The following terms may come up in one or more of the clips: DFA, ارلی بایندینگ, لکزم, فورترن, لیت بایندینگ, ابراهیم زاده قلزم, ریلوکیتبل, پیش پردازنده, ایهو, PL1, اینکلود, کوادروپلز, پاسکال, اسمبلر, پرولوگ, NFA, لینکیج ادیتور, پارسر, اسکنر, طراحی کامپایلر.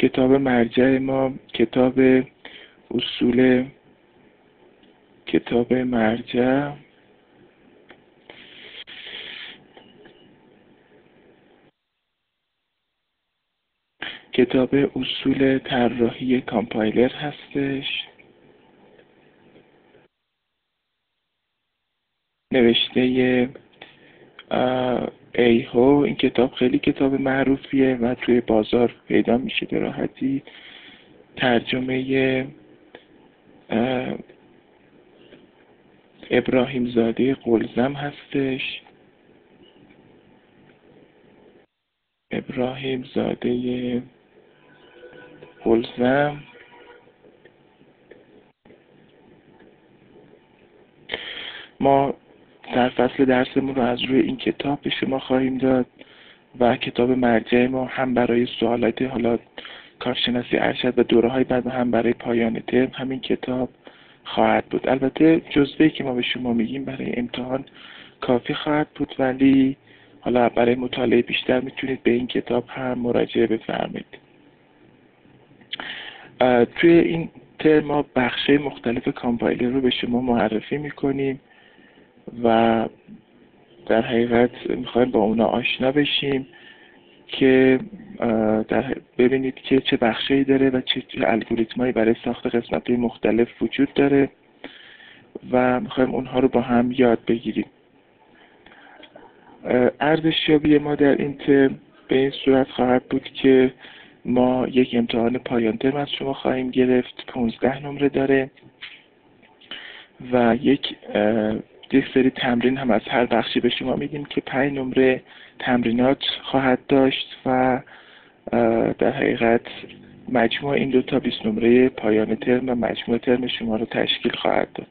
کتاب مرجع ما کتاب اصول، کتاب مرجع کتاب اصول طراحی کامپایلر هستش، نوشته ایهو. این کتاب خیلی کتاب معروفیه و توی بازار پیدا میشه به راحتی. ترجمه ابراهیم زاده قلزم هستش، ابراهیم زاده قلزم. ما در فصل درسمون رو از روی این کتاب به شما خواهیم داد و کتاب مرجع ما هم برای سوالات حالا کارشناسی ارشد و دوره های بعد هم برای پایان ترم همین کتاب خواهد بود. البته جزوه‌ای که ما به شما میگیم برای امتحان کافی خواهد بود، ولی حالا برای مطالعه بیشتر میتونید به این کتاب هم مراجعه بفرمایید. توی این ترم ما بخش‌های مختلف کامپایلر رو به شما معرفی میکنیم و در حقیقت میخوایم با اونا آشنا بشیم که ببینید که چه بخشی داره و چه الگوریتمایی برای ساخت قسمت‌های مختلف وجود داره و میخوایم اونها رو با هم یاد بگیریم. ارزشیابی ما در این ترم به این صورت خواهد بود که ما یک امتحان پایان ترم از شما خواهیم گرفت، 15 نمره داره و یک سری تمرین هم از هر بخشی به شما میدیم که 5 نمره تمرینات خواهد داشت و در حقیقت مجموع این دو تا 20 نمره پایان ترم و مجموع ترم شما رو تشکیل خواهد داد.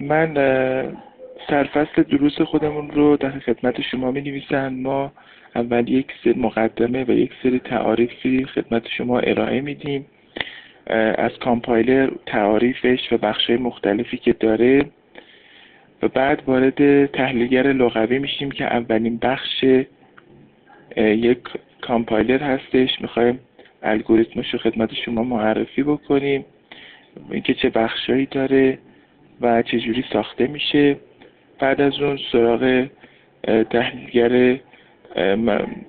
من سرفصل دروس خودمون رو در خدمت شما می‌نویسم. ما اول یک سری مقدمه و یک سری تعاریفی خدمت شما ارائه میدیم از کامپایلر، تعاریفش و بخش‌های مختلفی که داره و بعد وارد تحلیلگر لغوی میشیم که اولین بخش یک کامپایلر هستش. می‌خوایم الگوریتمش رو خدمت شما معرفی بکنیم، اینکه چه بخشایی داره و چجوری ساخته میشه. بعد از اون سراغ تحلیلگر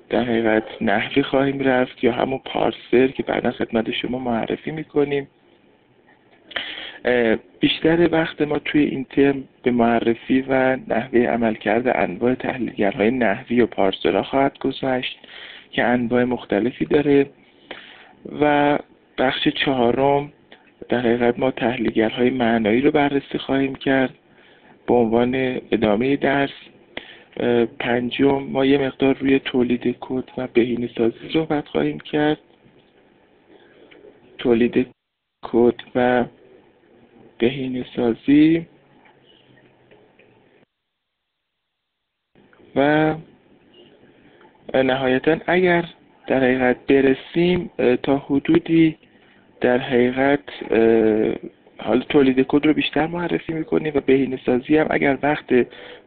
در حقیقت نحوی خواهیم رفت یا همون پارسر که بعدا خدمت شما معرفی میکنیم. بیشتر وقت ما توی این ترم به معرفی و نحوه عملکرد انواع تحلیلگرهای نحوی و پارسرها خواهد گذشت که انواع مختلفی داره و بخش چهارم در حقیقت ما تحلیلگرهای معنایی رو بررسی خواهیم کرد به عنوان ادامه درس. پنجم ما یه مقدار روی تولید کد و بهینه‌سازی صحبت خواهیم کرد. تولید کد و بهینه‌سازی و نهایتاً اگر در حقیقت برسیم تا حدودی در حقیقت حالا تولید کد رو بیشتر معرفی میکنیم و بهینه‌سازی هم اگر وقت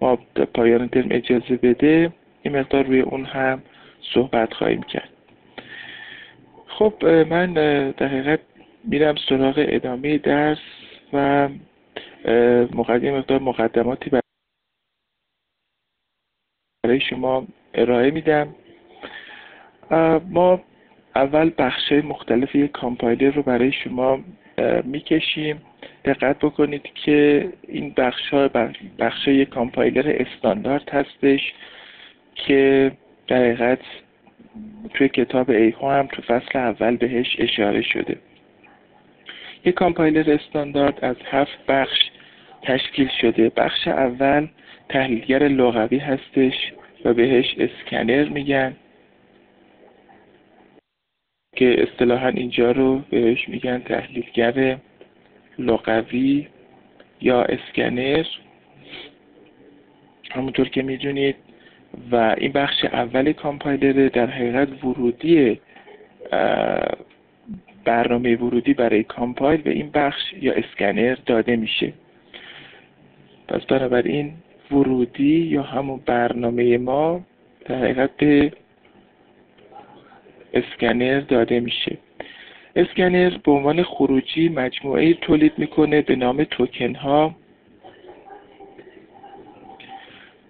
ما پایان ترم اجازه بده این مقدار روی اون هم صحبت خواهیم کرد. خب من در حقیقت میرم سراغ ادامه درس و مقدماتی برای شما ارائه میدم. ما اول بخش مختلف یک کامپایلر رو برای شما میکشیم. دقت بکنید که این بخش یک کامپایلر استاندارد هستش که در حقیقت توی کتاب ایهو هم تو فصل اول بهش اشاره شده. یک کامپایلر استاندارد از 7 بخش تشکیل شده. بخش اول تحلیلگر لغوی هستش و بهش اسکنر میگن که اصطلاحاً اینجا رو بهش میگن تحلیلگر لغوی یا اسکنر، همونطور که میدونید. و این بخش اول کامپایلر در حقیقت برنامه ورودی برای کامپایل به این بخش یا اسکنر داده میشه. پس بنابراین ورودی یا همون برنامه ما در حقیقت به اسکنر داده میشه. اسکنر به عنوان خروجی مجموعه تولید میکنه به نام توکن ها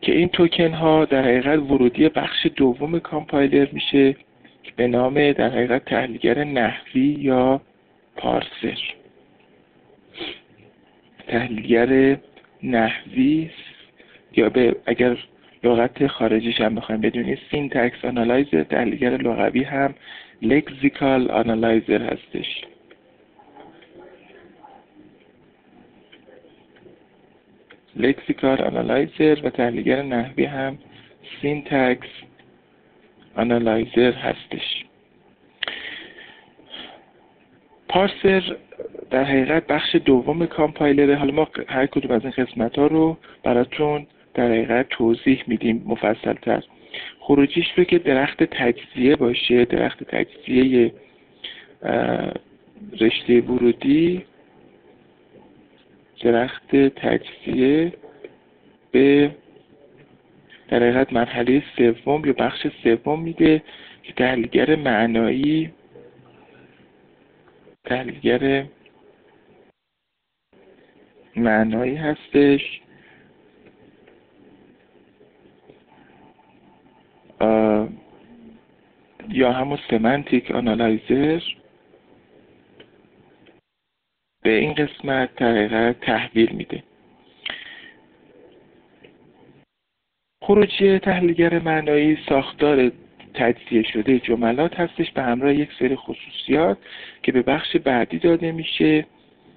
که این توکن ها در حقیقت ورودی بخش دوم کامپایلر میشه به نام در حقیقت تحلیلگر نحوی یا پارسر. تحلیلگر نحوی یا اگر لغت خارجیش هم بخوایم بدونید سینتکس آنالایزر، تحلیلگر لغوی هم لکزیکال آنالایزر هستش. لکزیکال آنالایزر و تحلیلگر نحوی هم سینتکس آنالایزر هستش. پارسر در حقیقت بخش دوم کامپایلره. حالا ما هر کدوم از این قسمت ها رو براتون در حقیقت توضیح میدیم مفصل تر. خروجیش رو که درخت تجزیه باشه، درخت تجزیه رشته ورودی، درخت تجزیه به در حقیقت مرحله سوم یا بخش سوم میده که تحلیلگر معنایی هستش. یا همون سمانتیک آنالایزر به این قسمت در حقیقت تحویل میده. خروجی تحلیلگر معنایی ساختار تجزیه شده جملات هستش به همراه یک سری خصوصیات که به بخش بعدی داده میشه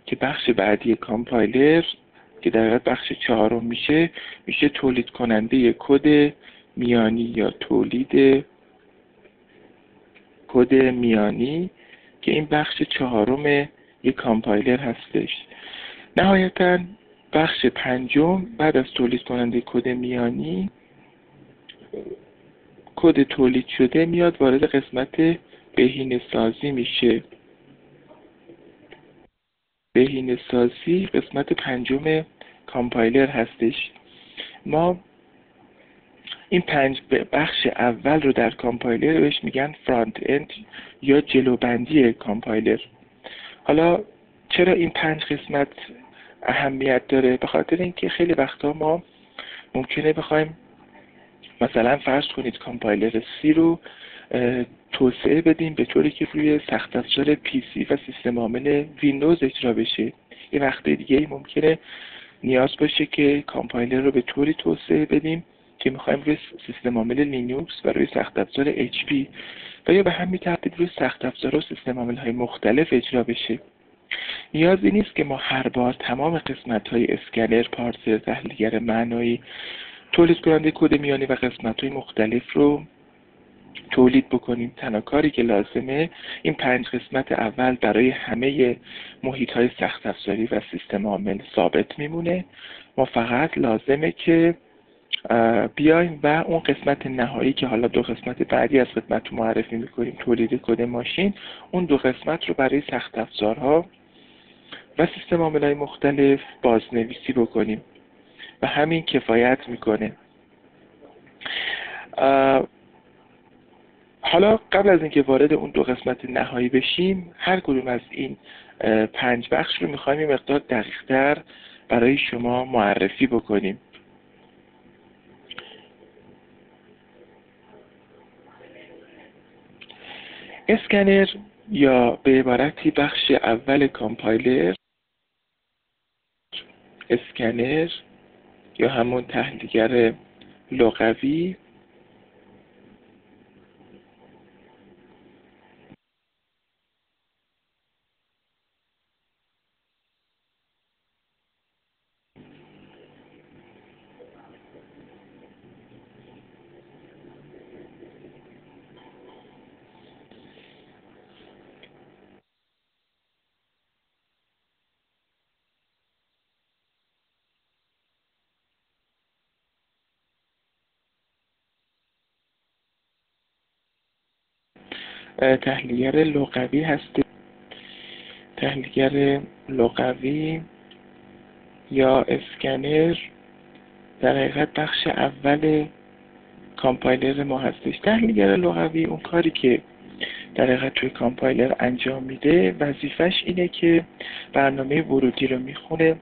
که بخش بعدی کامپایلر که در حقیقت بخش چهارم میشه تولید کننده کد میانی یا تولید کد میانی که این بخش چهارم یک کامپایلر هستش. نهایتاً بخش پنجم بعد از تولید کننده کد میانی، کد تولید شده میاد وارد قسمت بهینه‌سازی میشه. بهینه‌سازی قسمت پنجم کامپایلر هستش. ما این 5 بخش اول رو در کامپایلر بهش میگن فرانت اند یا جلوبندی کامپایلر. حالا چرا این 5 قسمت اهمیت داره؟ به خاطر اینکه خیلی وقتا ما ممکنه بخوایم مثلا فرض کنید کامپایلر C رو توسعه بدیم به طوری که روی سخت افزار PC و سیستم عامل ویندوز اجرا بشه. یه وقت دیگه ممکنه نیاز باشه که کامپایلر رو به طوری توسعه بدیم که میخوایم روی سیستم عامل لینوکس و روی سخت افزار HP و یا به همین ترتیب روی سخت افزار و سیستم عامل های مختلف اجرا بشه. نیازی نیست که ما هر بار تمام قسمت های اسکنر، پارسر، تحلیلگر معنایی، تولید کننده کد میانی و قسمت های مختلف رو تولید بکنیم. تنها کاری که لازمه این 5 قسمت اول برای همه محیط های سخت افزاری و سیستم عامل ثابت میمونه. ما فقط لازمه که بیایم و اون قسمت نهایی که حالا 2 قسمت بعدی از خدمتتون معرفی میکنیم، تولید کد ماشین، اون 2 قسمت رو برای سخت افزارها و سیستم عامل‌های مختلف بازنویسی بکنیم و همین کفایت میکنه. حالا قبل از اینکه وارد اون دو قسمت نهایی بشیم، هر کدوم از این 5 بخش رو میخوایم یه مقدار دقیق‌تر برای شما معرفی بکنیم. اسکنر یا به عبارتی بخش اول کامپایلر، اسکنر یا همون تحلیلگر لغوی، تحلیلگر لغوی هست. تحلیلگر لغوی یا اسکنر در حقیقت بخش اول کامپایلر ما هستش. تحلیلگر لغوی اون کاری که در حقیقت توی کامپایلر انجام میده، وظیفش اینه که برنامه ورودی رو میخونه،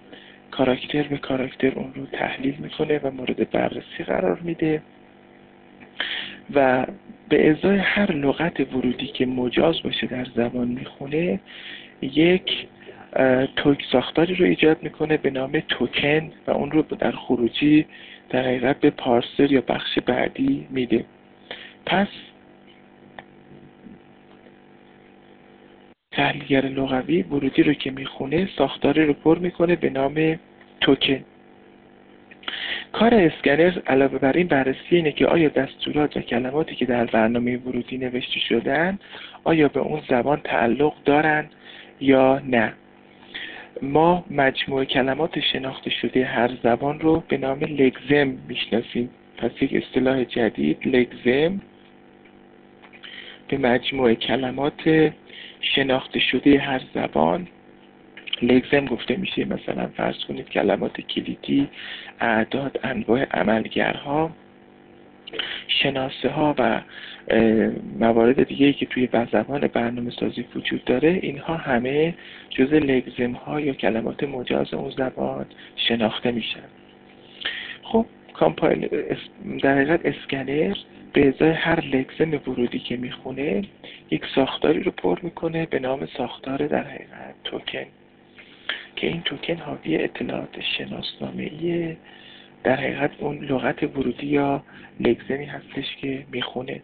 کاراکتر به کاراکتر اون رو تحلیل میکنه و مورد بررسی قرار میده و به ازای هر لغت ورودی که مجاز باشه در زبان میخونه، یک توک ساختاری رو ایجاد میکنه به نام توکن و اون رو در خروجی در حقیقت به پارسر یا بخش بعدی میده. پس تحلیلگر لغوی ورودی رو که میخونه، ساختاری رو پر میکنه به نام توکن. کار اسکنر علاوه بر این بررسی اینه که آیا دستورات و کلماتی که در برنامه ورودی نوشته شدن، آیا به اون زبان تعلق دارن یا نه. ما مجموع کلمات شناخته شده هر زبان رو به نام لگزم میشناسیم. پس یک اصطلاح جدید، لگزم، به مجموع کلمات شناخته شده هر زبان لگزم گفته میشه. مثلا فرض کنید کلمات کلیدی، اعداد، انواع عملگرها، شناسه ها و موارد دیگه‌ای که توی زبان برنامه سازی وجود داره، اینها همه جزء لگزم ها یا کلمات مجاز اون زبان شناخته میشن. خب در حقیقت اسکنر به ازای هر لگزم ورودی که میخونه، یک ساختاری رو پر میکنه به نام ساختار در حقیقت توکن، که این توکن حاوی اطلاعات شناسنامه‌ای در حقیقت اون لغت ورودی یا لگزمی هستش که میخونه.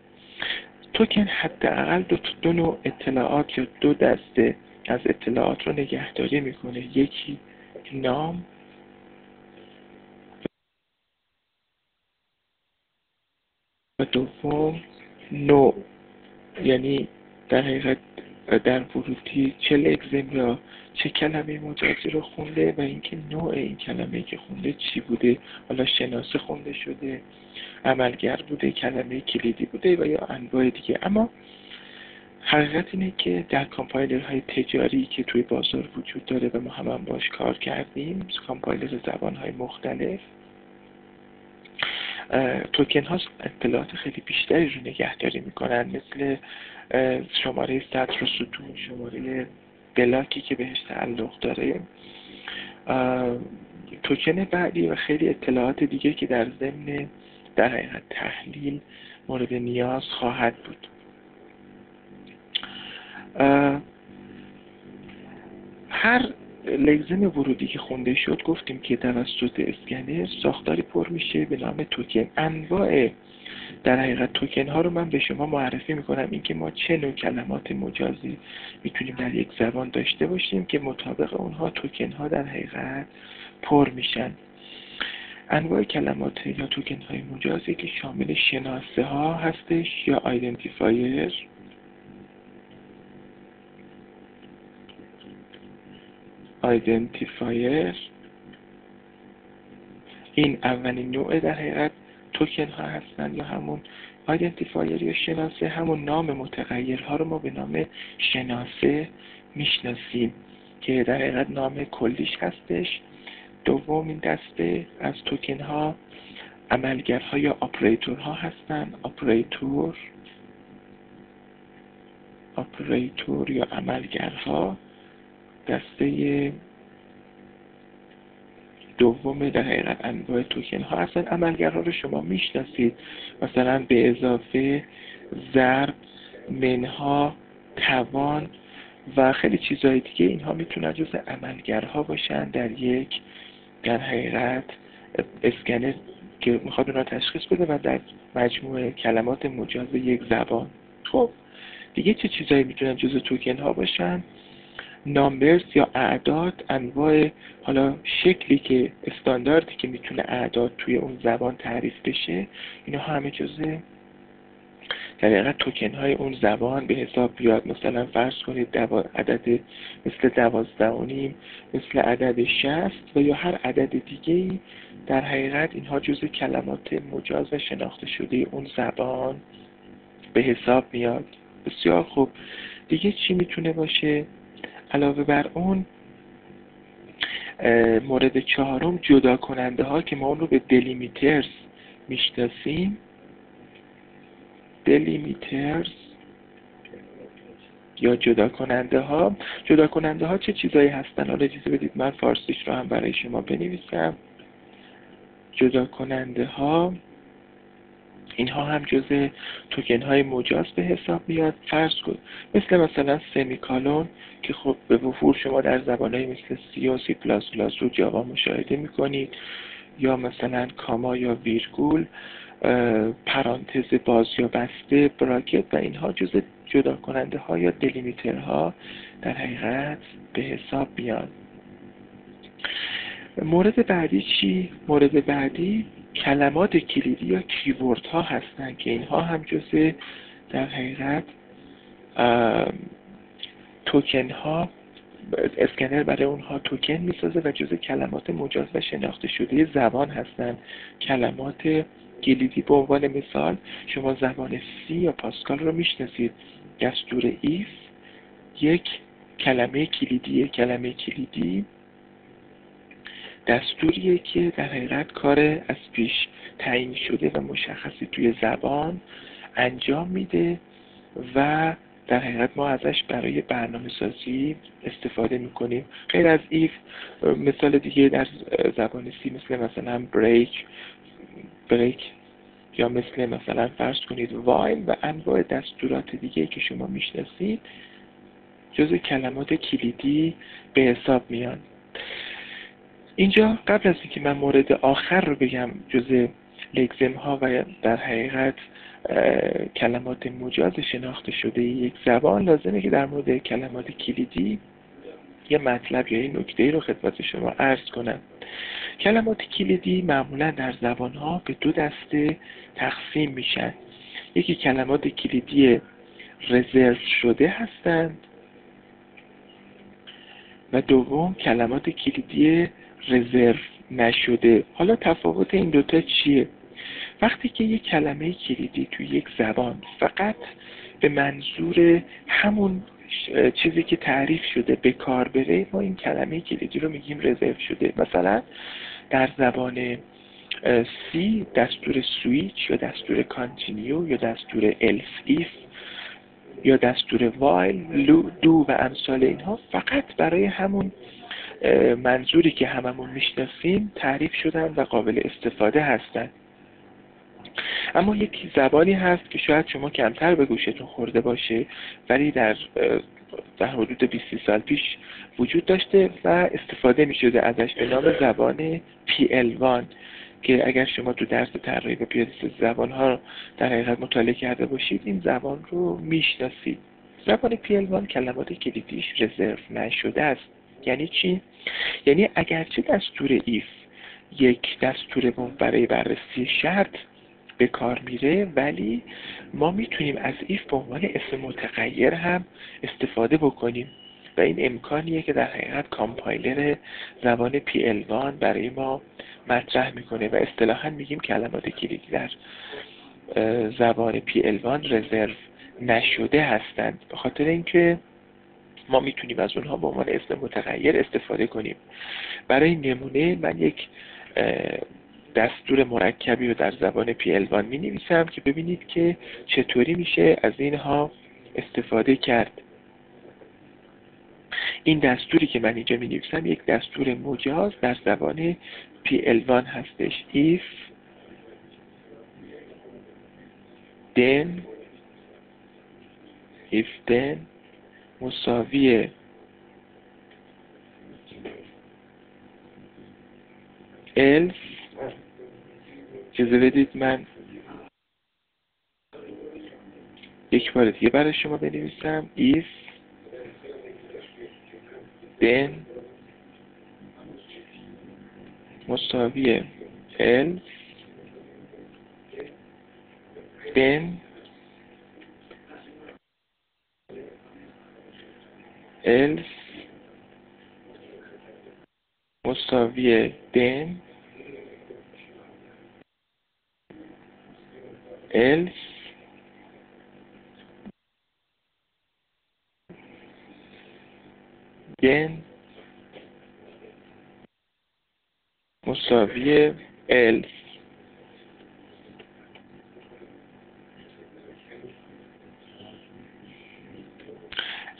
توکن حداقل دو نوع اطلاعات یا دو دسته از اطلاعات رو نگهداری میکنه. یکی نام و دوم نوع، یعنی در حقیقت در ورودی چه لگزم یا چه کلمه مجازی رو خونده و اینکه نوع این کلمه که خونده چی بوده، حالا شناسه خونده شده، عملگر بوده، کلمه کلیدی بوده و یا انواع دیگه. اما حقیقت اینه که در کامپایلرهای تجاری که توی بازار وجود داره و ما هم باش کار کردیم، کامپایلر زبانهای مختلف، توکن ها اطلاعات خیلی بیشتری رو نگهداری میکنن، مثل شماره سطر و ستون، شماره بلاکی که بهش تعلق داره. توکن بعدی و خیلی اطلاعات دیگه که در ضمن در حقیقت تحلیل مورد نیاز خواهد بود. هر لگزم ورودی که خونده شد، گفتیم که توسط اسکنر ساختاری پر میشه به نام توکن. انواع در حقیقت توکن ها رو من به شما معرفی میکنم، اینکه ما چه نوع کلمات مجازی میتونیم در یک زبان داشته باشیم که مطابق اونها توکن ها در حقیقت پر میشن. انواع کلمات یا توکن های مجازی که شامل شناسه ها هستش یا آیدنتیفایر، آیدنتیفایر این اولین نوع در حقیقت توکن ها هستن یا همون آیدنتیفایر یا شناسه، همون نام متغیرها رو ما به نام شناسه میشناسیم که در حقیقت نام کلیش هستش. دومین دسته از توکن ها عملگرها یا آپریتورها هستن. آپریتور اپراتور یا عملگرها دسته دوم در حقیقت انواع توکن ها هستن. عملگرها رو شما میشناسید، مثلا به اضافه، ضرب، منها، توان و خیلی چیزهای دیگه. اینها میتونن جز عملگرها باشن در یک در حقیقت اسکنر که میخواد اونا تشخیص بده و در مجموعه کلمات مجاز یک زبان. خب دیگه چه چیزایی میتونن جزء توکن ها باشن؟ نامبرز یا اعداد، انواع، حالا شکلی که استانداردی که میتونه اعداد توی اون زبان تعریف بشه، اینا همه جزء در حقیقت توکن های اون زبان به حساب بیاد. مثلا فرض کنید عدد مثل 12.5، مثل عدد 60 و یا هر عدد دیگه‌ای، در حقیقت اینها جزء کلمات مجاز و شناخته شده اون زبان به حساب میاد. بسیار خوب، دیگه چی میتونه باشه؟ علاوه بر اون مورد چهارم، جدا کننده ها که ما اون رو به دلیمیترز میشناسیم. دلیمیترز یا جدا کننده ها. جدا کننده ها چه چیزایی هستن؟ حالا اجازه بدید من فارسیش رو هم برای شما بنویسم. جدا کننده ها اینها هم جزء توکن های مجاز به حساب میاد. فرض کن مثلا سمیکالون که خب به وفور شما در زبان‌های مثل سی و سی پلاس پلاس رو جاوا مشاهده میکنید، یا مثلا کاما یا ویرگول، پرانتز باز یا بسته، براکت و اینها جزء جدا کننده ها یا دلیمیترها در حقیقت به حساب میاد. مورد بعدی چی؟ مورد بعدی کلمات کلیدی یا کیورد ها هستن که اینها هم جزء در حقیقت توکن ها، اسکنر برای اونها توکن میسازه و جزء کلمات مجاز و شناخته شده زبان هستن. کلمات کلیدی به عنوان مثال شما زبان سی یا پاسکال رو میشناسید. دستور ایف یک کلمه کلیدیه. کلمه کلیدی دستوریه که در حقیقت کار از پیش تعیین شده و مشخصی توی زبان انجام میده و در حقیقت ما ازش برای برنامه سازی استفاده میکنیم. غیر از ایف مثال دیگه در زبان سی مثلا بریک یا مثلا فرض کنید وایل و انواع دستورات دیگه که شما میشناسید جزء کلمات کلیدی به حساب میان. اینجا قبل از اینکه من مورد آخر رو بگم جزء لگزم ها و در حقیقت کلمات مجاز شناخته شده یک زبان، لازمه که در مورد کلمات کلیدی یه مطلب یا یه نکته رو خدمت شما عرض کنم. کلمات کلیدی معمولا در زبان ها به دو دسته تقسیم میشن. یکی کلمات کلیدی رزرو شده هستند و دوم کلمات کلیدی رزرو نشده. حالا تفاوت این دوتا چیه؟ وقتی که یک کلمه کلیدی توی یک زبان فقط به منظور همون چیزی که تعریف شده به کار بره، ما این کلمه کلیدی رو میگیم رزرو شده. مثلا در زبان سی دستور سویچ یا دستور کانتینیو یا دستور الف ایف یا دستور وایل، دو و امثال اینها فقط برای همون منظوری که هممون میشناسیم تعریف شدن و قابل استفاده هستن. اما یک زبانی هست که شاید شما کمتر به گوشتون خورده باشه ولی در حدود 20 سال پیش وجود داشته و استفاده می شده ازش، به نام زبان PL1 که اگر شما تو درس طراحی و پیاده‌سازی زبان ها در حقیقت مطالعه کرده باشید این زبان رو می شناسید. زبان PL1 کلمات کلیدیش رزرو نشده است. یعنی چی؟ یعنی اگرچه دستور ایف یک دستور برای بررسی شرط به کار میره، ولی ما میتونیم از ایف به عنوان اسم متغیر هم استفاده بکنیم و این امکانیه که در حقیقت کامپایلر زبان PL1 برای ما مطرح میکنه و اصطلاحاً میگیم کلمات کلیدی در زبان PL1 رزرو نشده هستند، به خاطر اینکه ما میتونیم از اونها به عنوان اسم متغیر استفاده کنیم. برای نمونه من یک دستور مرکبی رو در زبان PL1 می نویسم که ببینید که چطوری میشه از اینها استفاده کرد. این دستوری که من اینجا می نویسم یک دستور مجاز در زبان PL1 هستش. if then if then مساویه else. اجازه بدید من یک بار دیگه برای شما بنویسم if then مساویه else then else مساویه then else then مساویه else.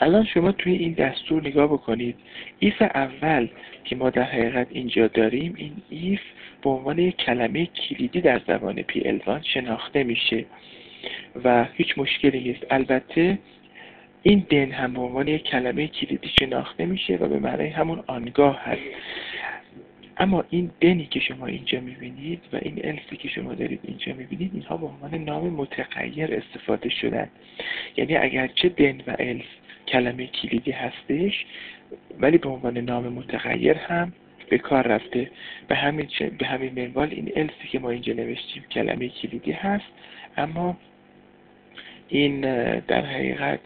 الان شما توی این دستور نگاه بکنید، ایف اول که ما در حقیقت اینجا داریم، این ایف به عنوان یک کلمه کلیدی در زبان PL1 شناخته میشه و هیچ مشکلی نیست. البته این دن هم به عنوان یک کلمه کلیدی شناخته میشه و به معنای همون آنگاه هست. اما این دنی که شما اینجا میبینید و این السی که شما دارید اینجا میبینید، اینها به عنوان نام متغیر استفاده شدن. یعنی اگرچه دن و الس کلمه کلیدی هستش، ولی به عنوان نام متغیر هم به کار رفته. به همین منوال این السی که ما اینجا نوشتیم کلمه کلیدی هست، اما این در حقیقت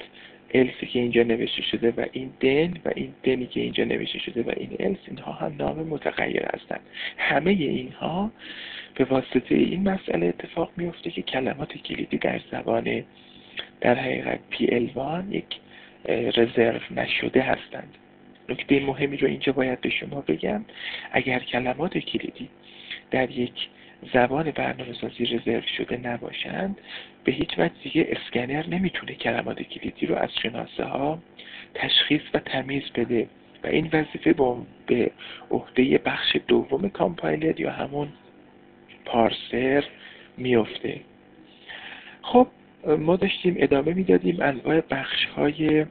السی که اینجا نوشته شده و این دن و این دنی که اینجا نوشته شده و این الس، اینها هم نام متغیر هستند. همه اینها به واسطه این مسئله اتفاق میفته که کلمات کلیدی در زبان در حقیقت PL1 یک رزرو نشده هستند. نکته مهمی رو اینجا باید به شما بگم، اگر کلمات کلیدی در یک زبان برنامه‌سازی رزرو شده نباشند، به هیچ وجه دیگه اسکنر نمیتونه کلمات کلیدی رو از شناسه ها تشخیص و تمیز بده و این وظیفه به عهده بخش دوم کامپایلر یا همون پارسر میفته. خب ما داشتیم ادامه میدادیم، انواع بخش های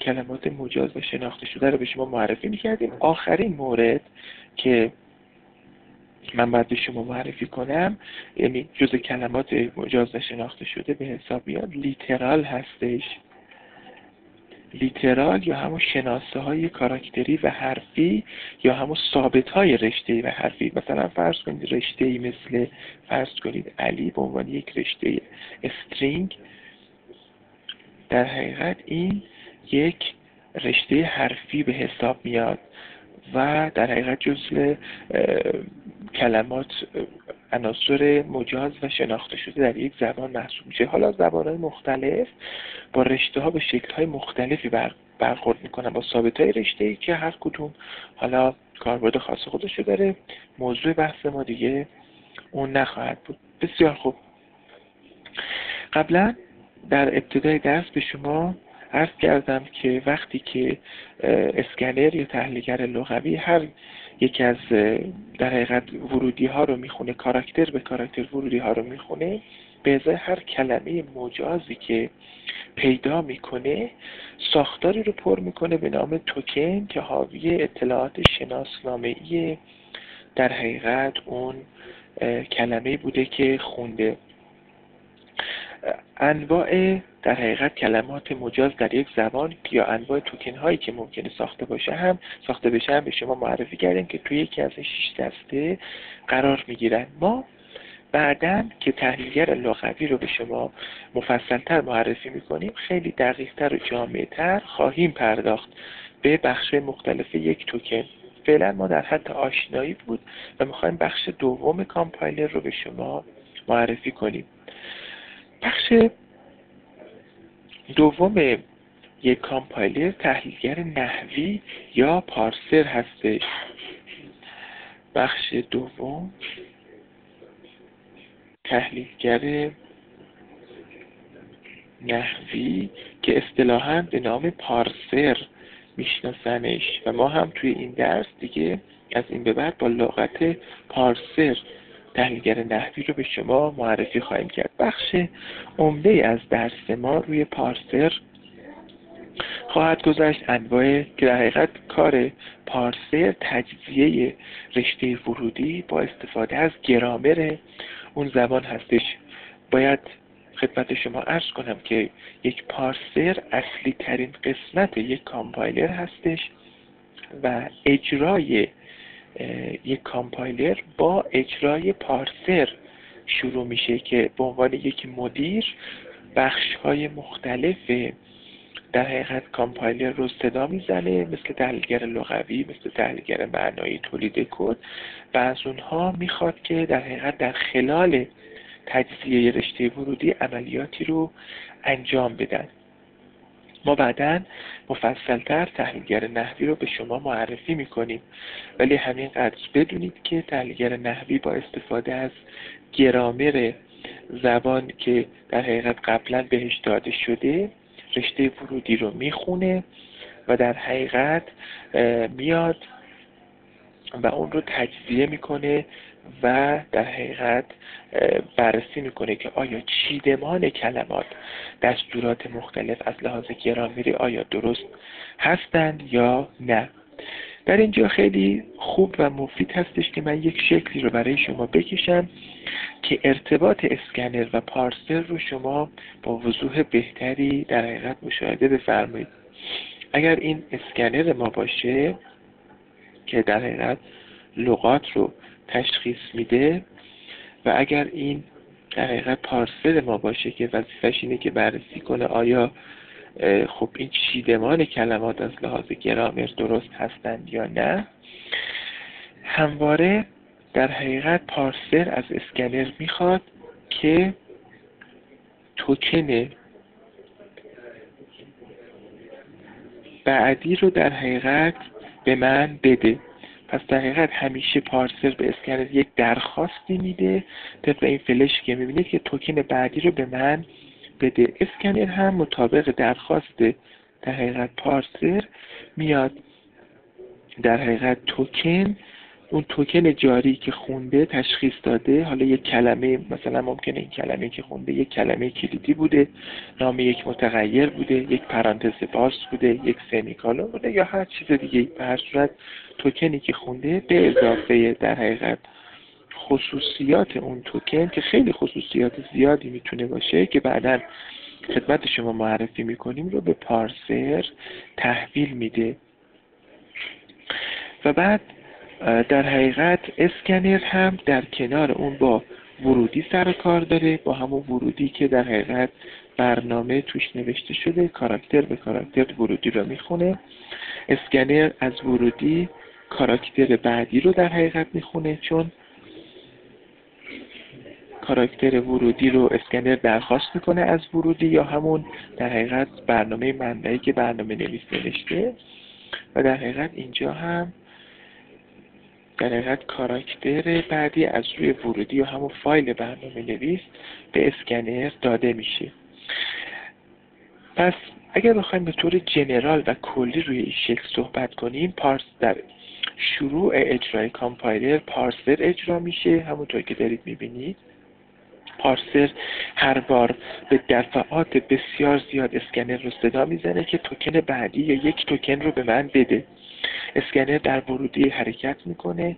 کلمات مجاز و شناخته شده رو به شما معرفی میکردیم. آخرین مورد که من باید به شما معرفی کنم، یعنی جزء کلمات مجاز شناخته شده به حساب میاد، لیترال هستش. لیترال یا همون شناسه های کاراکتری و حرفی یا همون ثابت های رشته‌ای و حرفی. مثلا فرض کنید رشته‌ای مثل فرض کنید علی به عنوان یک رشته استرینگ، در حقیقت این یک رشته حرفی به حساب میاد و در حقیقت جزء کلمات عناصر مجاز و شناخته شده در یک زبان محسوب میشه. حالا زبان‌های مختلف با رشته‌ها به شکل‌های مختلفی برخورد میکنن با ثابت‌های رشته‌ای که هر کدوم حالا کاربرد خاص خودش رو داره. موضوع بحث ما دیگه اون نخواهد بود. بسیار خوب. قبلا در ابتدای درس به شما عرض کردم که وقتی که اسکنر یا تحلیلگر لغوی هر یکی از در حقیقت ورودی ها رو میخونه، کاراکتر به کاراکتر ورودی ها رو میخونه، به ازای هر کلمه مجازی که پیدا میکنه ساختاری رو پر میکنه به نام توکن که حاوی اطلاعات شناسنامه‌ای در حقیقت اون کلمه بوده که خونده. انواع در حقیقت کلمات مجاز در یک زبان یا انواع توکن هایی که ممکنه ساخته بشه هم به شما معرفی کردیم که توی یکی از این 6 دسته قرار میگیرن. ما بعداً که تحلیلگر لغوی رو به شما مفصلتر معرفی میکنیم، خیلی دقیقتر و جامعتر خواهیم پرداخت به بخش مختلف یک توکن. فعلا ما در حد آشنایی بود و میخوایم بخش دوم کامپایلر رو به شما معرفی کنیم. بخش دوم یک کامپایلر تحلیلگر نحوی یا پارسر هستش. بخش دوم تحلیلگر نحوی که اصطلاحاً به نام پارسر میشناسنش و ما هم توی این درس دیگه از این به بعد با لغت پارسر تحلیلگر نحوی رو به شما معرفی خواهیم کرد. بخش عمده از درس ما روی پارسر خواهد گذشت. انواع که در حقیقت کار پارسر تجزیه رشته ورودی با استفاده از گرامر اون زبان هستش. باید خدمت شما عرض کنم که یک پارسر اصلی ترین قسمت یک کامپایلر هستش و اجرای یک کامپایلر با اجرای پارسر شروع میشه که به عنوان یک مدیر بخش‌های مختلف در حقیقت کامپایلر رو صدا میزنه، مثل تحلیلگر لغوی، مثل تحلیلگر معنایی، تولید کد، و از اونها میخواد که در حقیقت در خلال تجزیه رشته ورودی عملیاتی رو انجام بدن. ما بعداً مفصلتر تحلیلگر نحوی رو به شما معرفی میکنیم، ولی همینقدر بدونید که تحلیلگر نحوی با استفاده از گرامر زبان که در حقیقت قبلاً بهش داده شده رشته ورودی رو میخونه و در حقیقت میاد و اون رو تجزیه میکنه و در حقیقت بررسی میکنه که آیا چیدمان کلمات دستورات مختلف از لحاظ گرامری آیا درست هستند یا نه. در اینجا خیلی خوب و مفید هستش که من یک شکلی رو برای شما بکشم که ارتباط اسکنر و پارسر رو شما با وضوح بهتری در حقیقت مشاهده بفرمایید. اگر این اسکنر ما باشه که در حقیقت لغات رو تشخیص میده و اگر این در حقیقت پارسر ما باشه که وظیفش اینه که بررسی کنه آیا خب این چیدمان کلمات از لحاظ گرامر درست هستند یا نه، همواره در حقیقت پارسر از اسکنر میخواد که توکن بعدی رو در حقیقت به من بده. پس در حقیقت همیشه پارسر به اسکنر یک درخواستی میده طبق این فلش که میبینید که توکن بعدی رو به من بده. اسکنر هم مطابق درخواست در حقیقت پارسر میاد در حقیقت توکن، اون توکن جاری که خونده تشخیص داده، حالا یک کلمه، مثلا ممکنه این کلمه که خونده یک کلمه کلیدی بوده، نام یک متغیر بوده، یک پرانتز باز بوده، یک سمیکالون بوده یا هر چیز دیگه. به هر صورت توکنی که خونده به اضافه در حقیقت خصوصیات اون توکن که خیلی خصوصیات زیادی میتونه باشه که بعداً خدمت شما معرفی میکنیم رو به پارسر تحویل میده. و بعد در حقیقت اسکنر هم در کنار اون با ورودی سر کار داره، با همون ورودی که در حقیقت برنامه توش نوشته شده، کاراکتر به کاراکتر ورودی رو میخونه. اسکنر از ورودی کاراکتر بعدی رو در حقیقت میخونه، چون کاراکتر ورودی رو اسکنر درخواست میکنه از ورودی یا همون در حقیقت برنامه منبعی که برنامه نویس نوشته. و در حقیقت اینجا هم در حقیقت کاراکتر بعدی از روی ورودی یا همون فایل برنامه نویس به اسکنر داده میشه. پس اگر بخوایم به طور جنرال و کلی روی این شکل صحبت کنیم، پارس در شروع اجرای کامپایلر پارسر اجرا میشه. همونطور که دارید میبینید پارسر هر بار به دفعات بسیار زیاد اسکنر رو صدا میزنه که توکن بعدی یا یک توکن رو به من بده. اسکنر در ورودی حرکت میکنه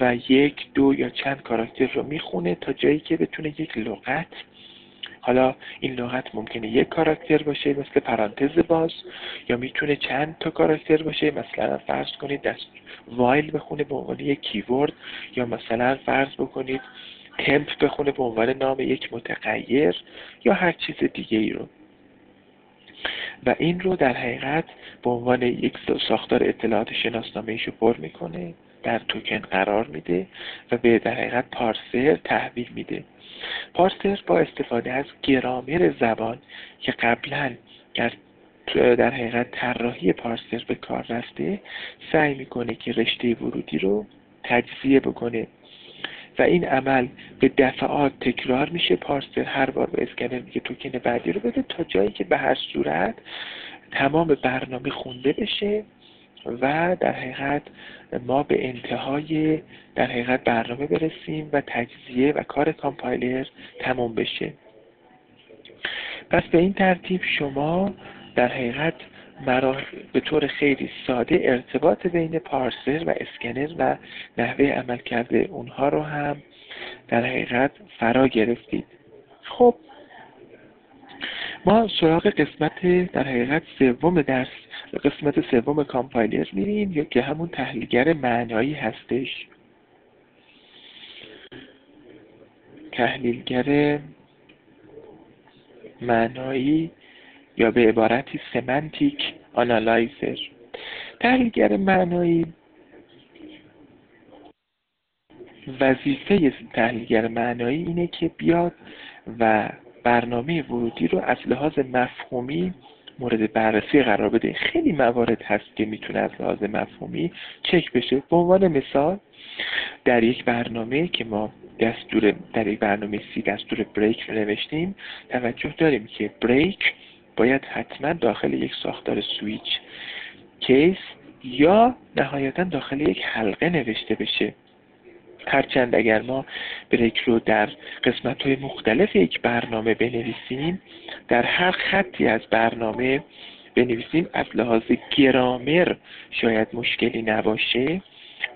و یک، دو یا چند کاراکتر رو میخونه تا جایی که بتونه یک لغت، حالا این لغت ممکنه یک کاراکتر باشه مثل پرانتز باز یا میتونه چند تا کاراکتر باشه، مثلا فرض کنید دستور وایل بخونه به عنوان یک کیورد یا مثلا فرض بکنید تمپ بخونه به عنوان نام یک متغیر یا هر چیز دیگه ای رو، و این رو در حقیقت به عنوان یک ساختار اطلاعات شناسنامه ایشو پر میکنه، در توکن قرار میده و به در حقیقت پارسر تحویل میده. پارسر با استفاده از گرامر زبان که قبلا در حقیقت طراحی پارسر به کار رفته، سعی میکنه که رشته ورودی رو تجزیه بکنه. و این عمل به دفعات تکرار میشه. پارسر هر بار به اسکنر میگه توکن بعدی رو بده تا جایی که به هر صورت تمام برنامه خونده بشه و در حقیقت ما به انتهای در حقیقت برنامه برسیم و تجزیه و کار کامپایلر تمام بشه. پس به این ترتیب شما در حقیقت به طور خیلی ساده ارتباط بین پارسر و اسکنر و نحوه عمل کرده اونها رو هم در حقیقت فرا گرفتید. خب ما سراغ قسمت در حقیقت سوم درس، قسمت سوم کامپایلر میریم یا که همون تحلیلگر معنایی هستش. تحلیلگر معنایی یا به عبارتی سمانتیک آنالایزر. تحلیلگر معنایی، وظیفه تحلیلگر معنایی اینه که بیاد و برنامه ورودی رو از لحاظ مفهومی مورد بررسی قرار بده. خیلی موارد هست که میتونه از لحاظ مفهومی چک بشه. به عنوان مثال در یک برنامه که ما در یک برنامه سی دستور بریک رو نوشتیم، توجه داریم که بریک باید حتما داخل یک ساختار سویچ، کیس یا نهایتا داخل یک حلقه نوشته بشه. هرچند اگر ما بریک رو در قسمت‌های مختلف یک برنامه بنویسیم، در هر خطی از برنامه بنویسیم، از لحاظ گرامر شاید مشکلی نباشه،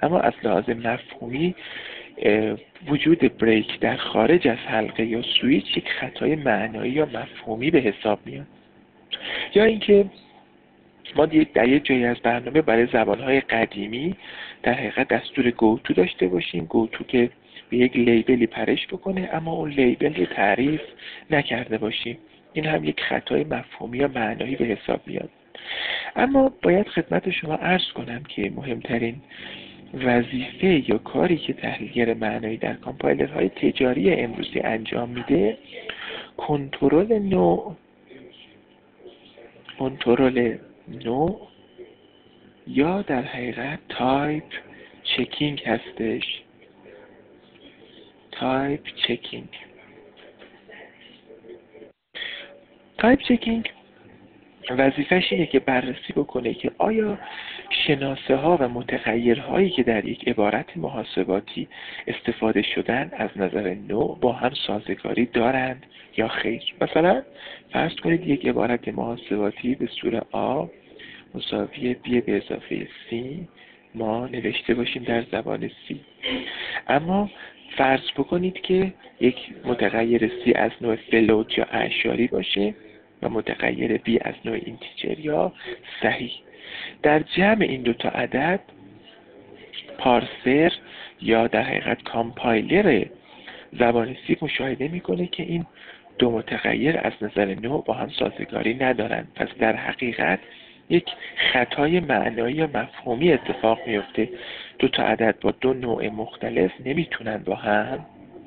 اما از لحاظ مفهومی وجود بریک در خارج از حلقه یا سویچ یک خطای معنایی یا مفهومی به حساب میاد. یا اینکه ما در یک جایی از برنامه برای زبانهای قدیمی در حقیقت دستور گوتو داشته باشیم، گوتو که به یک لیبلی پرش بکنه اما اون لیبل رو تعریف نکرده باشیم. این هم یک خطای مفهومی یا معنایی به حساب میاد. اما باید خدمت شما عرض کنم که مهمترین وظیفه یا کاری که تحلیلگر معنایی در کامپایلرهای تجاری امروزی انجام میده، کنترل نوع یا در حقیقت تایپ چکینگ هستش. تایپ چکینگ وظیفه‌ش اینه که بررسی بکنه که آیا شناسه ها و متغیرهایی که در یک عبارت محاسباتی استفاده شدن از نظر نوع با هم سازگاری دارند یا خیر. مثلا فرض کنید یک عبارت محاسباتی به صورت A مساوی B به اضافه C ما نوشته باشیم در زبان C، اما فرض بکنید که یک متغیر C از نوع فلوت یا اعشاری باشه و متغیر B از نوع اینتیجر یا صحیح. در جمع این دوتا عدد پارسر یا در حقیقت کامپایلر زبان C مشاهده میکنه که این دو متغیر از نظر نوع با هم سازگاری ندارند. پس در حقیقت یک خطای معنایی یا مفهومی اتفاق میفته. دوتا عدد با دو نوع مختلف نمیتونن با هم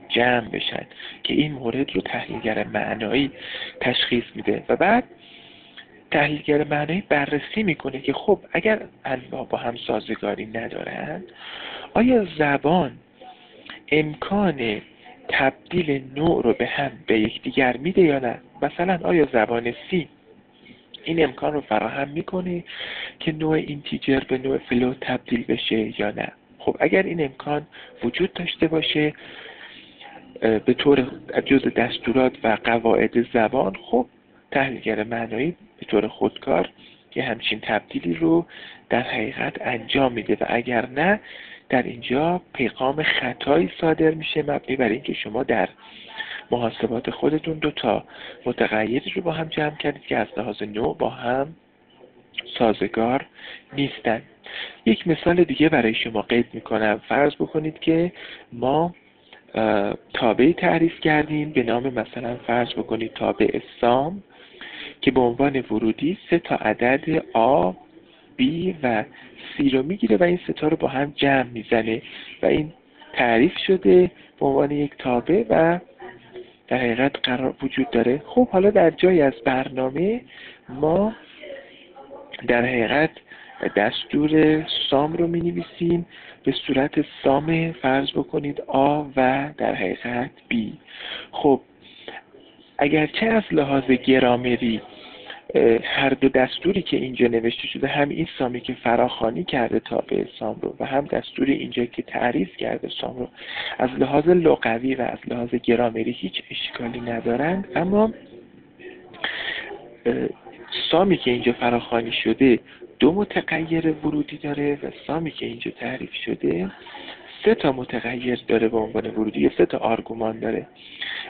جمع بشن که این مورد رو تحلیلگر معنایی تشخیص میده و بعد تحلیلگر معنایی بررسی میکنه که خب اگر انواع با هم سازگاری ندارن، آیا زبان امکان تبدیل نوع رو به هم به یکدیگر میده یا نه؟ مثلا آیا زبان C این امکان رو فراهم میکنه که نوع اینتیجر به نوع فلوت تبدیل بشه یا نه؟ خب اگر این امکان وجود داشته باشه به طور جز دستورات و قواعد زبان، خب تحلیلگر معنایی به طور خودکار که همچین تبدیلی رو در حقیقت انجام میده و اگر نه، در اینجا پیغام خطایی صادر میشه مبنی بر اینکه شما در محاسبات خودتون دو تا متغیری رو با هم جمع کردید که از لحاظ نوع با هم سازگار نیستن. یک مثال دیگه برای شما قید میکنم. فرض بکنید که ما تابعی تعریف کردیم به نام مثلا فرض بکنید تابع سام که به عنوان ورودی سه تا عدد A، B و C رو میگیره و این سه تا رو با هم جمع میزنه و این تعریف شده به عنوان یک تابع و در حقیقت قرار وجود داره. خب حالا در جایی از برنامه ما در حقیقت دستور سام رو می نویسیم به صورت سام فرض بکنید آ و در حقیقت بی. خب اگرچه از لحاظ گرامری هر دو دستوری که اینجا نوشته شده، هم این سامی که فراخوانی کرده تابع سام رو و هم دستور اینجا که تعریف کرده سام رو، از لحاظ لغوی و از لحاظ گرامری هیچ اشکالی ندارند، اما سامی که اینجا فراخوانی شده دو متغیر ورودی داره و سامی که اینجا تعریف شده سه تا متغیر داره به عنوان ورودی، یا سه تا آرگومان داره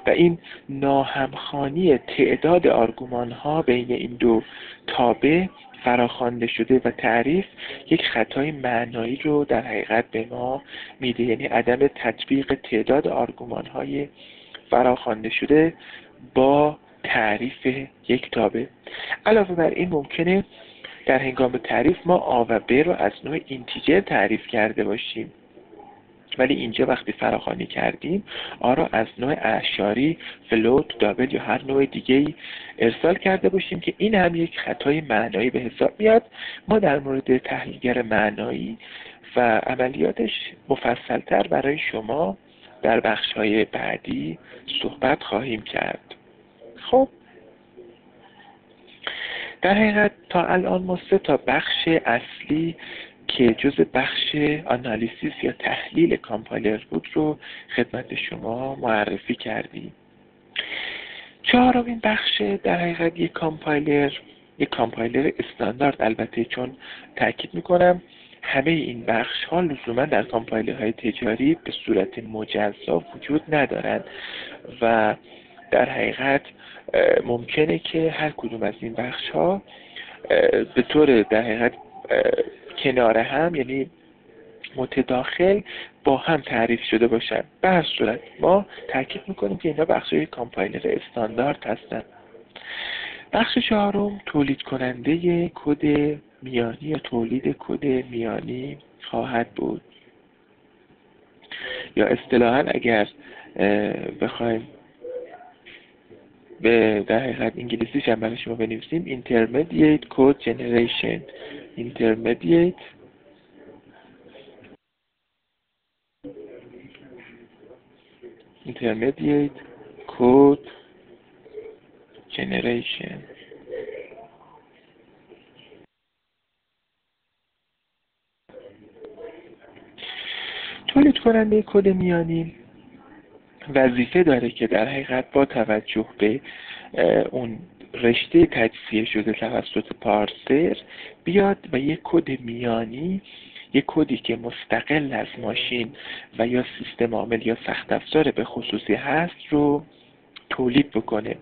و این ناهمخوانی تعداد آرگومان ها بین این دو تابع فراخوانده شده و تعریف یک خطای معنایی رو در حقیقت به ما میده، یعنی عدم تطبیق تعداد آرگومان های فراخوانده شده با تعریف یک تابع. علاوه بر این ممکنه در هنگام تعریف ما آ و ب رو از نوع اینتیجر تعریف کرده باشیم، ولی اینجا وقتی فراخوانی کردیم آ را از نوع اعشاری، فلوت، دابل یا هر نوع دیگه ارسال کرده باشیم که این هم یک خطای معنایی به حساب میاد. ما در مورد تحلیلگر معنایی و عملیاتش مفصلتر برای شما در بخش‌های بعدی صحبت خواهیم کرد. خب در حقیقت تا الان ما سه تا بخش اصلی که جز بخش آنالیزیس یا تحلیل کامپایلر بود رو خدمت شما معرفی کردیم. چهارمین بخش در حقیقت یک کامپایلر استاندارد، البته چون تاکید میکنم همه این بخش ها لزوما در کامپایلرهای تجاری به صورت مجزا وجود ندارند و در حقیقت ممکنه که هر کدوم از این بخش ها به طور در حقیقت کنار هم، یعنی متداخل با هم تعریف شده باشن. به هر صورت ما تاکید میکنیم که اینا بخش‌های کامپایلر استاندارد هستن. بخش چهارم تولید کننده کد میانی یا تولید کد میانی خواهد بود، یا اصطلاحاً اگر بخوایم به در حقیقت انگلیسیش هم برای شما بنویسیم intermediate code generation. intermediate code generation. تولید کننده کد میانی وظیفه داره که در حقیقت با توجه به اون رشته تجزیه شده توسط پارسر بیاد و یک کد میانی، یک کدی که مستقل از ماشین و یا سیستم عامل یا سخت افزار به خصوصی هست رو تولید بکنه.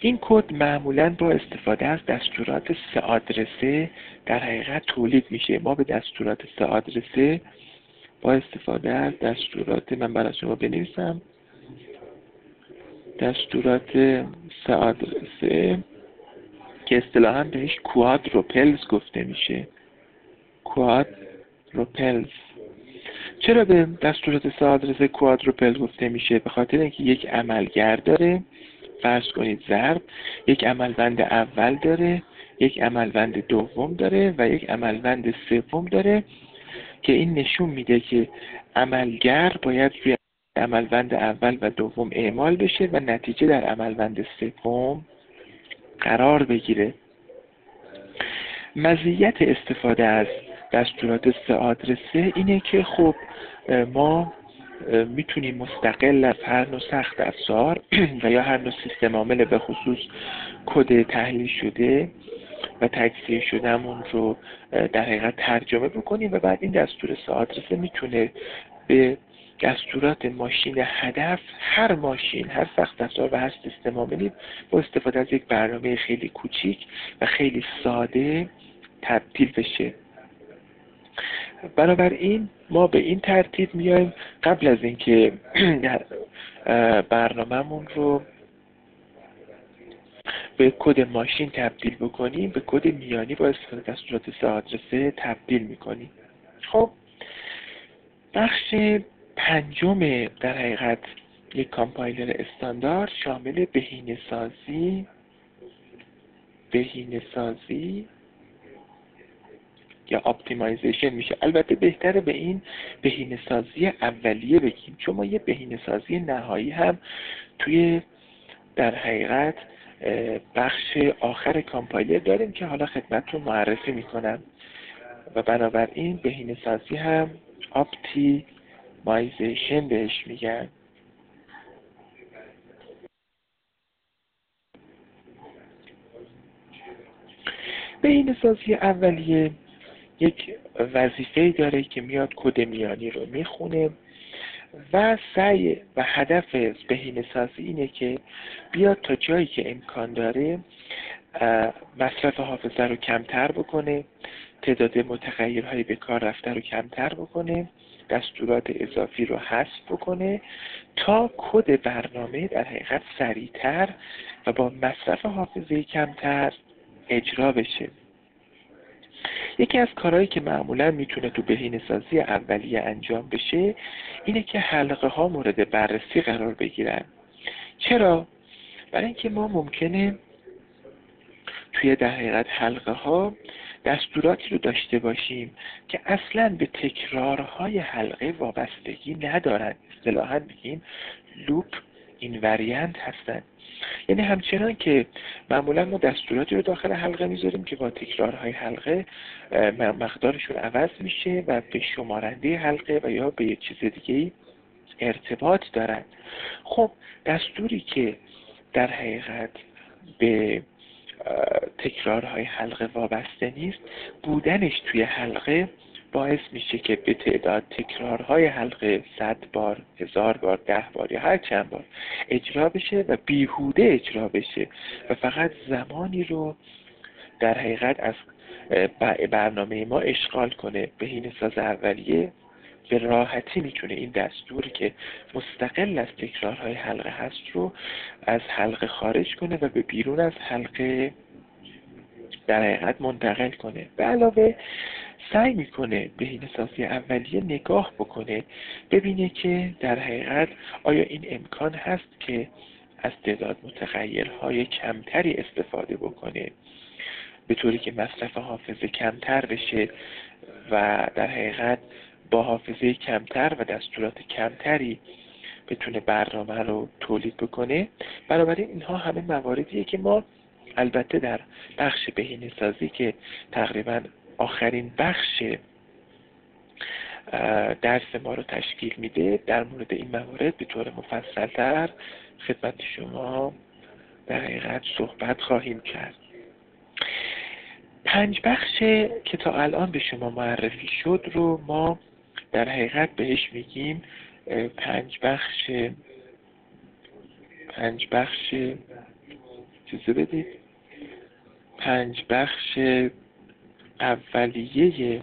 این کد معمولاً با استفاده از دستورات سه آدرسه در حقیقت تولید میشه. ما به دستورات سه آدرسه با استفاده از دستورات، من برای شما بنویسم دستورات سه آدرسه که اصطلاحاً بهش کوادروپلز گفته میشه. کوادروپلز. چرا به دستورات سه آدرسه کوادروپل گفته میشه؟ به خاطر اینکه یک عملگر داره، فرض کنید ضرب، یک عملبند اول داره، یک عملبند دوم داره و یک عملبند سوم داره که این نشون میده که عملگر باید روی عملبند اول و دوم اعمال بشه و نتیجه در عملبند سوم قرار بگیره. مزیت استفاده از دستورات سه آدرسه اینه که خب ما میتونیم مستقل از هر نوع سخت افزار و یا هر نوع سیستم عامل به خصوص کد تحلیل شده و تجزیه شدهمون رو در حقیقت ترجمه بکنیم و بعد این دستور سه آدرسه میتونه به دستورات ماشین هدف، هر ماشین، هر سخت افزار و هر سیستم عاملی با استفاده از یک برنامه خیلی کوچیک و خیلی ساده تبدیل بشه. بنابراین ما به این ترتیب میایم قبل از اینکه برنامه‌مون رو به کد ماشین تبدیل بکنیم، به کد میانی با استفاده از دستورات سه آدرسه تبدیل میکنیم. خب بخش پنجم در حقیقت یک کامپایلر استاندارد شامل بهینه‌سازی یا اپتیمایزیشن میشه. البته بهتره به این بهینه‌سازی اولیه بگیم، چون ما یه بهینه‌سازی نهایی هم توی در حقیقت بخش آخر کامپایلر داریم که حالا خدمتتون معرفی میکنم و بنابراین بهینه‌سازی هم اپتیمایزیشن بهش میگن. بهینه‌سازی اولیه یک وظیفه‌ای داره که میاد کد میانی رو میخونه و سعی و هدف از بهینه‌سازی اینه که بیاد تا جایی که امکان داره مصرف حافظه رو کمتر بکنه، تعداد متغیرهای به کار رفته رو کمتر بکنه، دستورات اضافی رو حذف بکنه تا کد برنامه در حقیقت سریع‌تر و با مصرف حافظه کمتر اجرا بشه. یکی از کارهایی که معمولا میتونه تو بهینه‌سازی اولیه انجام بشه اینه که حلقه ها مورد بررسی قرار بگیرن. چرا؟ برای اینکه ما ممکنه توی در حقیقت حلقه ها دستوراتی رو داشته باشیم که اصلا به تکرارهای حلقه وابستگی ندارن، اصطلاحاً بگیم لوپ اینوریانت هستن. یعنی همچنان که معمولا ما دستوراتی رو داخل حلقه میذاریم که با تکرارهای حلقه مقدارشون عوض میشه و به شمارنده حلقه و یا به یه چیز دیگه‌ای ارتباط دارن. خب دستوری که در حقیقت به تکرارهای حلقه وابسته نیست، بودنش توی حلقه باعث میشه که به تعداد تکرارهای حلقه 100 بار، 1000 بار، 10 بار یا هر چند بار اجرا بشه و بیهوده اجرا بشه و فقط زمانی رو در حقیقت از برنامه ما اشغال کنه. بهینه‌ساز اولیه به راحتی میتونه این دستور که مستقل از تکرارهای حلقه هست رو از حلقه خارج کنه و به بیرون از حلقه در حقیقت منتقل کنه. به علاوه سعی میکنه بهینه‌سازی اولیه نگاه بکنه ببینه که در حقیقت آیا این امکان هست که از تعداد متغیرهای کمتری استفاده بکنه به طوری که مصرف حافظه کمتر بشه و در حقیقت با حافظه کمتر و دستورات کمتری بتونه برنامه رو تولید بکنه. بنابراین اینها همه مواردیه که ما البته در بخش بهینه‌سازی که تقریباً آخرین بخش درس ما رو تشکیل میده، در مورد این موارد به طور مفصل‌تر خدمت شما در حقیقت صحبت خواهیم کرد. 5 بخش که تا الان به شما معرفی شد رو ما در حقیقت بهش میگیم 5 بخش چیزی بدید 5 بخش اولیه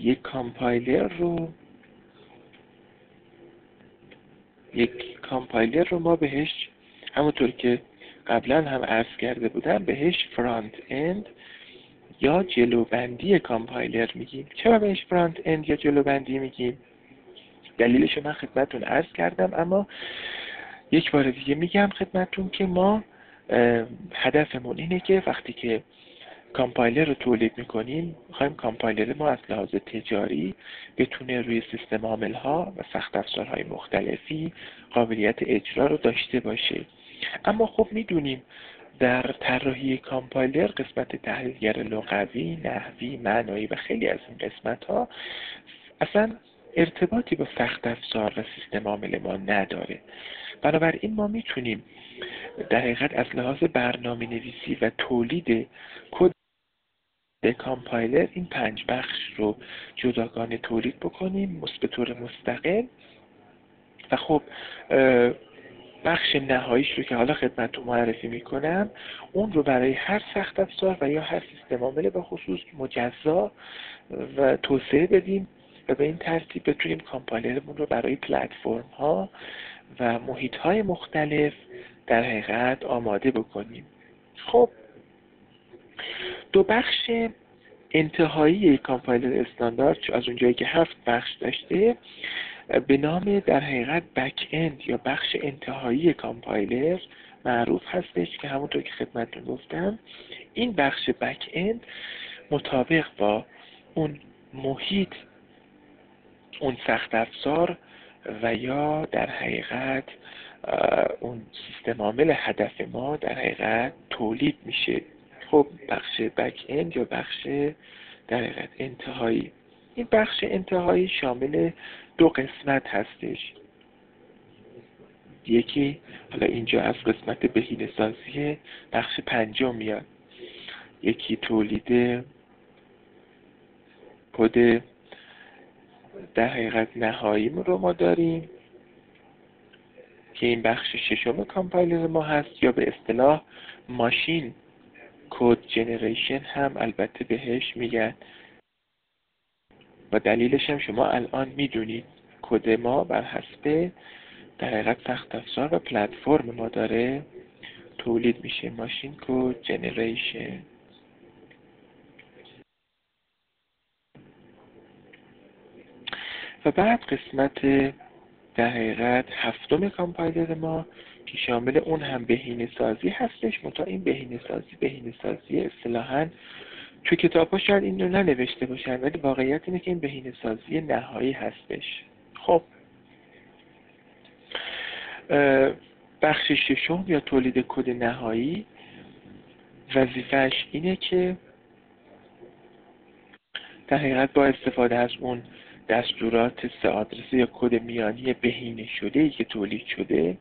یک کامپایلر رو ما بهش همونطور که قبلا هم عرض کرده بودم بهش فرانت اند یا جلوبندی کامپایلر میگیم. چرا بهش فرانت اند یا جلوبندی میگیم؟ دلیلش رو من خدمتتون عرض کردم، اما یک بار دیگه میگم خدمتتون که ما هدفمون اینه که وقتی که کامپایلر رو تولید میکنیم میخوایم کامپایلر ما از لحاظ تجاری بتونه روی سیستم عامل‌ها و سخت افزارهای مختلفی قابلیت اجرا رو داشته باشه. اما خب میدونیم در طراحی کامپایلر قسمت تحلیلگر لغوی، نحوی، معنایی و خیلی از این قسمت‌ها اصلا ارتباطی با سخت افزار و سیستم عامل ما نداره. بنابراین ما میتونیم در حقیقت از لحاظ برنامه نویسی و تولید کد کامپایلر این 5 بخش رو جداگانه تولید بکنیم به طور مستقل و خب بخش نهاییش رو که حالا خدمتتون معرفی میکنم اون رو برای هر سخت افزار و یا هر سیستم عامل به خصوص مجزا و توسعه بدیم و به این ترتیب بتونیم کامپایلرمون رو برای پلتفرم ها و محیط های مختلف در حقیقت آماده بکنیم. خب 2 بخش انتهایی کامپایلر استاندارد از اونجایی که 7 بخش داشته به نام در حقیقت بک اند یا بخش انتهایی کامپایلر معروف هستش که همونطور که خدمتتون گفتم این بخش بک اند مطابق با اون محیط، اون سخت افزار و یا در حقیقت اون سیستم عامل هدف ما در حقیقت تولید میشه. خب بخش بک اند یا بخش در حقیقت انتهایی، این بخش انتهایی شامل دو قسمت هستش. یکی حالا اینجا از قسمت بهینه‌سازی بخش پنجم میاد، یکی تولید کد در حقیقت نهایی رو ما داریم که این بخش ششم کامپایلر ما هست، یا به اصطلاح ماشین کد جنریشن هم البته بهش میگن و دلیلش هم شما الان میدونید. کد ما بر حسب در حقیقت سخت افزار و پلتفرم ما داره تولید میشه. ماشین کد جنریشن و بعد قسمت در حقیقت هفتم کامپایلر ما که شامل اون هم بهینه‌سازی هستش. متا این بهینه‌سازی اصطلاحاً تو کتاب‌ها شاید این رو ننوشته باشن، ولی واقعیت اینه که این بهینه‌سازی نهایی هستش. خب بخش ششم یا تولید کد نهایی وظیفه‌اش اینه که در حقیقت با استفاده از اون دستورات سه آدرسه یا کد میانی بهینه شده‌ای که تولید شده،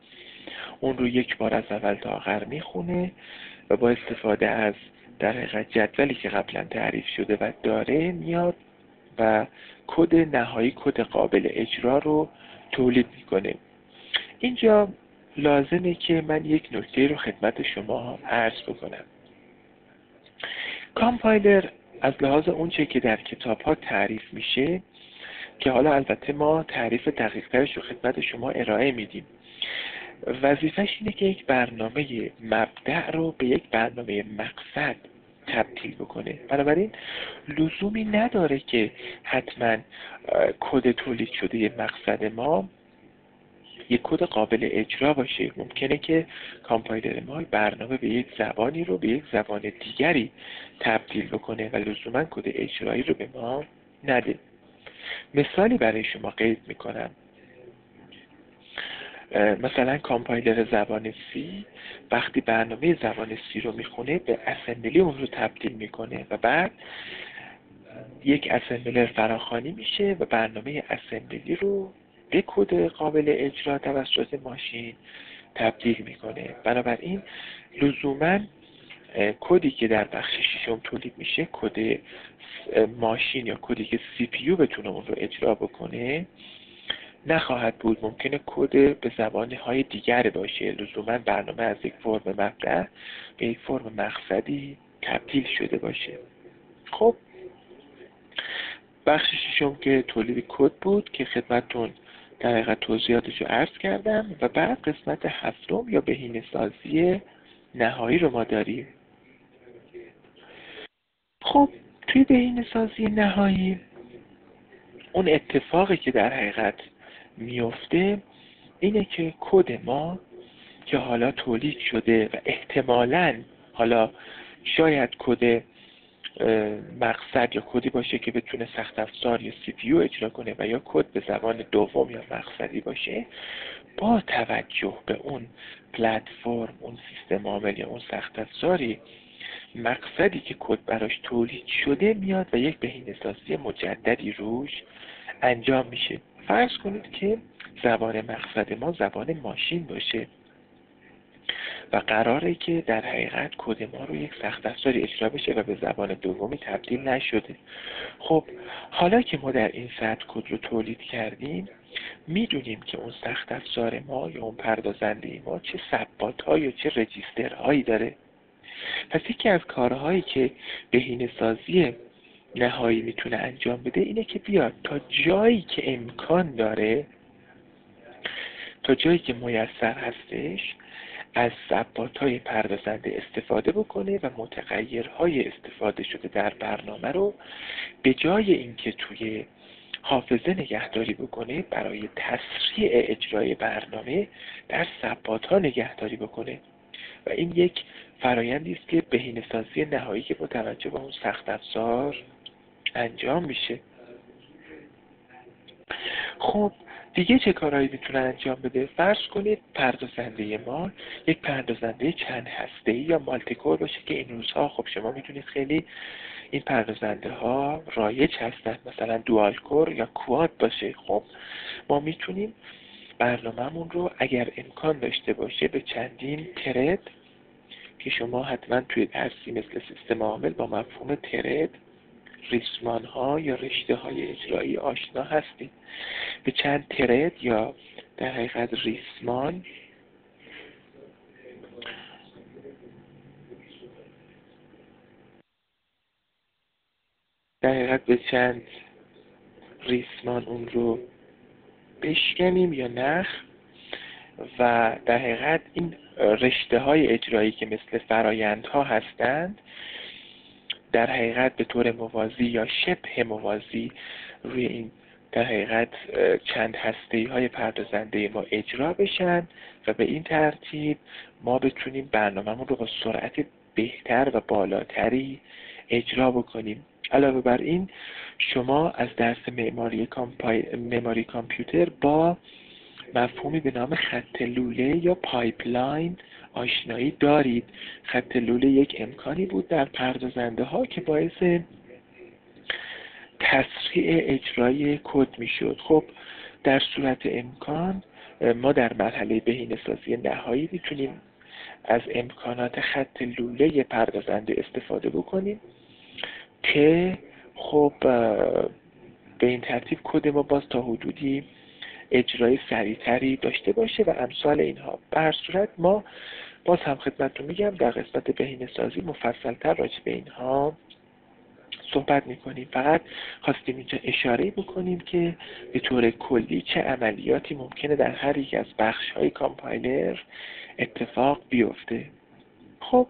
اون رو یک بار از اول تا آخر میخونه و با استفاده از در حقیقت جدولی که قبلا تعریف شده و داره میاد و کد نهایی، کد قابل اجرا رو تولید میکنه. اینجا لازمه که من یک نکته رو خدمت شما عرض بکنم. کامپایلر از لحاظ اونچه که در کتاب‌ها تعریف میشه، که حالا البته ما تعریف دقیق‌ترش رو خدمت شما ارائه میدیم، وظیفه‌ش اینه که یک برنامه مبدأ رو به یک برنامه مقصد تبدیل بکنه. بنابراین لزومی نداره که حتما کد تولید شده مقصد ما یک کد قابل اجرا باشه. ممکنه که کامپایلر ما برنامه به یک زبانی رو به یک زبان دیگری تبدیل بکنه و لزوما کد اجرایی رو به ما نده. مثالی برای شما قید میکنم. مثلا کامپایلر زبان سی وقتی برنامه زبان سی رو میخونه به اسمبلی اون رو تبدیل میکنه و بعد یک اسمبلر فراخوانی میشه و برنامه اسمبلی رو به کد قابل اجرا توسط ماشین تبدیل میکنه. بنابراین لزوماً کدی که در بخش ششم تولید میشه، کد ماشین یا کدی که سی پی یو بتونه اون رو اجرا بکنه نخواهد بود. ممکنه کد به زبانهای دیگر باشه. لزوما برنامه از یک فرم مبدأ به یک فرم مقصدی تبدیل شده باشه. خب بخش ششم که تولید کد بود که خدمتتون در حقیقت توضیحاتش رو عرض کردم و بعد قسمت هفتم یا بهینه‌سازی نهایی رو ما داریم. خب توی بهینه‌سازی نهایی اون اتفاقی که در حقیقت میفته اینه که کد ما که حالا تولید شده و احتمالاً حالا شاید کد مقصد یا کدی باشه که بتونه سخت افزار یا سی پی یو اجرا کنه و یا کد به زبان دوم یا مقصدی باشه، با توجه به اون پلتفرم، اون سیستم عامل یا اون سخت افزاری مقصدی که کد براش تولید شده میاد و یک بهینه‌سازی مجددی روش انجام میشه. فرض کنید که زبان مقصد ما زبان ماشین باشه و قراره که در حقیقت کد ما رو یک سخت افزاری اجرا بشه و به زبان دومی تبدیل نشده. خب حالا که ما در این سطح کد رو تولید کردیم، میدونیم که اون سخت افزار ما یا اون پردازنده ما چه ثبات ها یا چه رجیستر هایی داره. پس یکی از کارهایی که بهینه‌سازی نهایی میتونه انجام بده اینه که بیاد تا جایی که امکان داره، تا جایی که میسر هستش، از ثبات‌های پردازنده استفاده بکنه و متغیرهای استفاده شده در برنامه رو به جای اینکه توی حافظه نگهداری بکنه برای تسریع اجرای برنامه در ثبات‌ها نگهداری بکنه. و این یک فرآیندی است که بهینه‌سازی نهایی که با توجه به اون سخت افزار انجام میشه. خب دیگه چه کارهایی میتونه انجام بده؟ فرض کنید پردازنده مال یک پردازنده چند هسته‌ای یا مالتیکور باشه که این روزها خب شما میتونید خیلی این پردازنده ها رایج هستند، مثلا دوال کور یا کواد باشه. خب ما میتونیم برنامه‌مون رو اگر امکان داشته باشه به چندین ترد که شما حتما توی درسی مثل سیستم عامل با مفهوم ترد، ریسمان ها یا رشته های اجرایی آشنا هستید، به چند ترد یا در حقیقت ریسمان اون رو بشکنیم یا نخ و در حقیقت این رشته های اجرایی که مثل فرایندها هستند در حقیقت به طور موازی یا شبه موازی روی این در حقیقت چند هسته‌ای های پردازنده ما اجرا بشن و به این ترتیب ما بتونیم برنامه‌مون رو با سرعت بهتر و بالاتری اجرا بکنیم. علاوه بر این شما از درس معماری کامپیوتر با مفهومی به نام خط لوله یا پایپلاین آشنایی دارید. خط لوله یک امکانی بود در پردازنده ها که باعث تسریع اجرای کد می شد. خب در صورت امکان ما در مرحله بهینه‌سازی نهایی میتونیم از امکانات خط لوله پردازنده استفاده بکنیم که خب به این ترتیب کد ما باز تا حدودی اجرای سریعتری داشته باشه و امثال اینها. به هر صورت ما باز هم خدمتتون میگم در قسمت بهینه‌سازی مفصل‌تر راجع به اینها صحبت میکنیم. فقط خواستیم اینجا اشاره بکنیم که به طور کلی چه عملیاتی ممکنه در هر یک از بخش‌های کامپایلر اتفاق بیفته. خب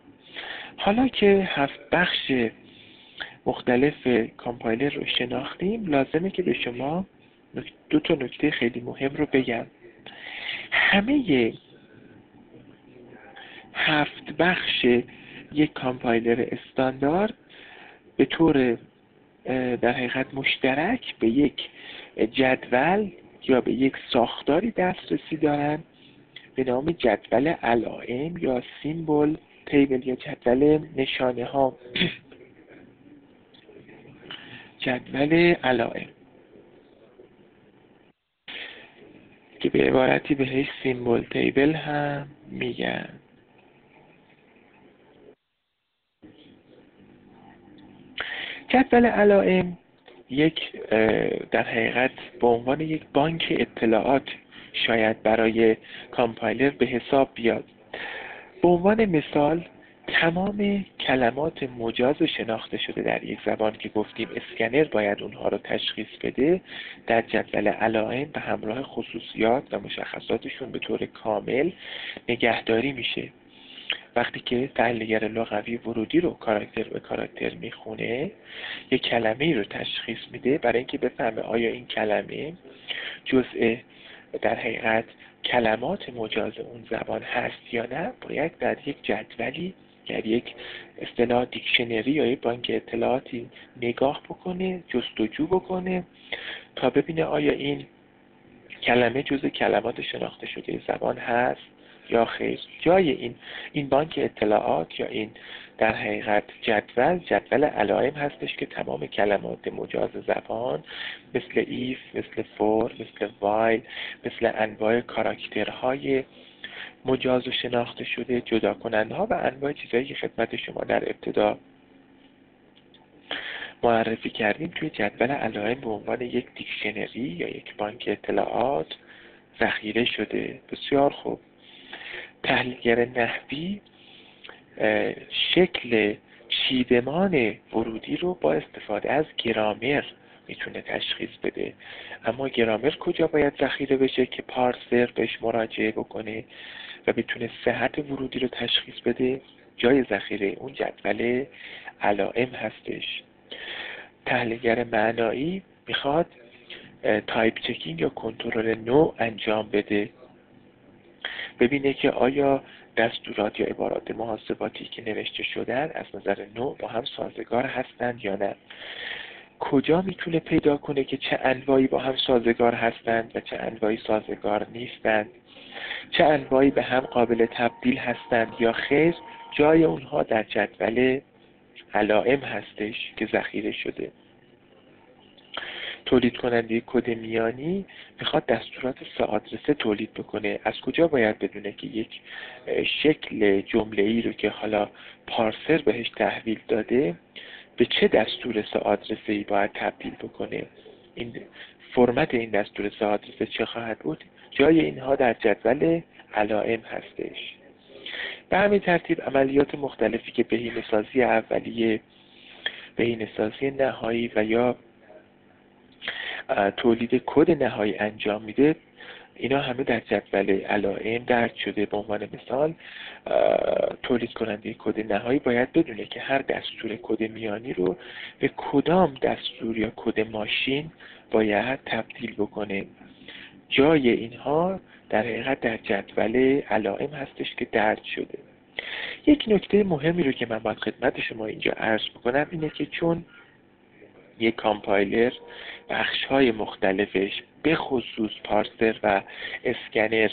حالا که 7 بخش مختلف کامپایلر رو شناختیم، لازمه که به شما 2 تا نکته خیلی مهم رو بگم. همه 7 بخش یک کامپایلر استاندارد به طور در حقیقت مشترک به یک جدول یا به یک ساختاری دسترسی دارن به نام جدول علائم یا سیمبل تیبل یا جدول نشانه ها. جدول علائم که به عبارتی بهش سیمبل تیبل هم میگن. جدول علائم یک در حقیقت به عنوان یک بانک اطلاعات شاید برای کامپایلر به حساب بیاد. به عنوان مثال تمام کلمات مجاز شناخته شده در یک زبان که گفتیم اسکنر باید اونها رو تشخیص بده در جدول علائم به همراه خصوصیات و مشخصاتشون به طور کامل نگهداری میشه. وقتی که تحلیلگر لغوی ورودی رو کاراکتر به کاراکتر میخونه یک کلمه رو تشخیص میده برای اینکه بفهمه آیا این کلمه جزء در حقیقت کلمات مجاز اون زبان هست یا نه، باید در یک جدولی در یک اصطلاح دیکشنری یا یک بانک اطلاعاتی نگاه بکنه، جستجو بکنه تا ببینه آیا این کلمه جزء کلمات شناخته شده زبان هست یا خیر. جای این بانک اطلاعات یا این در حقیقت جدول علائم هستش که تمام کلمات مجاز زبان مثل ایف، مثل فور، مثل وایل، مثل انواع کاراکترهای مجاز و شناخته شده، جدا کننده ها و انواع چیزهایی که خدمت شما در ابتدا معرفی کردیم توی جدول علائم به عنوان یک دیکشنری یا یک بانک اطلاعات ذخیره شده. بسیار خوب. تحلیلگر نحوی شکل چیدمان ورودی رو با استفاده از گرامر میتونه تشخیص بده. اما گرامر کجا باید ذخیره بشه که پارسر بهش مراجعه بکنه و میتونه صحت ورودی رو تشخیص بده؟ جای ذخیره اون جدول علائم هستش. تحلیلگر معنایی میخواد تایپ چکینگ یا کنترل نوع انجام بده، ببینه که آیا دستورات یا عبارات محاسباتی که نوشته شدن از نظر نوع با هم سازگار هستند یا نه. کجا میتونه پیدا کنه که چه انواعی با هم سازگار هستند و چه انواعی سازگار نیستند، چه انواعی به هم قابل تبدیل هستند یا خیر، جای اونها در جدول علائم هستش که ذخیره شده. تولید کننده کد میانی میخواد دستورات سه آدرسه تولید بکنه. از کجا باید بدونه که یک شکل جمله‌ای رو که حالا پارسر بهش تحویل داده به چه دستور سه آدرسه‌ای باید تبدیل بکنه؟ این فرمت این دستور سه آدرسه چه خواهد بود؟ جای اینها در جدول علائم هستش. به همین ترتیب عملیات مختلفی که بهینه‌سازی اولیه، بهینه‌سازی نهایی و یا تولید کد نهایی انجام میده، اینا همه در جدول علائم درج شده. به عنوان مثال تولید کننده کد نهایی باید بدونه که هر دستور کد میانی رو به کدام دستور یا کد ماشین باید تبدیل بکنه. جای اینها در حقیقت در جدول علائم هستش که درج شده. یک نکته مهمی رو که من باید خدمت شما اینجا عرض بکنم اینه که چون یک کامپایلر بخش‌های مختلفش به خصوص پارسر و اسکنر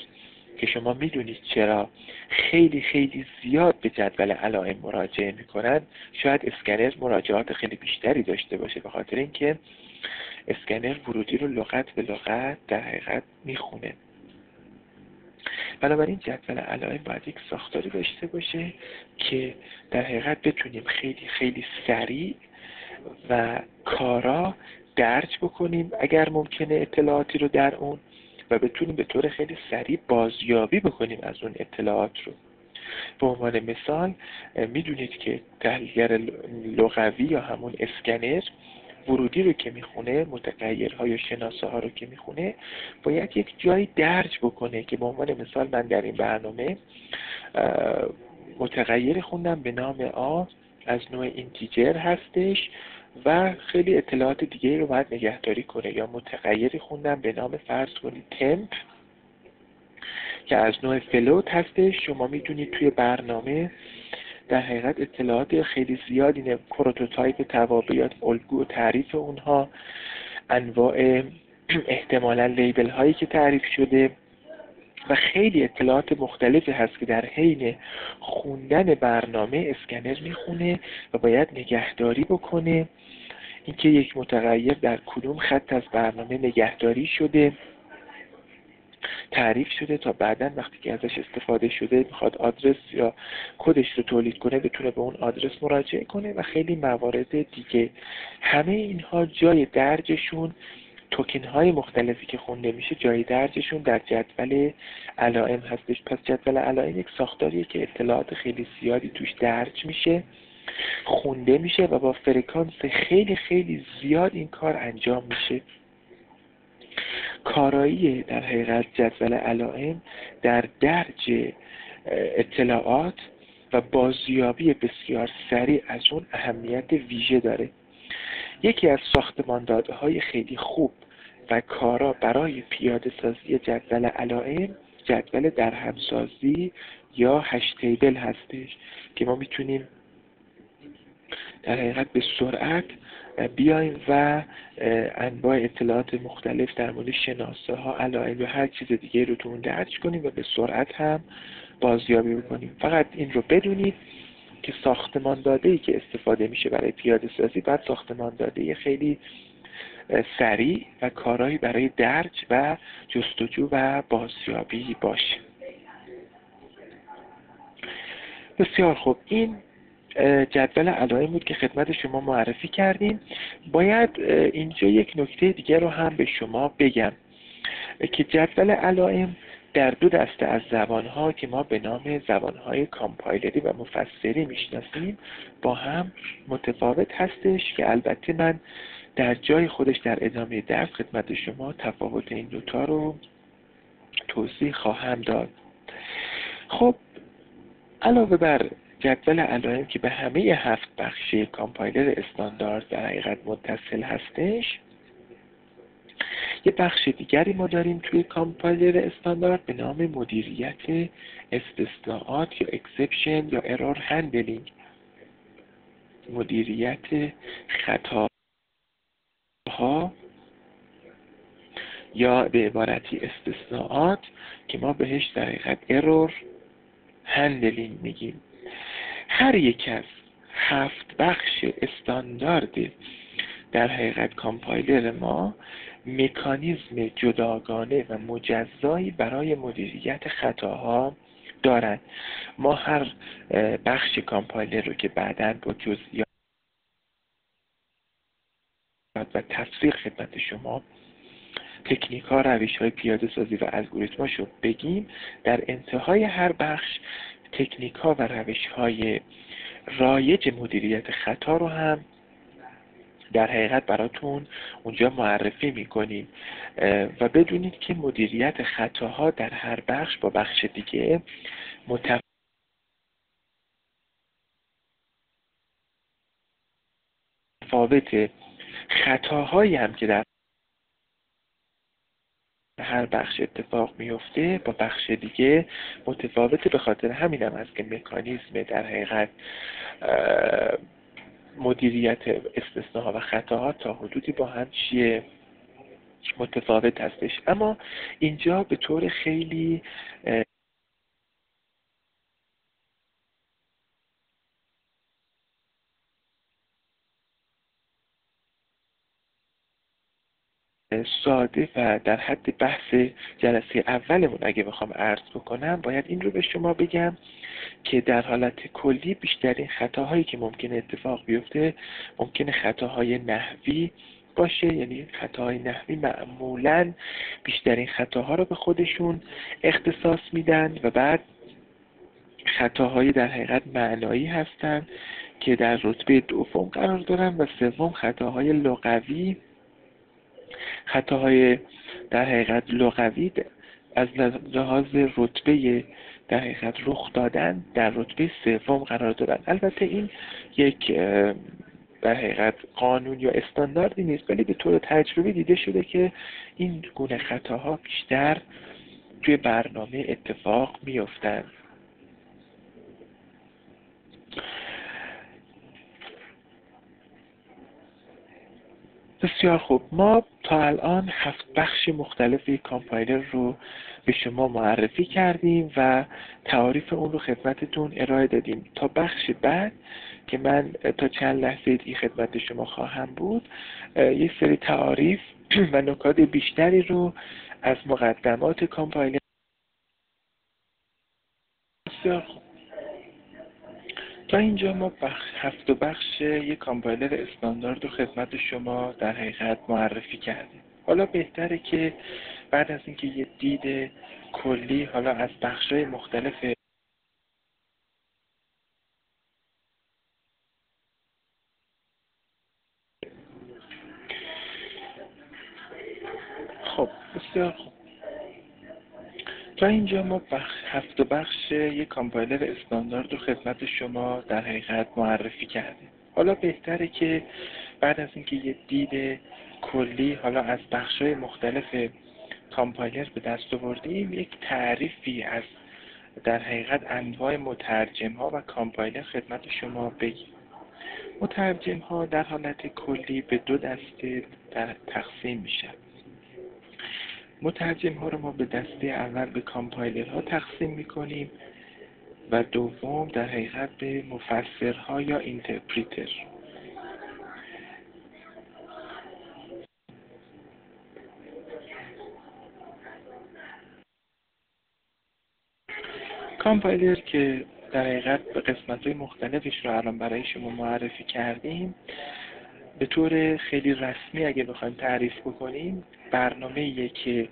که شما میدونید چرا خیلی زیاد به جدول علائم مراجعه میکنن، شاید اسکنر مراجعات خیلی بیشتری داشته باشه به خاطر اینکه اسکنر ورودی رو لغت به لغت در حقیقت میخونه. بنابراین جدول علائم باید یک ساختاری داشته باشه که در حقیقت بتونیم خیلی سریع و کارا درج بکنیم اگر ممکنه اطلاعاتی رو در اون، و بتونیم به طور خیلی سریع بازیابی بکنیم از اون اطلاعات رو. به عنوان مثال میدونید که تحلیلگر لغوی یا همون اسکنر ورودی رو که میخونه، متغیرها یا شناسه ها رو که میخونه باید یک جایی درج بکنه که به عنوان مثال من در این برنامه متغیر خوندم به نام آ، از نوع اینتیجر هستش و خیلی اطلاعات دیگه رو باید نگهداری کنه، یا متغیری خوندم به نام فرض کنید تمپ که از نوع فلوت هستش. شما میدونید توی برنامه در حقیقت اطلاعات خیلی زیاد اینه، پروتوتایپ، توابع، الگو و تعریف اونها، انواع احتمالاً لیبل هایی که تعریف شده و خیلی اطلاعات مختلفی هست که در حین خوندن برنامه اسکنر میخونه و باید نگهداری بکنه. اینکه یک متغیر در کدوم خط از برنامه نگهداری شده، تعریف شده، تا بعداً وقتی که ازش استفاده شده میخواد آدرس یا کدش رو تولید کنه بتونه به اون آدرس مراجعه کنه و خیلی موارد دیگه. همه اینها جای درجشون، توکن های مختلفی که خونده میشه جای درجشون در جدول علائم هستش. پس جدول علائم یک ساختاریه که اطلاعات خیلی زیادی توش درج میشه، خونده میشه و با فرکانس خیلی زیاد این کار انجام میشه. کارایی در حقیقت جدول علائم در درج اطلاعات و بازیابی بسیار سریع از اون اهمیت ویژه داره. یکی از ساختماندادهای خیلی خوب و کارا برای پیاده سازی جدول علائم، جدول در همسازی یا هش تیبل هستش که ما میتونیم در حقیقت به سرعت بیایم و انواع اطلاعات مختلف در مورد شناسه ها، علائم و هر چیز دیگه رو تو اون درج کنیم و به سرعت هم بازیابی بکنیم. فقط این رو بدونید که ساختمان داده‌ای که استفاده میشه برای پیاده سازی باید ساختمان داده‌ای خیلی سریع و کارایی برای درج و جستجو و بازیابی باشه. بسیار خوب، این جدول علائم بود که خدمت شما معرفی کردیم. باید اینجا یک نکته دیگه رو هم به شما بگم که جدول علائم در دو دسته از زبانها که ما به نام زبانهای کامپایلری و مفسری میشناسیم با هم متفاوت هستش که البته من در جای خودش در ادامه درس خدمت شما تفاوت این دوتا رو توضیح خواهم داد. خب علاوه بر جدول علائم که به همه 7 بخش کامپایلر استاندارد در حقیقت متصل هستش، یه بخش دیگری ما داریم توی کامپایلر استاندارد به نام مدیریت استثناءات یا اکسپشن یا ارور هندلینگ، مدیریت خطاها یا به عبارتی استثناءات که ما بهش در حقیقت ارور هندلینگ میگیم. هر یک از 7 بخش استاندارد در حقیقت کامپایلر ما مکانیزم جداگانه و مجزایی برای مدیریت خطاها دارند. ما هر بخش کامپایلر رو که بعداً با جزئیات و تفسیر خدمت شما تکنیک‌ها، روش‌های پیاده‌سازی و الگوریتم‌هاش رو بگیم، در انتهای هر بخش تکنیک‌ها و روش‌های رایج مدیریت خطا رو هم در حقیقت براتون اونجا معرفی میکنیم و بدونید که مدیریت خطاها در هر بخش با بخش دیگه متفاوته. خطاهایی هم که در هر بخش اتفاق میفته با بخش دیگه متفاوته. به خاطر همین هم هست که مکانیزم در حقیقت مدیریت استثناها و خطاها تا حدودی با هم چیه متفاوت هستش. اما اینجا به طور خیلی ساده و در حد بحث جلسه اولمون اگه بخوام عرض بکنم، باید این رو به شما بگم که در حالت کلی بیشترین خطاهایی که ممکنه اتفاق بیفته ممکنه خطاهای نحوی باشه، یعنی خطاهای نحوی معمولاً بیشترین خطاها رو به خودشون اختصاص میدن و بعد خطاهای در حقیقت معنایی هستن که در رتبه دوم قرار دارن و سوم خطاهای لغوی، خطاهای در حقیقت لغوی از لحاظ رتبه در حقیقت رخ دادن در رتبه سوم قرار دادن. البته این یک در حقیقت قانون یا استانداردی نیست، ولی به طور تجربی دیده شده که این گونه خطاها بیشتر توی برنامه اتفاق میافتند. بسیار خوب، ما تا الان 7 بخش مختلف کامپایلر رو به شما معرفی کردیم و تعاریف اون رو خدمتتون ارائه دادیم. تا بخش بعد که من تا چند لحظه دیگه خدمت شما خواهم بود، یه سری تعاریف و نکات بیشتری رو از مقدمات کامپایلر. بسیار خوب، تا اینجا ما 7 بخش یک کامپایلر استاندارد رو خدمت شما در حقیقت معرفی کردیم. حالا بهتره که بعد از اینکه یه دید کلی حالا از بخش‌های مختلف کامپایلر به دست آوردیم، یک تعریفی از در حقیقت انواع مترجم‌ها و کامپایلر خدمت شما بگیم. مترجم‌ها در حالت کلی به 2 دسته تقسیم میشن. مترجم ها رو ما به دسته اول به کامپایلر ها تقسیم میکنیم و دوم در حقیقت به مفسر ها یا اینترپریتر. کامپایلر که در حقیقت به قسمت های مختلفش رو الان برای شما معرفی کردیم، به طور خیلی رسمی اگه بخوایم تعریف بکنیم، برنامه‌ایه که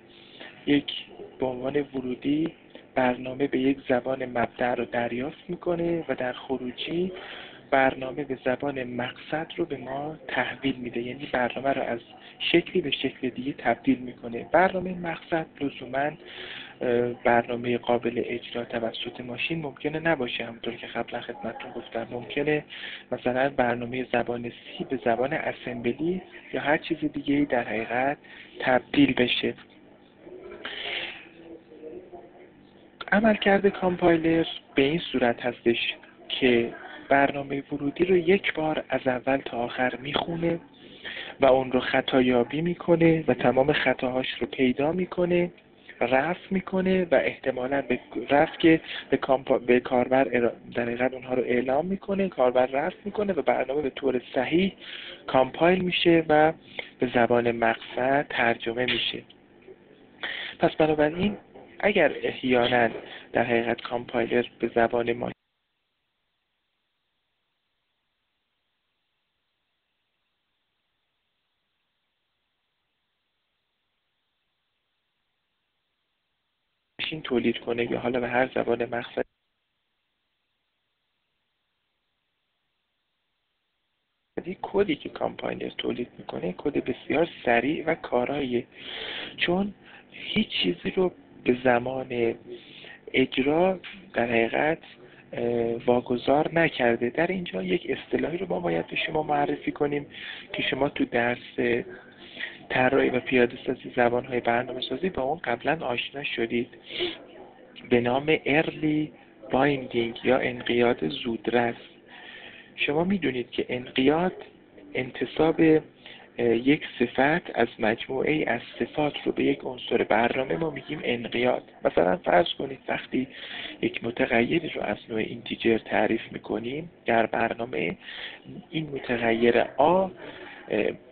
یک به عنوان ورودی برنامه به یک زبان مبدأ رو دریافت میکنه و در خروجی برنامه به زبان مقصد رو به ما تحویل میده، یعنی برنامه رو از شکلی به شکل دیگه تبدیل میکنه. برنامه مقصد لزوماً برنامه قابل اجرا توسط ماشین ممکنه نباشه. همونطور که قبلا خدمتتون گفتم ممکنه مثلا برنامه زبان سی به زبان اسمبلی یا هر چیز دیگه‌ای در حقیقت تبدیل بشه. عملکرد کامپایلر به این صورت هستش که برنامه ورودی رو یک بار از اول تا آخر میخونه و اون رو خطایابی میکنه و تمام خطاهاش رو پیدا میکنه، رفع میکنه و احتمالاً به رفع که به کاربر در حقیقت اونها رو اعلام میکنه، کاربر رفع میکنه و برنامه به طور صحیح کامپایل میشه و به زبان مقصد ترجمه میشه. پس بنابراین اگر احیانا در حقیقت کامپایلر به زبان ما تولید کنه یا حالا به هر زبان مقصد کدی که کامپایلر تولید میکنه کد بسیار سریع و کاراییه، چون هیچ چیزی رو به زمان اجرا در حقیقت واگذار نکرده. در اینجا یک اصطلاحی رو ما باید به شما معرفی کنیم که شما تو درس طراحی و پیاده سازی زبان‌های برنامه‌سازی با اون قبلا آشنا شدید به نام ارلی بایندینگ یا انقیاد زودرس. شما میدونید که انقیاد انتساب یک صفت از مجموعه از صفات رو به یک عنصر برنامه ما میگیم انقیاد. مثلا فرض کنید وقتی یک متغیری رو از نوع اینتیجر تعریف میکنیم در برنامه، این متغیر A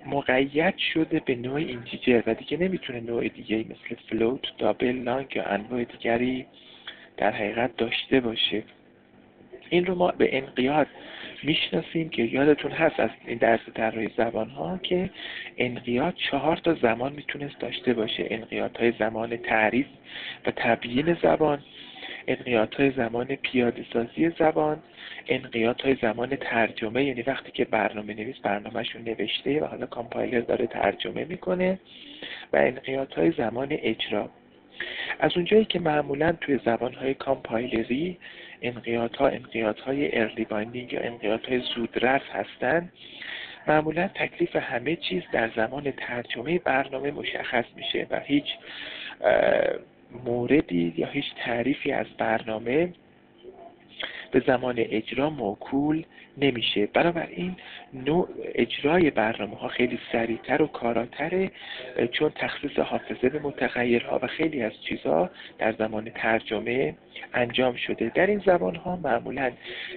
مقید شده به نوع اینتیجر و دیگه نمیتونه نوع دیگه مثل فلوت، دابل، لانگ یا انواع دیگری در حقیقت داشته باشه. این رو ما به انقیاد میشناسیم که یادتون هست از این درس طراحی زبان ها که انقیاد 4 تا زمان میتونست داشته باشه: انقیادهای زمان تعریف و تبیین زبان، انقیادهای زمان پیاده سازی زبان، انقیادهای زمان ترجمه، یعنی وقتی که برنامه نویس برنامه‌شو نوشته و حالا کامپایلر داره ترجمه میکنه، و انقیادهای زمان اجرا. از اونجایی که معمولاً توی زبان‌های کامپایلری انقیادها انقیادهای ارلی بایندینگ یا انقیادهای زودرفع هستند، معمولاً تکلیف همه چیز در زمان ترجمه برنامه مشخص میشه و هیچ موردی یا هیچ تعریفی از برنامه به زمان اجرا موکول نمیشه. بنابراین نوع اجرای برنامه ها خیلی سریعتر و کاراتره، چون تخصیص حافظه به متغیرها و خیلی از چیزها در زمان ترجمه انجام شده. در این زبان ها معمولا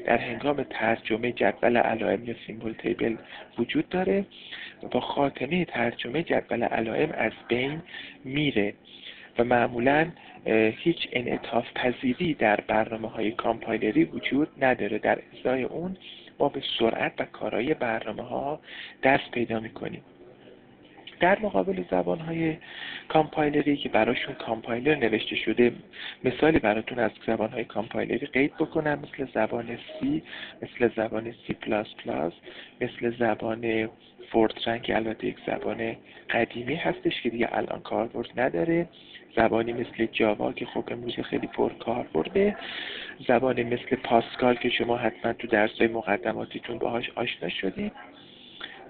در هنگام ترجمه جدول علائم یا سیمبل تیبل وجود داره و با خاتمه ترجمه جدول علائم از بین میره و معمولاً هیچ انعطاف پذیری در برنامه‌های کامپایلری وجود نداره. در ازای اون ما به سرعت و کارایی برنامه‌ها دست پیدا می‌کنیم. در مقابل زبان‌های کامپایلری که براشون کامپایلر نوشته شده، مثالی براتون از زبان‌های کامپایلری قید بکنم، مثل زبان سی، مثل زبان سی پلاس پلاس، مثل زبان فورترن که البته یک زبان قدیمی هستش که دیگه الان کاربرد نداره، زبانی مثل جاوا که خب امروز خیلی پرکاربرده، زبانی مثل پاسکال که شما حتما تو درس‌های مقدماتیتون باهاش آشنا شدید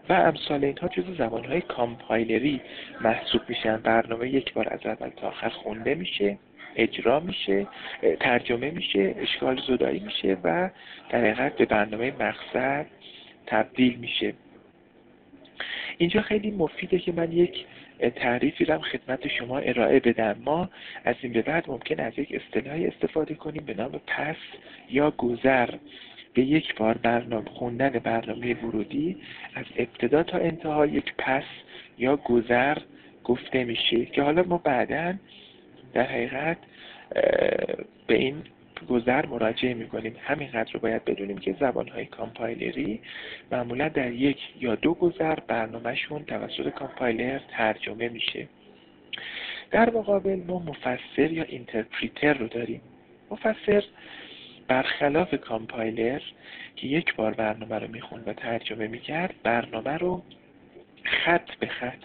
و امثال اینها جزو زبان‌های کامپایلری محسوب میشن. برنامه یک بار از اول تا آخر خونده میشه، اجرا میشه، ترجمه میشه، اشکال زدایی میشه و در حقیقت به برنامه مقصد تبدیل میشه. اینجا خیلی مفیده که من یک تعریفی رو خدمت شما ارائه بدم. ما از این به بعد ممکن از یک اصطلاحی استفاده کنیم به نام پس یا گذر. به یک بار خوندن برنامه ورودی از ابتدا تا انتها یک پس یا گذر گفته میشه که حالا ما بعداً در حقیقت به این گذر مراجعه میکنیم. همینقدر رو باید بدونیم که زبان‌های کامپایلری معمولا در 1 یا 2 گذر برنامهشون توسط کامپایلر ترجمه میشه. در مقابل ما مفسر یا اینترپریتر رو داریم. مفسر برخلاف کامپایلر که یک بار برنامه رو میخوند و ترجمه میکرد، برنامه رو خط به خط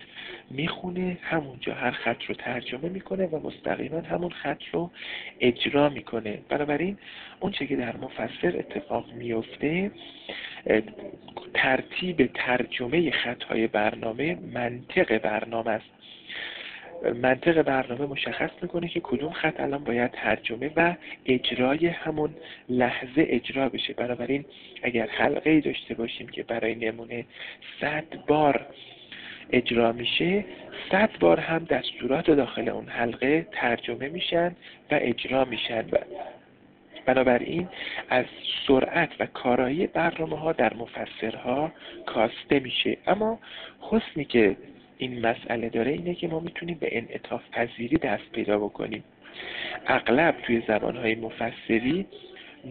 میخونه، همونجا هر خط رو ترجمه میکنه و مستقیما همون خط رو اجرا میکنه. بنابراین اون چه که در مفسر اتفاق میفته، ترتیب ترجمه خطهای برنامه منطق برنامه است. منطق برنامه مشخص میکنه که کدوم خط الان باید ترجمه و اجرای همون لحظه اجرا بشه. بنابراین اگر حلقه ای داشته باشیم که برای نمونه 100 بار اجرا میشه، 100 بار هم دستورات داخل اون حلقه ترجمه میشن و اجرا میشن. بنابراین از سرعت و کارایی برنامه‌ها در مفسرها کاسته میشه. اما حسنی که این مسئله داره اینه که ما میتونیم به انعطاف پذیری دست پیدا بکنیم. اغلب توی زبانهای مفسری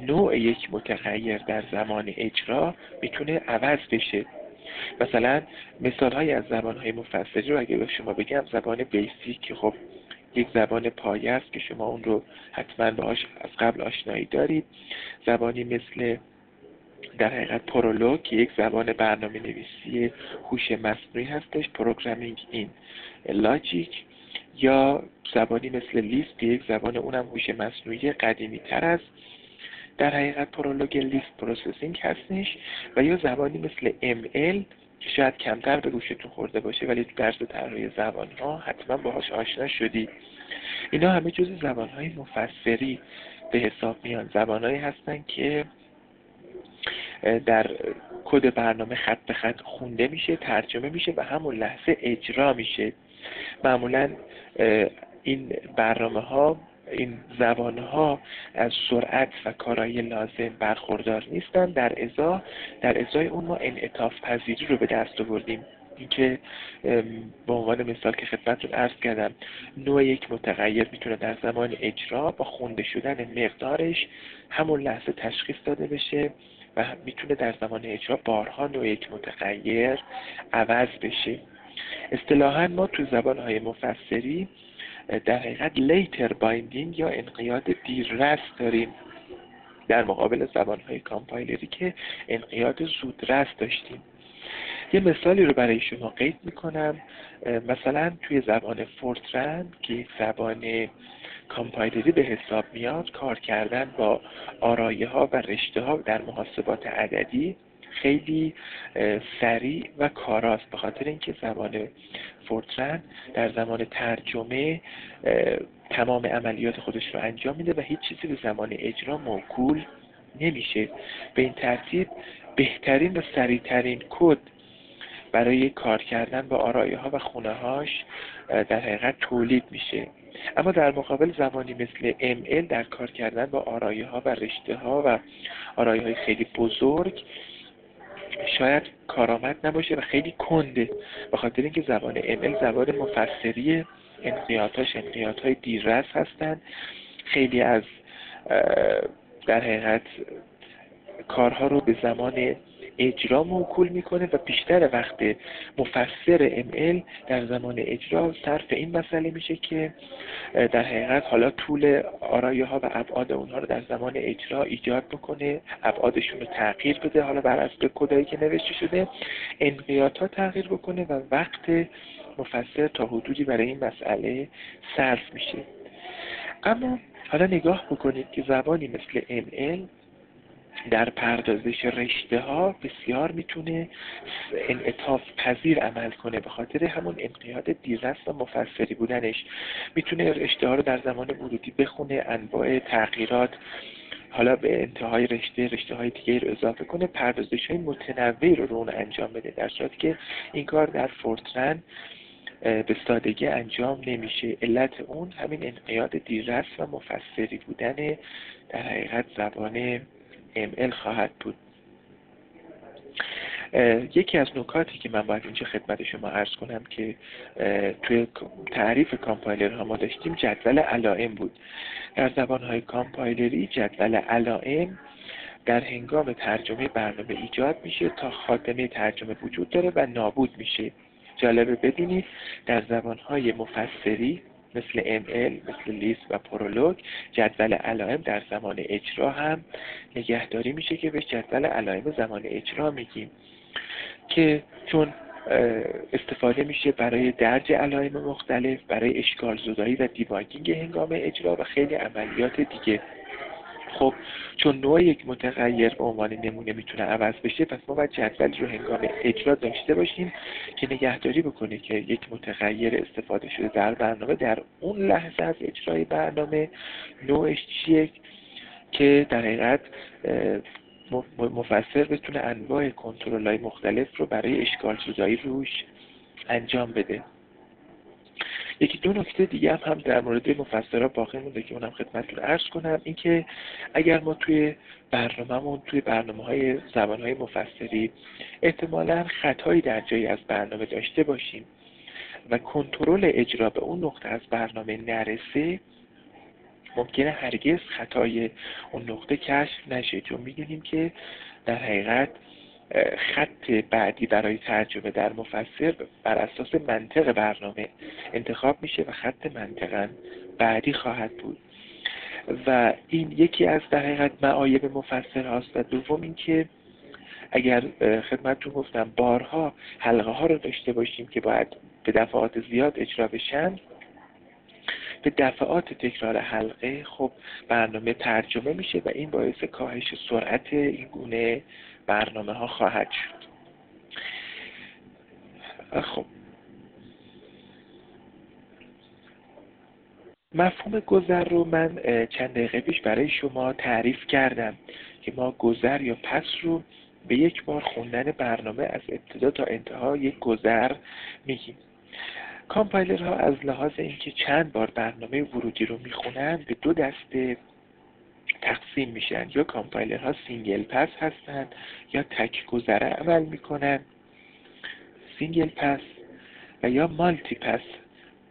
نوع یک متغیر در زمان اجرا میتونه عوض بشه. مثلا مثالهایی از زبانهای مفسری رو اگه به شما بگم، زبان بیسیک که خب یک زبان پایه است که شما اون رو حتما باهاش از قبل آشنایی دارید. زبانی مثل در حقیقت پرولوگ که یک زبان برنامه نویسی هوش مصنوعی هستش، پروگرامینگ این لاجیک، یا زبانی مثل لیست، یک زبان اونم هوش مصنوعی قدیمی تر است، در حقیقت پرولوگ لیست پروسسینگ هستش، و یا زبانی مثل ML که شاید کمتر به گوشتون خورده باشه ولی درس طراحی زبان ها حتما باهاش آشنا شدید. اینا همه جزو زبان های مفسری به حساب میان، زبانهایی هستن که در کد برنامه خط به خط خونده میشه، ترجمه میشه و همون لحظه اجرا میشه. معمولا این برنامه ها، این زبان ها از سرعت و کارایی لازم برخوردار نیستن. در ازای اون ما انعطاف پذیری رو به دست آوردیم. این که به عنوان مثال که خدمتتون عرض کردم، نوع یک متغیر میتونه در زمان اجرا با خونده شدن مقدارش همون لحظه تشخیص داده بشه و میتونه در زمان اجرا بارها نوع یک متغیر عوض بشه. اصطلاحاً ما تو زبان‌های مفسری در حقیقت لیتر بایندینگ یا انقیاد دیررس داریم، در مقابل زبان‌های کامپایلری که انقیاد زودرس داشتیم. یه مثالی رو برای شما قید میکنم. مثلا توی زبان فورترن که زبان کامپایلری به حساب میاد، کار کردن با آرایه ها و رشته ها در محاسبات عددی خیلی سریع و کاراست، به خاطر اینکه زبان فورترن در زمان ترجمه تمام عملیات خودش رو انجام میده و هیچ چیزی به زمان اجرا موکول نمیشه. به این ترتیب بهترین و سریعترین کد برای کار کردن با آرایه ها و خونه هاش در حقیقت تولید میشه. اما در مقابل زبانی مثل ML در کار کردن با آرایه ها و رشته ها و آرایه های خیلی بزرگ شاید کارآمد نباشه و خیلی کنده، به خاطر اینکه زبان ML زبان مفسری انقیادهای دیررس هستند. خیلی از در حقیقت کارها رو به زمان اجرا موکول میکنه و بیشتر وقت مفسر ML در زمان اجرا صرف این مسئله میشه که در حقیقت حالا طول آرایه ها و ابعاد اونها رو در زمان اجرا ایجاد بکنه، ابعادشون رو تغییر بده حالا بر اساس کدایی که نوشته شده، انقیادها تغییر بکنه و وقت مفسر تا حدودی برای این مسئله صرف میشه. اما حالا نگاه بکنید که زبانی مثل ML در پردازش رشته ها بسیار میتونه انعطاف پذیر عمل کنه، به خاطر همون انقیاد دیررس و مفسری بودنش میتونه رشته ها رو در زمان ورودی بخونه، انواع تغییرات حالا به انتهای رشته های دیگه رو اضافه کنه، پردازش های متنوعی رو اون انجام بده، در صورتی که این کار در فورترن به سادگی انجام نمیشه. علت اون همین انقیاد دیررس و مفسری بودن در حقیقت زبان ML خواهد بود. یکی از نکاتی که من باید اینجا خدمت شما عرض کنم که توی تعریف کامپایلر ها ما داشتیم جدول علائم بود. در زبان‌های کامپایلری جدول علائم در هنگام ترجمه برنامه ایجاد میشه تا خاتمه ترجمه وجود داره و نابود میشه. جالبه بدونید در زبان‌های مفسری مثل ML، مثل لیست و پرولوگ جدول علائم در زمان اجرا هم نگهداری میشه که به جدول علائم زمان اجرا میگیم، که چون استفاده میشه برای درج علائم مختلف، برای اشکال زدایی و دیباگینگ هنگام اجرا و خیلی عملیات دیگه. خب چون نوع یک متغیر به عنوان نمونه میتونه عوض بشه، پس ما باید جدولی رو هنگام اجرا داشته باشیم که نگهداری بکنه که یک متغیر استفاده شده در برنامه در اون لحظه از اجرای برنامه نوعش چیه که در حقیقت مفسر بتونه انواع کنترل‌های مختلف رو برای اشکال‌زدایی روش انجام بده. یکی دو نکته دیگه هم در مورد مفسرها باقی مونده که اونم خدمتتون عرض کنم، این که اگر ما توی برنامه‌های زبان‌های مفسری احتمالاً خطایی در جایی از برنامه داشته باشیم و کنترل اجرا به اون نقطه از برنامه نرسه، ممکنه هرگز خطای اون نقطه کشف نشه، چون می‌دونیم که در حقیقت خط بعدی برای ترجمه در مفسر بر اساس منطق برنامه انتخاب میشه و خط منطقاً بعدی خواهد بود و این یکی از در حقیقت معایب مفسر هاست. و دوم این که اگر خدمتتون گفتم بارها حلقه ها رو داشته باشیم که باید به دفعات زیاد اجرا بشن، به دفعات تکرار حلقه خب برنامه ترجمه میشه و این باعث کاهش سرعت این گونه برنامه ها خواهد شد. خب مفهوم گذر رو من چند دقیقه پیش برای شما تعریف کردم که ما گذر یا پس رو به یک بار خوندن برنامه از ابتدا تا انتها یک گذر میگیم. کامپایلرها از لحاظ اینکه چند بار برنامه ورودی رو میخونن به دو دسته تقسیم میشن، یا کامپایلرها سینگل پس هستن یا تک گذره عمل میکنن سینگل پس، و یا مالتی پس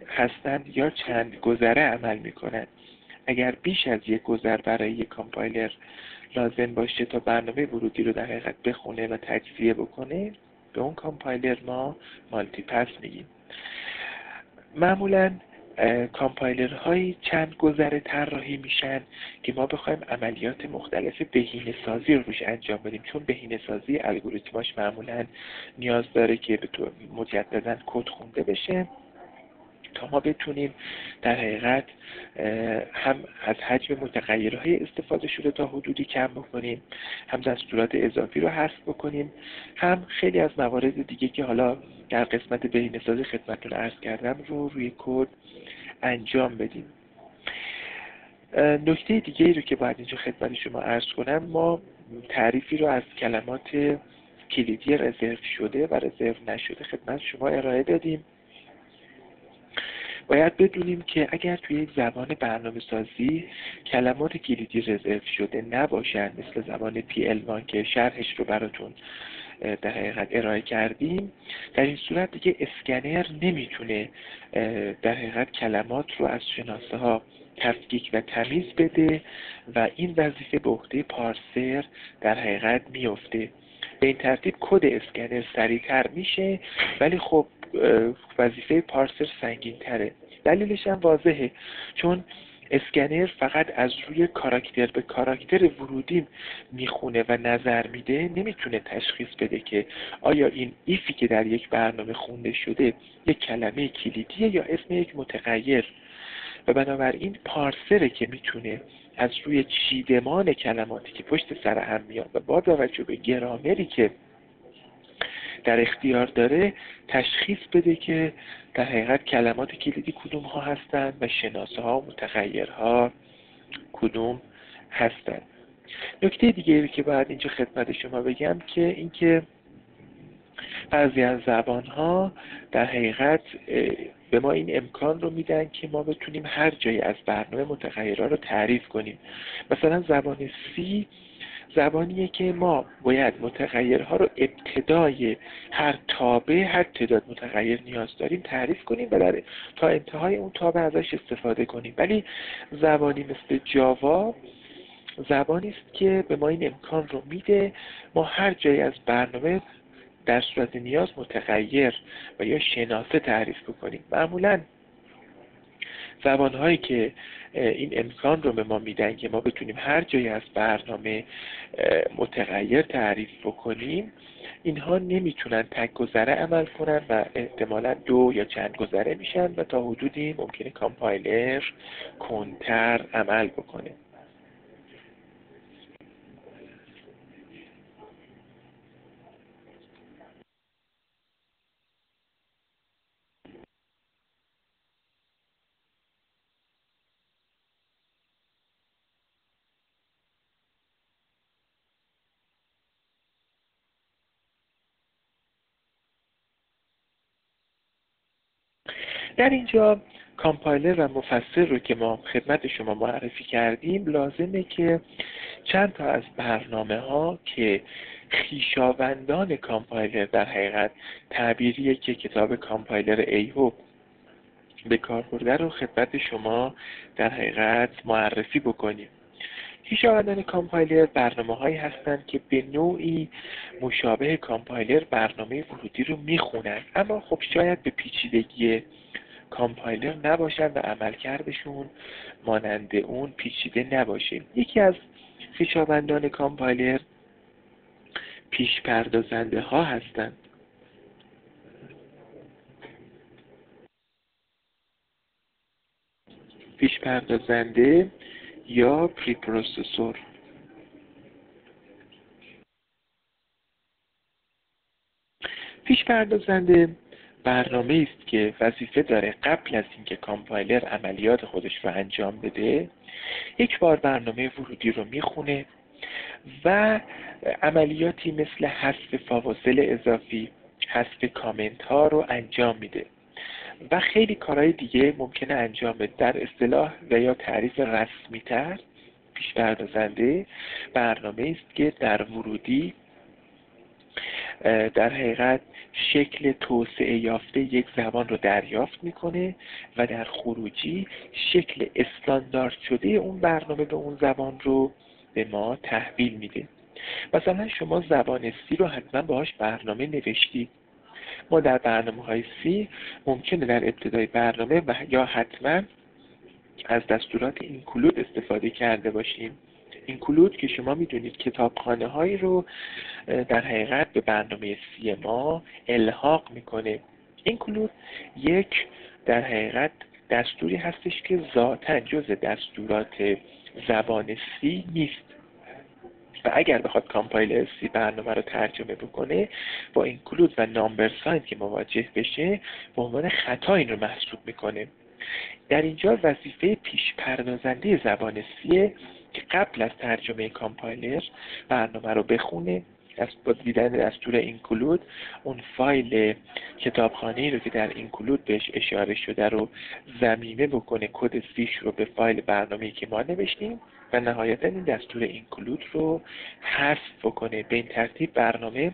هستن یا چند گذره عمل میکنن. اگر بیش از یک گذر برای یک کامپایلر لازم باشه تا برنامه ورودی رو در حقیقت بخونه و تجزیه بکنه، به اون کامپایلر ما مالتی پس میگیم. معمولاً کامپایلر هایی چند گذره طراحی میشن که ما بخوایم عملیات مختلف بهینه‌سازی رو روش انجام بدیم، چون بهینه‌سازی الگوریتماش معمولاً نیاز داره که به طور مجدداً کد خونده بشه تا ما بتونیم در حقیقت هم از حجم متغیرهای استفاده شده تا حدودی کم بکنیم، هم دستورات اضافی رو حذف بکنیم، هم خیلی از موارد دیگه که حالا در قسمت بهینه‌سازی خدمتتون عرض کردم رو روی کد انجام بدیم. نکته دیگه ای رو که باید اینجا خدمت شما عرض کنم، ما تعریفی رو از کلمات کلیدی رزرو شده و رزرو نشده خدمت شما ارائه دادیم. باید بدونیم که اگر توی یک زبان برنامه‌سازی کلمات کلیدی رزرو شده نباشن، مثل زبان PL1 که شرحش رو براتون در حقیقت ارائه کردیم، در این صورت دیگه اسکنر نمیتونه در حقیقت کلمات رو از شناسه ها تفکیک و تمیز بده و این وظیفه به عهده پارسر در حقیقت میفته. به این ترتیب کد اسکنر سریع‌تر میشه ولی خب وظیفه پارسر سنگین تره. دلیلش هم واضحه، چون اسکنر فقط از روی کاراکتر به کاراکتر ورودی میخونه و نظر میده، نمیتونه تشخیص بده که آیا این ایفی که در یک برنامه خونده شده یک کلمه کلیدیه یا اسم یک متغیر، و بنابراین پارسره که میتونه از روی چیدمان کلماتی که پشت سر هم میاد و با توجه به گرامری که در اختیار داره تشخیص بده که در حقیقت کلمات کلیدی کدوم ها هستند و شناسه ها و متغیر ها کدوم هستند. نکته دیگه که باید اینجا خدمت شما بگم که اینکه بعضی از زبان ها در حقیقت به ما این امکان رو میدن که ما بتونیم هر جایی از برنامه متغیرها رو تعریف کنیم. مثلا زبان سی زبانیه که ما باید متغیرها رو ابتدای هر تابه، هر تعداد متغیر نیاز داریم تعریف کنیم و تا انتهای اون تابه ازش استفاده کنیم. ولی زبانی مثل جاوا زبانی است که به ما این امکان رو میده ما هر جایی از برنامه در صورت نیاز متغیر و یا شناسه تعریف بکنیم. معمولاً زبانهایی که این امکان رو به ما میدن که ما بتونیم هر جایی از برنامه متغیر تعریف بکنیم، اینها نمیتونن تک گذره عمل کنن و احتمالاً دو یا چند گذره میشن و تا حدودی ممکنه کامپایلر کنتر عمل بکنه. در اینجا کامپایلر و مفسر رو که ما خدمت شما معرفی کردیم، لازمه که چند تا از برنامه ها که خویشاوندان کامپایلر در حقیقت تعبیریه که کتاب کامپایلر ایهوب به کار برده رو خدمت شما در حقیقت معرفی بکنیم. خویشاوندان کامپایلر برنامه هایی هستند که به نوعی مشابه کامپایلر برنامه ورودی رو میخونن، اما خب شاید به پیچیدگی کامپایلر نباشن و عملکردشون مانند اون پیچیده نباشه. یکی از خویشاوندان کامپایلر پیش پردازنده ها هستند. پیش پردازنده یا پری پروسسور. پیش پردازنده برنامه است که وظیفه داره قبل از اینکه کامپایلر عملیات خودش رو انجام بده، یک بار برنامه ورودی رو میخونه و عملیاتی مثل حذف فواصل اضافی، حذف کامنت ها رو انجام میده و خیلی کارهای دیگه ممکنه انجام بده. در اصطلاح و یا تعریف رسمی تر، پیش پردازنده برنامه است که در ورودی در حقیقت شکل توسعه یافته یک زبان رو دریافت میکنه و در خروجی شکل استاندارد شده اون برنامه به اون زبان رو به ما تحویل میده. مثلا شما زبان سی رو حتما باهاش برنامه نوشتی. ما در برنامه‌های سی ممکنه در ابتدای برنامه و یا حتما از دستورات اینکلود استفاده کرده باشیم. اینکلود که شما میدونید کتابخانه هایی رو در حقیقت به برنامه سی ما الحاق میکنه. اینکلود یک در حقیقت دستوری هستش که ذاتاً جزء دستورات زبان سی نیست و اگر بخواد کامپایلر سی برنامه رو ترجمه بکنه، با اینکلود و نامبر ساین که مواجه بشه به عنوان خطا این رو محسوب میکنه. در اینجا وظیفه پیش پردازنده زبان سیه که قبل از ترجمه کامپایلر برنامه رو بخونه، از دیدن دستور اینکلود اون فایل کتابخانه‌ای رو که در اینکلود بهش اشاره شده رو ضمیمه بکنه، کد سیش رو به فایل برنامه‌ای که ما نوشتیم و نهایتاً این دستور اینکلود رو حذف بکنه. به این ترتیب برنامه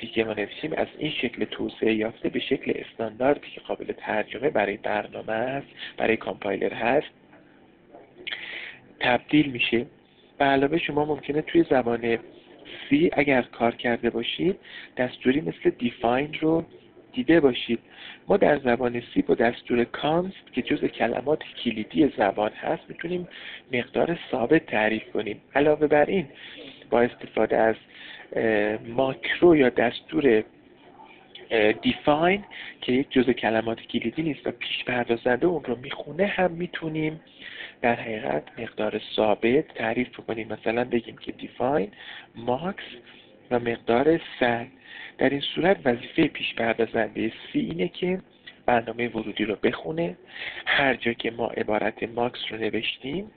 سی که ما نوشتیم از این شکل توسعه یافته به شکل استانداردی که قابل ترجمه برای برنامه است، برای کامپایلر هست، تبدیل میشه. به علاوه شما ممکنه توی زبان سی اگر کار کرده باشید دستوری مثل define رو دیده باشید. ما در زبان سی با دستور const که جزء کلمات کلیدی زبان هست میتونیم مقدار ثابت تعریف کنیم. علاوه بر این با استفاده از ماکرو یا دستور define که یک جزء کلمات کلیدی نیست و پیش پردازنده اون رو میخونه هم میتونیم در حقیقت مقدار ثابت تعریف کنیم. مثلا بگیم که define max و مقدار sal. در این صورت وظیفه پیش پردازنده سی اینه که برنامه ورودی رو بخونه، هر جا که ما عبارت max رو نوشتیم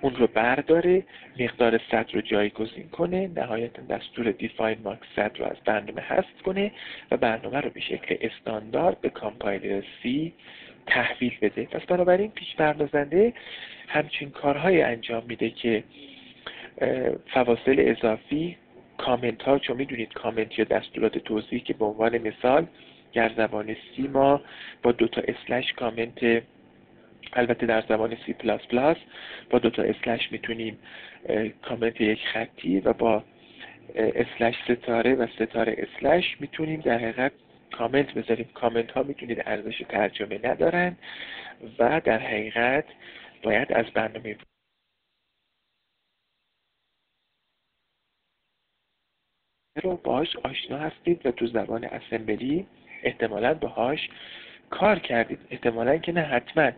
اون رو برداره، مقدار صد رو جایگزین کنه، نهایتا دستور define max صد رو از برنامه حذف کنه و برنامه رو به شکل استاندارد به کامپایلر سی تحویل بده. پس بنابراین پیش پردازنده همچین کارهای انجام میده که فواصل اضافی، کامنت ها، چون میدونید کامنت یا دستورات توضیح که به عنوان مثال در زبان سی ما با دوتا اسلش کامنت، البته در زبان سی پلاس پلاس با دوتا اسلش میتونیم کامنت یک خطی و با اسلش ستاره و ستاره اسلش میتونیم در حقیقت کامنت بذاریم. کامنت ها میتونید ارزش ترجمه ندارن و در حقیقت باید از برنامه رو باهاش آشنا هستید و تو زبان اسمبلی احتمالاً باهاش کار کردید، احتمالاً که نه حتما.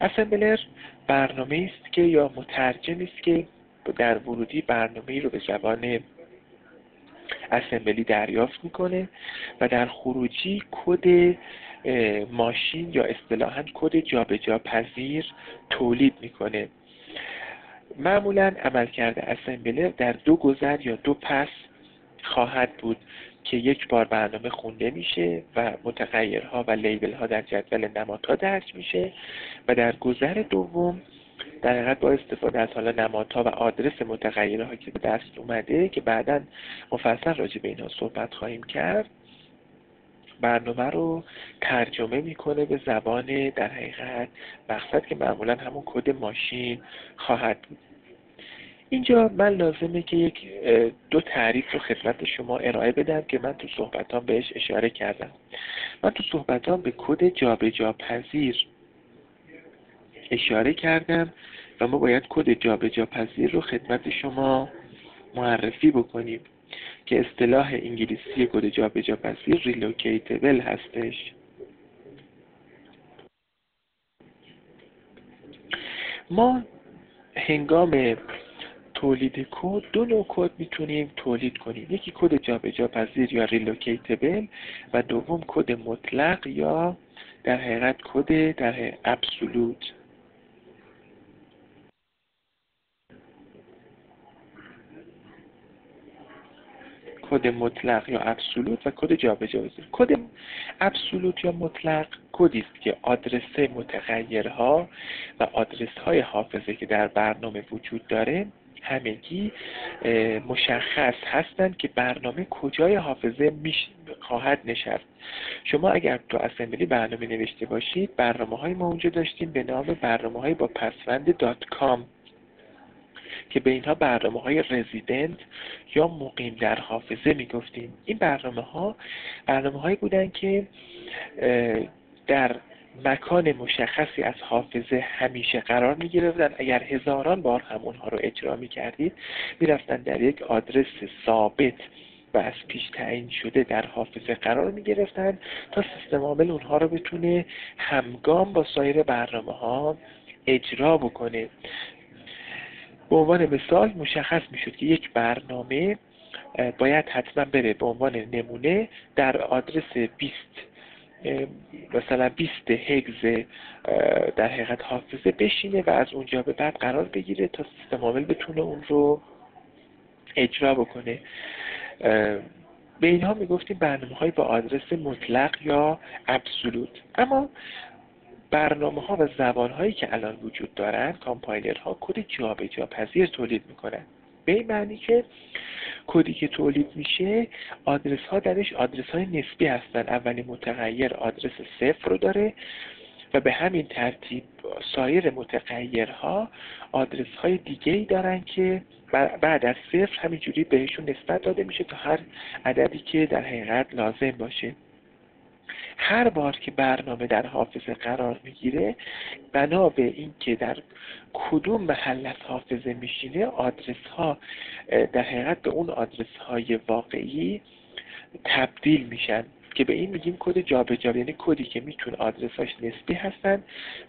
اسمبلر برنامه‌ای است که یا مترجمی است که در ورودی برنامه‌ای رو به زبان اسمبلی دریافت میکنه و در خروجی کد ماشین یا اصطلاحاً کد جابجا پذیر تولید میکنه. معمولاً عملکرد اسمبلر در دو گذر یا دو پس خواهد بود که یک بار برنامه خونده میشه و متغیرها و لیبل ها در جدول نمادها درج میشه و در گذر دوم در حقیقت با استفاده از حالا نمادها و آدرس متغیرها که به دست اومده که بعداً مفصل راجع به اینها صحبت خواهیم کرد، برنامه رو ترجمه میکنه به زبان در حقیقت مقصد که معمولا همون کد ماشین خواهد بود. اینجا من لازمه که یک دو تعریف رو خدمت شما ارائه بدم که من تو صحبتام بهش اشاره کردم. من تو صحبتام به کد جابجا پذیر اشاره کردم و ما باید کد جابجا پذیر رو خدمت شما معرفی بکنیم که اصطلاح انگلیسی کد جابجا پذیر ریلوکیتبل هستش. ما هنگام تولید کد دو نوع کد میتونیم تولید کنیم، یکی کد جابجا پذیر یا ریلوکیتبل و دوم کد مطلق یا در حقیقت کد در ابسولوت. کد مطلق یا ابسولوت و کد جابجا. کد ابسولوت یا مطلق کدی است که آدرس متغیرها و آدرس های حافظه که در برنامه وجود داره همگی مشخص هستند که برنامه کجای حافظه خواهد نشست. شما اگر تو اسمبلی برنامه نوشته باشید، برنامه های ما اونجا داشتیم به نام برنامه های با پسوند .com که به اینها برنامه های رزیدنت یا مقیم در حافظه میگفتیم. این برنامه هایی بودن که در مکان مشخصی از حافظه همیشه قرار می گرفتن. اگر هزاران بار همونها رو اجرا می کردید می رفتن در یک آدرس ثابت و از پیش تعیین شده در حافظه قرار می گرفتن تا سیستم عامل اونها رو بتونه همگام با سایر برنامه ها اجرا بکنه. به عنوان مثال مشخص می شد که یک برنامه باید حتما بره به عنوان نمونه در آدرس 20 مثلا 20 هگز در حقیقت حافظه بشینه و از اونجا به بعد قرار بگیره تا سیستم عامل بتونه اون رو اجرا بکنه. به اینها میگفتیم برنامه های با آدرس مطلق یا ابسولوت. اما برنامه ها و زبان هایی که الان وجود دارن، کامپایلر ها کد جابجا پذیر تولید میکنن، به این معنی که کدی که تولید میشه آدرس ها درش آدرس های نسبی هستن. اولین متغیر آدرس 0 رو داره و به همین ترتیب سایر متغیرها آدرس های دیگه ای دارن که بعد از 0 همینجوری بهشون نسبت داده میشه تا هر عددی که در حقیقت لازم باشه. هر بار که برنامه در حافظه قرار میگیره، بنا به اینکه در کدوم محل از حافظه میشینه، آدرس ها در حقیقت به اون آدرس های واقعی تبدیل میشن که به این میگیم کد جابجا، یعنی کدی که میتونه آدرساش نسبی هستن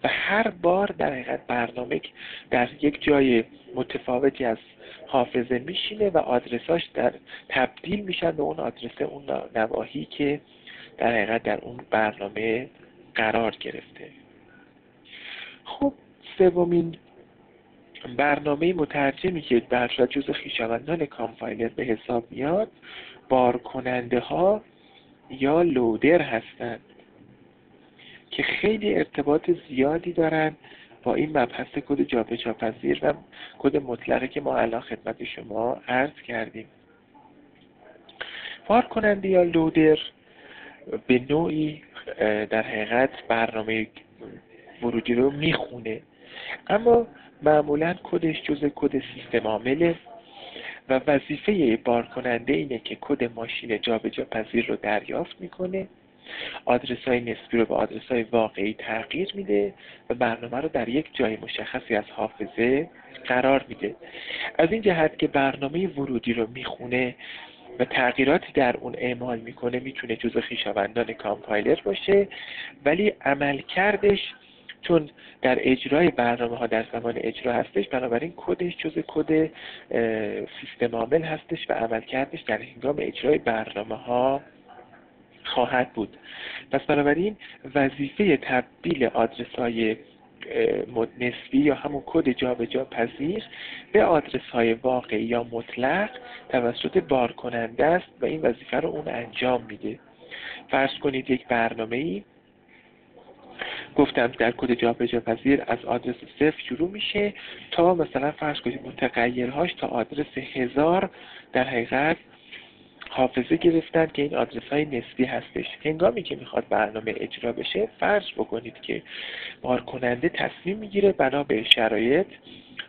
و هر بار در حقیقت برنامه در یک جای متفاوتی از حافظه میشینه و آدرساش در تبدیل میشن به اون آدرس اون نواحی که در حقیقت در اون برنامه قرار گرفته. خب سومین برنامه مترجمی که در اصل جزء خویشاوندان کامپایلر به حساب میاد، بارکننده ها یا لودر هستند که خیلی ارتباط زیادی دارن با این مبحث کد جابجا پذیر و کد مطلقی که ما الان خدمت شما عرض کردیم. بارکننده یا لودر به نوعی در حقیقت برنامه ورودی رو میخونه، اما معمولا کدش جزء کد سیستم عامله و وظیفه بارکننده اینه که کد ماشین جابجا پذیر رو دریافت میکنه، آدرس های نسبی رو به آدرس های واقعی تغییر میده و برنامه رو در یک جای مشخصی از حافظه قرار میده. از این جهت که برنامه ورودی رو میخونه و تغییراتی در اون اعمال میکنه میتونه جزو خویشاوندان کامپایلر باشه، ولی عملکردش چون در اجرای برنامه ها در زمان اجرا هستش، بنابراین کدش جزء کد سیستم عامل هستش و عملکردش در هنگام اجرای برنامه ها خواهد بود. پس بنابراین وظیفه تبدیل آدرس های نسبی یا همون کد جابجا پذیر به آدرس های واقعی یا مطلق توسط بارکننده است و این وظیفه رو اون انجام میده. فرض کنید یک برنامه‌ای گفتم در کد جابجا پذیر از آدرس 0 شروع میشه تا مثلا فرض کنید متغیرهاش تا آدرس 1000 در حقیقت حافظه گرفتن که این آدرس های نسبی هستش. هنگامی که میخواد برنامه اجرا بشه، فرض بکنید که بارکننده تصمیم میگیره بنا به شرایط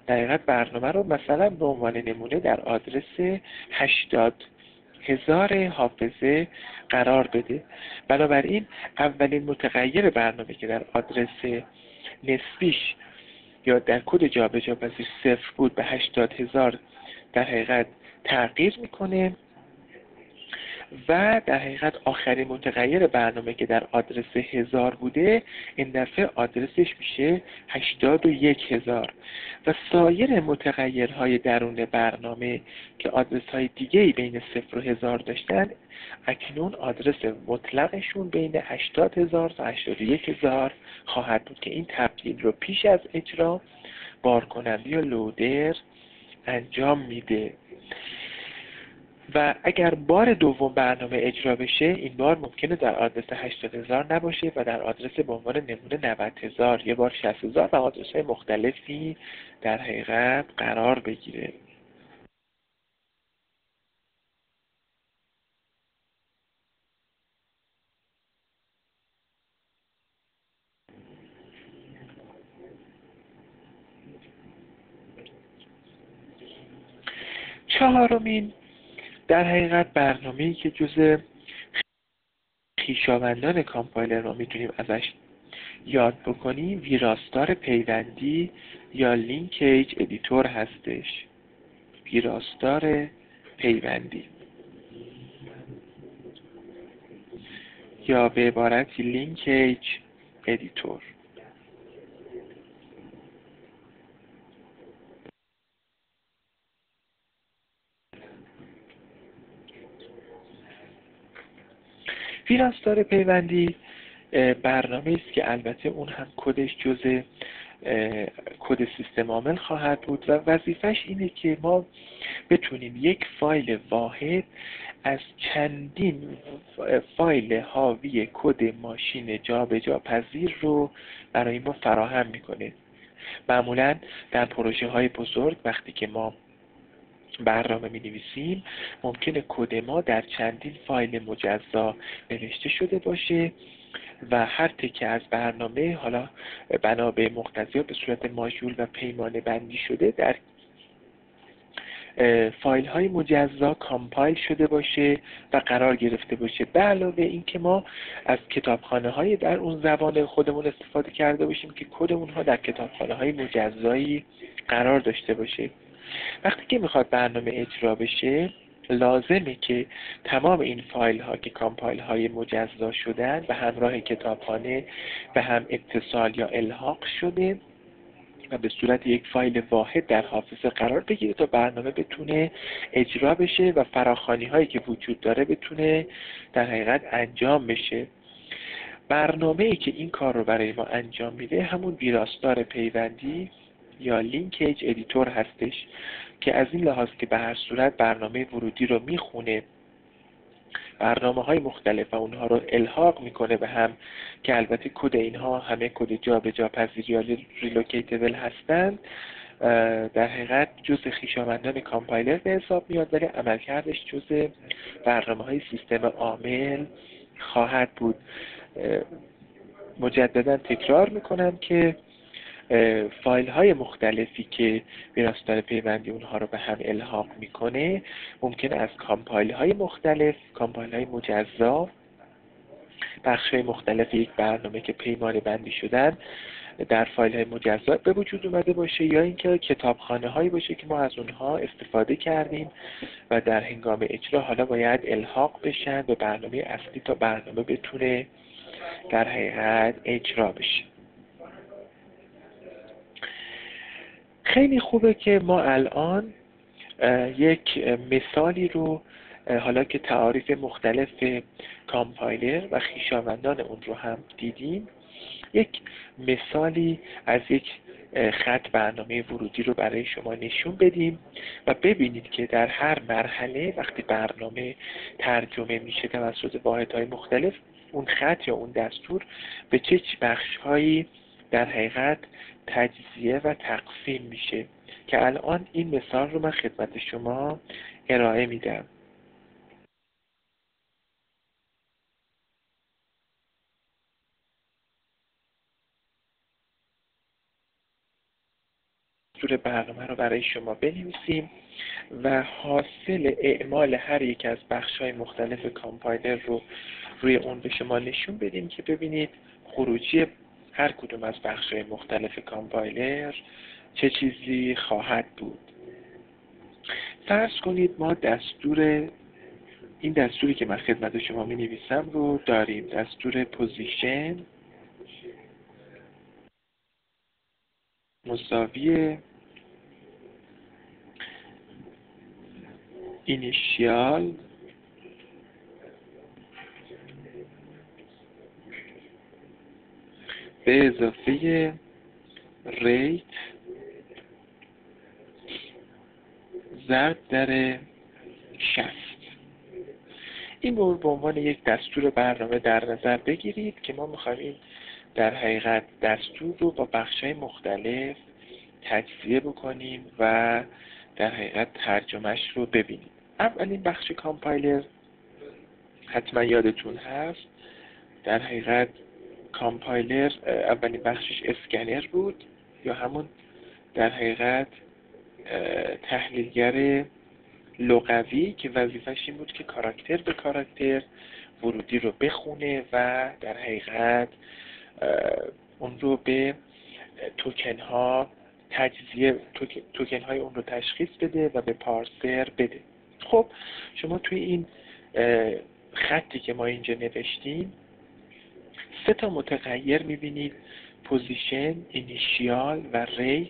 در حقیقت برنامه رو مثلا به عنوان نمونه در آدرس 80000 حافظه قرار بده. بنابراین اولین متغیر برنامه که در آدرس نسبیش یا در کد جابجا پذیر 0 بود به 80000 در حقیقت تغییر میکنه و در حقیقت آخرین متغیر برنامه که در آدرس 1000 بوده این دفعه آدرسش میشه 81000 و سایر متغیرهای درون برنامه که آدرسهای دیگه‌ای بین 0 و 1000 داشتن اکنون آدرس مطلقشون بین 80000 تا 81000 خواهد بود که این تبدیل رو پیش از اجرا بارکننده یا لودر انجام میده. و اگر بار دوم برنامه اجرا بشه، این بار ممکنه در آدرس 80000 نباشه و در آدرس به عنوان نمونه 90000 یه بار 60000 و آدرس‌های مختلفی در حقیقت قرار بگیره. چهارمین در حقیقت برنامه‌ای که جزء خویشاوندان کامپایلر رو میتونیم ازش یاد بکنیم ویراستار پیوندی یا لینکیج ادیتور هستش. ویراستار پیوندی یا به عبارتی لینکیج ادیتور. ویراستار پیوندی برنامه است که البته اون هم کدش جزء کد سیستم عامل خواهد بود و وظیفش اینه که ما بتونیم یک فایل واحد از چندین فایل حاوی کد ماشین جابجا پذیر رو برای ما فراهم میکنه. معمولا در پروژه های بزرگ وقتی که ما برنامه می نویسیم ممکنه کد ما در چندین فایل مجزا نوشته شده باشه و هر تکه از برنامه حالا بنا به مقتضیات به صورت ماژول و پیمانه بندی شده در فایل های مجزا کامپایل شده باشه و قرار گرفته باشه. به علاوه این که ما از کتابخانه های در اون زبان خودمون استفاده کرده باشیم که کد اونها در کتابخانه های مجزایی قرار داشته باشه. وقتی که میخواد برنامه اجرا بشه لازمه که تمام این فایل ها که کامپایل های مجزا شدن و همراه کتابخانه و هم اتصال یا الحاق شده و به صورت یک فایل واحد در حافظه قرار بگیره تا برنامه بتونه اجرا بشه و فراخوانی هایی که وجود داره بتونه در حقیقت انجام بشه. برنامه‌ای که این کار رو برای ما انجام میده همون ویراستار پیوندی یا لینکیج ادیتور هستش که از این لحاظ که به هر صورت برنامه ورودی رو میخونه، برنامه های مختلف و اونها رو الحاق میکنه به هم که البته کد اینها همه کد جابجا پذیر یا ریلوکیتبل هستند، در حقیقت جزء خویشاوندان کامپایلر به حساب میاد ولی عملکردش جزء برنامه های سیستم عامل خواهد بود. مجددا تکرار میکنم که فایل های مختلفی که ویراستار پیوندی اونها رو به هم الحاق میکنه ممکنه از کامپایل های مختلف، کامپایل های مجزا، بخش های مختلف یک برنامه که پیمانه بندی شدن در فایل های مجزا به وجود اومده باشه یا اینکه کتابخانه هایی باشه که ما از اونها استفاده کردیم و در هنگام اجرا حالا باید الحاق بشن به برنامه اصلی تا برنامه بتونه در حقیقت اجرا بشه. خیلی خوبه که ما الان یک مثالی رو حالا که تعاریف مختلف کامپایلر و خویشاوندان اون رو هم دیدیم، یک مثالی از یک خط برنامه ورودی رو برای شما نشون بدیم و ببینید که در هر مرحله وقتی برنامه ترجمه میشه توسط واحدهای مختلف، اون خط یا اون دستور به چه بخشهایی در حقیقت تجزیه و تقسیم میشه که الان این مثال رو من خدمت شما ارائه میدم. دستور برنامه رو برای شما بنویسیم و حاصل اعمال هر یک از بخش‌های مختلف کامپایلر رو روی اون به شما نشون بدیم که ببینید خروجی هر کدوم از بخش‌های مختلف کامپایلر چه چیزی خواهد بود. فرض کنید ما این دستوری که من خدمت شما می‌نویسم رو داریم، دستور پوزیشن مساوی اینیشیال به اضافه ریت ضرب در 60. این رو به عنوان یک دستور برنامه در نظر بگیرید که ما می‌خوایم در حقیقت دستور رو با بخش‌های مختلف تجزیه بکنیم و در حقیقت ترجمهش رو ببینیم. اولین بخش کامپایلر حتما یادتون هست، در حقیقت کامپایلر اولین بخشش اسکنر بود یا همون در حقیقت تحلیلگر لغوی که وظیفه‌ش این بود که کاراکتر به کاراکتر ورودی رو بخونه و در حقیقت اون رو به توکن ها تجزیه، توکن های اون رو تشخیص بده و به پارسر بده. خب شما توی این خطی که ما اینجا نوشتیم 3 تا متغیر میبینید، پوزیشن، اینیشیال و ریت.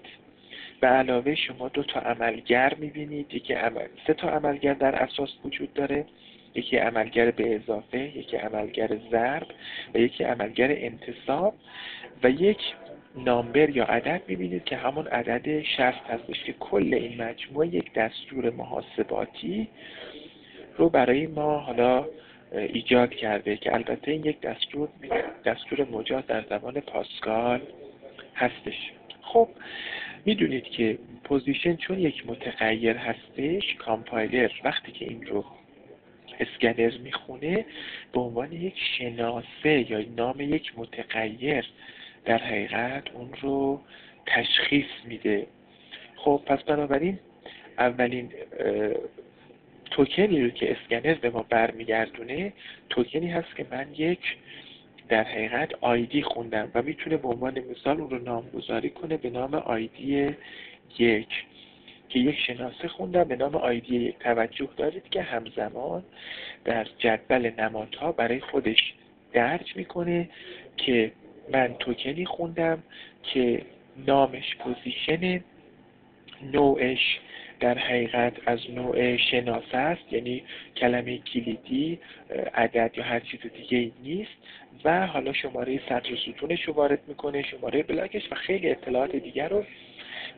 به علاوه شما 2 تا عملگر میبینید، یکی 3 تا عملگر در اساس وجود داره، یکی عملگر به اضافه، یکی عملگر ضرب و یکی عملگر انتصاب و یک نامبر یا عدد می‌بینید که همون عدد 60 هستش که کل این مجموعه یک دستور محاسباتی رو برای ما حالا ایجاد کرده که البته این یک دستور مجاز در زبان پاسکال هستش. خب میدونید که پوزیشن چون یک متغیر هستش، کامپایلر وقتی که این رو اسکنر میخونه به عنوان یک شناسه یا نام یک متغیر در حقیقت اون رو تشخیص میده. خب پس بنابراین اولین توکنی رو که اسکنر به ما برمیگردونه توکنی هست که من یک در حقیقت آیدی خوندم و میتونه به عنوان مثال اون رو نامگذاری کنه به نام آیدی 1 که یک شناسه خوندم به نام آیدی 1. توجه دارید که همزمان در جدول نمادها برای خودش درج میکنه که من توکنی خوندم که نامش پوزیشنه، نوعش در حقیقت از نوع شناسه است، یعنی کلمه کلیدی، عدد یا هر چیز دیگه نیست و حالا شماره سطر و ستونش رو وارد میکنه، شماره بلاکش و خیلی اطلاعات دیگر رو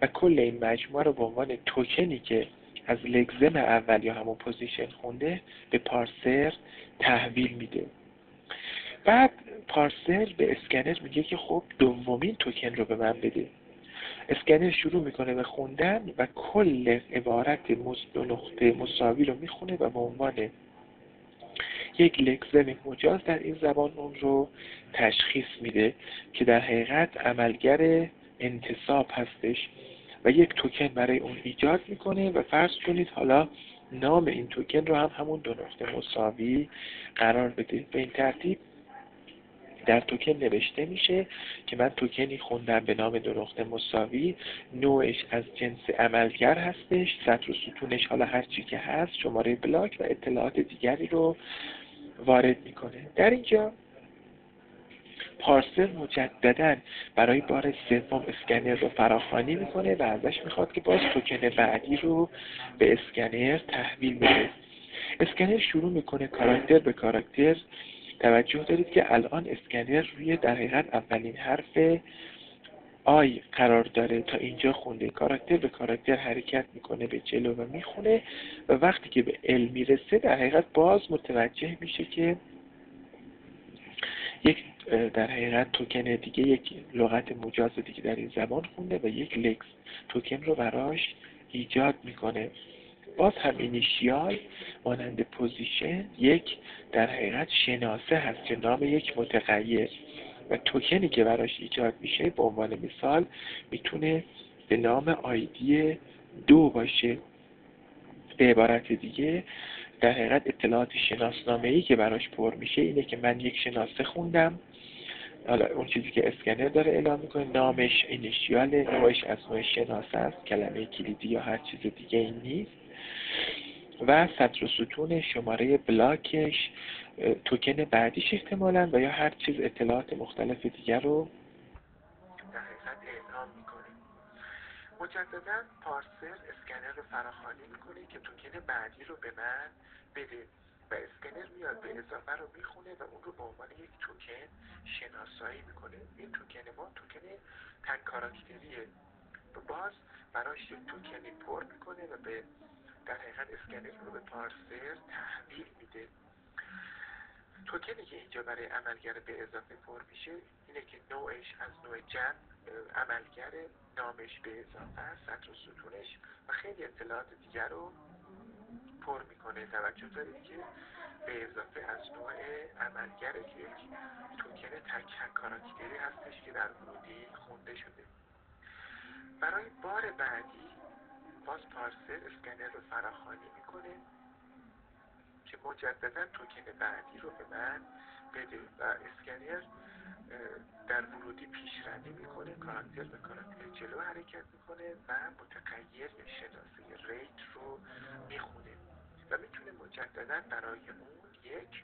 و کل این مجموعه رو به عنوان توکنی که از لگزم اول یا همون پوزیشن خونده به پارسر تحویل میده. بعد پارسر به اسکنر میگه که خب دومین توکن رو به من بده. اسکنر شروع میکنه به خوندن و کل عبارت نقطه مساوی رو میخونه و به عنوان یک لگزم مجاز در این زبان اون رو تشخیص میده که در حقیقت عملگر انتصاب هستش و یک توکن برای اون ایجاد میکنه و فرض کنید حالا نام این توکن رو هم همون 2 نقطه مساوی قرار بده. به این ترتیب در توکن نوشته میشه که من توکنی خوندم به نام دو نقطه مساوی، نوعش از جنس عملگر هستش، سطر و ستونش حالا هر چی که هست، شماره بلاک و اطلاعات دیگری رو وارد میکنه. در اینجا پارسر مجدداً برای بار سوم اسکنر رو فراخوانی میکنه و ازش میخواد که باز توکن بعدی رو به اسکنر تحویل بده. اسکنر شروع میکنه کاراکتر به کاراکتر. توجه دارید که الان اسکنر روی در حقیقت اولین حرف آی قرار داره. تا اینجا خونده، کاراکتر به کاراکتر حرکت میکنه به جلو و میخونه و وقتی که به ال میرسه در حقیقت باز متوجه میشه که یک در حقیقت توکن دیگه، یک لغت مجاز دیگه در این زبان خونده و یک لکس توکن رو براش ایجاد میکنه. باز هم اینیشیال مانند پوزیشن یک در حقیقت شناسه هست که نام یک متغیر و توکنی که براش ایجاد میشه به عنوان مثال میتونه به نام آیدی 2 باشه. به عبارت دیگه در حقیقت اطلاعات شناسنامه‌ای که براش پر میشه اینه که من یک شناسه خوندم، حالا اون چیزی که اسکنر داره اعلام میکنه نامش اینیشیاله، نوعش از نوع شناسه است، کلمه کلیدی یا هر چیز دیگه این نیست و سطر و ستون، شماره بلاکش، توکن بعدیش احتمالاً و یا هر چیز اطلاعات مختلف دیگر رو در حقیقت اعلام میکنه. مجدداً پارسر اسکنر رو فراخوانی میکنه که توکن بعدی رو به من بده و اسکنر میاد به اضافه رو میخونه و اون رو به عنوان یک توکن شناسایی میکنه. این توکن ما توکن تک کاراکتریه. باز براش یک توکنی پر میکنه و به در حقیقت اسکنر رو به پارسر تحویل میده. توکنی که اینجا برای عملگر به اضافه پر میشه اینه که نوعش از نوع جمع، عملگر، نامش به اضافه، سطر و ستونش و خیلی اطلاعات دیگر رو پر میکنه. توجه دارید که به اضافه از نوع عملگر که یک توکن تک کاراکتری هستش که در ورودی خونده شده. برای بار بعدی باز پارسر اسکنر رو فراخوانی میکنه که مجدداً توکن بعدی رو به من بده و اسکنر در ورودی پیشروی میکنه، کاراکتر به کاراکتر جلو حرکت میکنه و متغیر شناسه ریت رو میخونه و میتونه مجدداً برای اون یک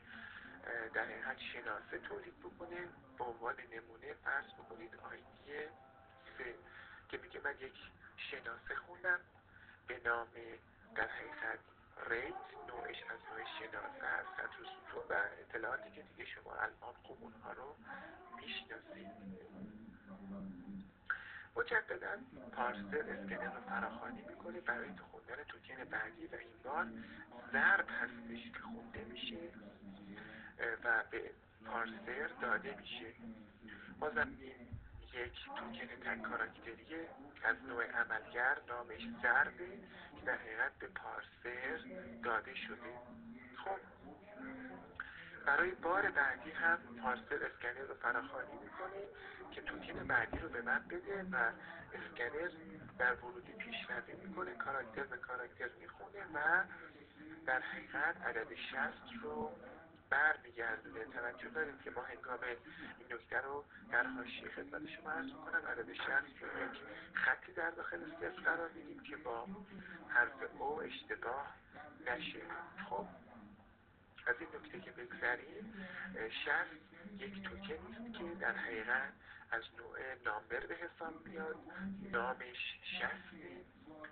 در حقیقت شناسه تولید بکنه. به عنوان نمونه فرض بکنید آیدی 3 که میگه من یک شناسه خوندم به نام در حقیقت ریت، نوعش از نوع شناسه هست، سطر و ستون و اطلاعاتی که دیگه شما الان خوب اونها رو میشناسید. مجدداً پارسر اسکنر رو فراخوانی میکنه برای خوندن توکن بعدی و این بار ضرب هستش که خونده میشه و به پارسر داده میشه. بازم یک توکن تک کاراکتریه از نوع عملگر، نامش ضربه که در حقیقت به پارسر داده شده. خب برای بار بعدی هم پارسر اسکنر رو فراخوانی میکنه که توکن بعدی رو به من بده و اسکنر در ورودی پیشروی میکنه، کاراکتر به کاراکتر میخونه و در حقیقت عدد 60 رو برمیگردونه. توجه دارید که ما هنگام این نکته رو در حاشیه خدمت شما عرض می‌کنم، عدد 60 رو یک خطی در داخل صفر قرار میدیم که با حرف او اشتباه نشه. خب از این نکته که بگذریم، 60 یک توکنی است که در حقیقت از نوع نامبر به حساب میاد، نامش 60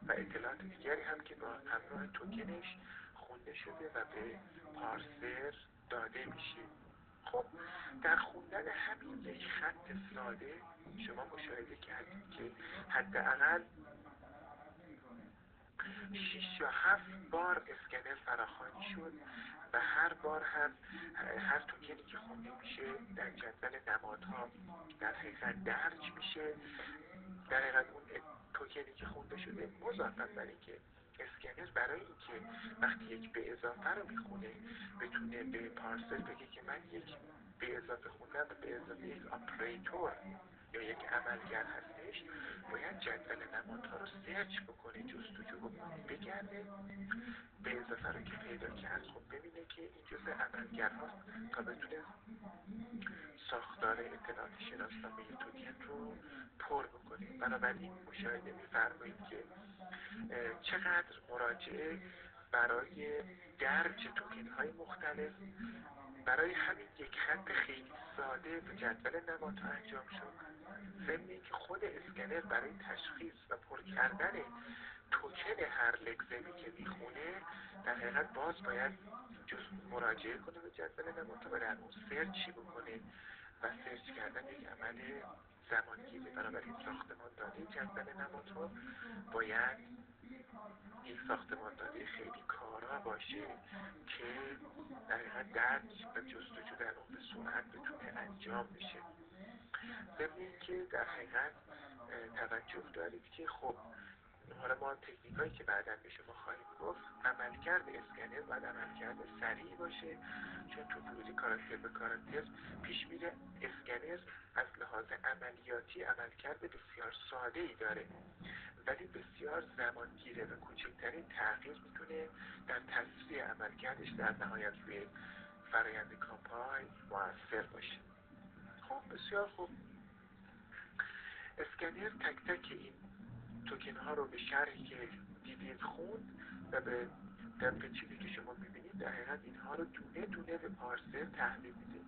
و اطلاعات دیگری هم که با همراه توکنش خونده شده و به پارسر داده میشه. خب در خوندن همین یک خط ساده شما مشاهده کردید که حداقل 6 یا 7 بار اسکنر فراخوانی شد و هر بار هم هر توکنی که خونده میشه در جدول نمادها در حقیقت درج میشه. در حقیقت اون توکنی که خونده شده مضافاً بر اینکه اسکنر برای اینکه وقتی یک به اضافه رو میخونه بتونه به پارسر بگه که من یک به اضافه خوندم و به اضافه یک آپریتور یا یک عملگر هستش، باید جدول نمادها رو سرچ بکنه، جستجو بکنه، بگرده به اضافه رو که پیدا کرد خب ببینه که این جزء عملگر هاست تا بتونه ساختار اطلاعات شناسنامه تودین رو پر بکنیم. بنابراین مشاهده می‌فرمایید که چقدر مراجعه برای درج توکن‌های مختلف برای همین یک خط خیلی ساده به جدول نمادها انجام شد. ضمن اینکه خود اسکنر برای تشخیص و پر کردن توکن هر لگزمی که میخونه در حقیقت باز باید مراجعه کنه به جدول نمادها و در اون سرچی بکنه و سرچ کردن یک عمل زمانگیره. بنابراین ساختمان داده جدول نمادها باید این ساختمان داده خیلی کارا باشه که در حقیقت درج و جستجو در اون به سرعت بتونه انجام بشه. ضمن که در حقیقت توجه دارید که خب حالا ما تکنیکایی که بعدا به شما خواهیم گفت، عملکرد اسکنر باید عملکرد سریع باشه، چون تو ورودی کاراکتر به کاراکتر پیش میره. اسکنر از لحاظ عملیاتی عملکرد بسیار ساده ای داره ولی بسیار زمانگیره و کوچکترین تغییر میتونه در تصویر عملکردش در نهایت روی فرآیند کامپاین مؤثر باشه. خب بسیار خوب، اسکنر تک تک این توکن ها رو به شرحی که دیدید خوند و به طبق چیزی که شما میبینید در حقیقت اینها رو دونه دونه به پارسر تحویل میده.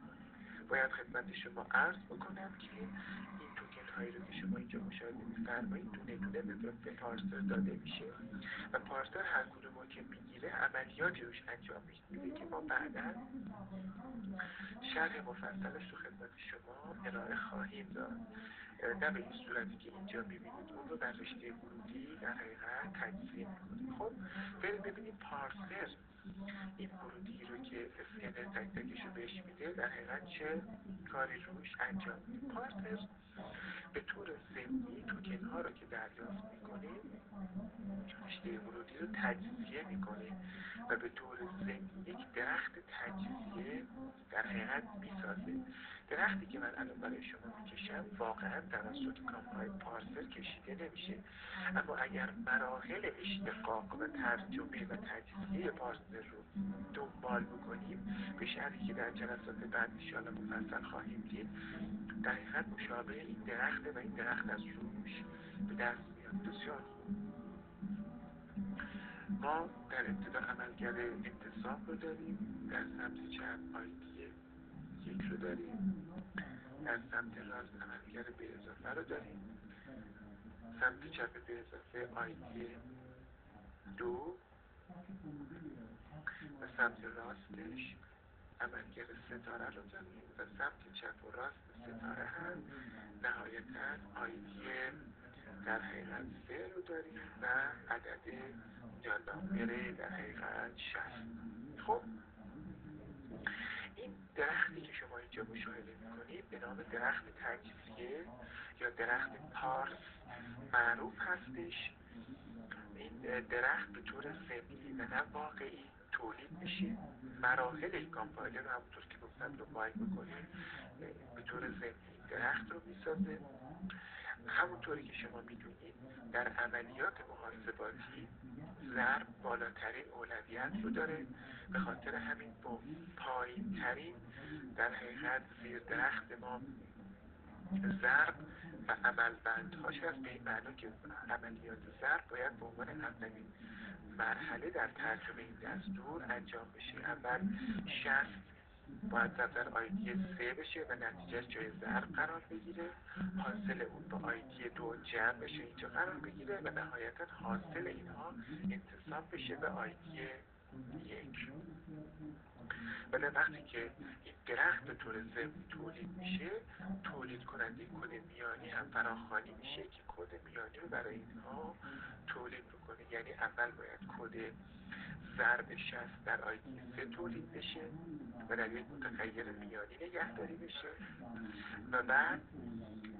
باید خدمت شما عرض بکنم که این توکن هایی رو که شما اینجا مشاهده می‌فرمایید دونه دونه به پارسر داده میشه و پارسر هر کدوم رو که میگیره عملیاتی روش انجام میده که ما بعدا شرح مفصلش رو خدمت شما ارائه خواهیم داد. نه به این صورتی که اینجا می‌بینید، اون رو در رشته ورودی در حقیقت تجزیه می‌کنیم. خب بریم ببینیم پارسر این ورودی رو که اسکنر تک تکش رو بهش میده در حقیقت چه کاری روش انجام میده. پارسر به طور ضمنی توکن ها رو که دریافت میکنه رشته ورودی رو تجزیه میکنه و به طور ضمنی یک درخت تجزیه در حقیقت میسازه. درختی که من الان برای شما میکشم واقعا توسط کامپای پارسر کشیده نمیشه، اما اگر مراحل اشتقاق و ترجمه و تجزیه پارسر رو دنبال بکنیم به شرحی که در جلسات بعد انشاءالله مفصل خواهیم دید در حقیقت مشابه این درخته و این درخت از روش به دست میاد. بسیار ما در ابتدا عملکرد انتصاب رو داریم، در سمت چپ آیدی یک رو داریم، در سمت راست عملکرد به اضافه رو داریم، سمت چپ به اضافه آیدی 2 و سمت راستش عملکرد ستاره رو داریم و سمت چپ و راست ستاره هم نهایتا آیدی در حقیقت 3 رو داریم و عدد جانبره در حقیقت 60. خب این درختی که شما اینجا مشاهده میکنید به نام درخت تجزیه یا درخت پارس معروف هستش. این درخت به طور ضمنی و نه واقعی تولید میشه. مراحل این کامپایلر رو همونطور که گفتم دنبال میکنید به طور ضمنی درخت رو میسازه. همونطوری که شما میدونید در عملیات محاسباتی ضرب بالاترین اولویت رو داره، به خاطر همین با پایین ترین در حقیقت زیر درخت ما ضرب و عملبندهاش هست، به این معنا که عملیات ضرب باید به عنوان اولین مرحله در ترجمه این دستور انجام بشه. اول 60 باید در آیدی 3 بشه و نتیجه جای ضرب قرار بگیره، حاصل اون با آیدی 2 جمع بشه اینجا قرار بگیره و نهایتا حاصل اینها انتصاب بشه به آیدی 1. ولی وقتی که این درخت به طور ضمنی تولید میشه، تولید کننده کد میانی هم فراخوانی میشه که کد میانی رو برای اینها تولید بکنه. یعنی اول باید کد ضرب 60 در آیدی 3 تولید بشه و در یک متغیر میانی نگهداری بشه و بعد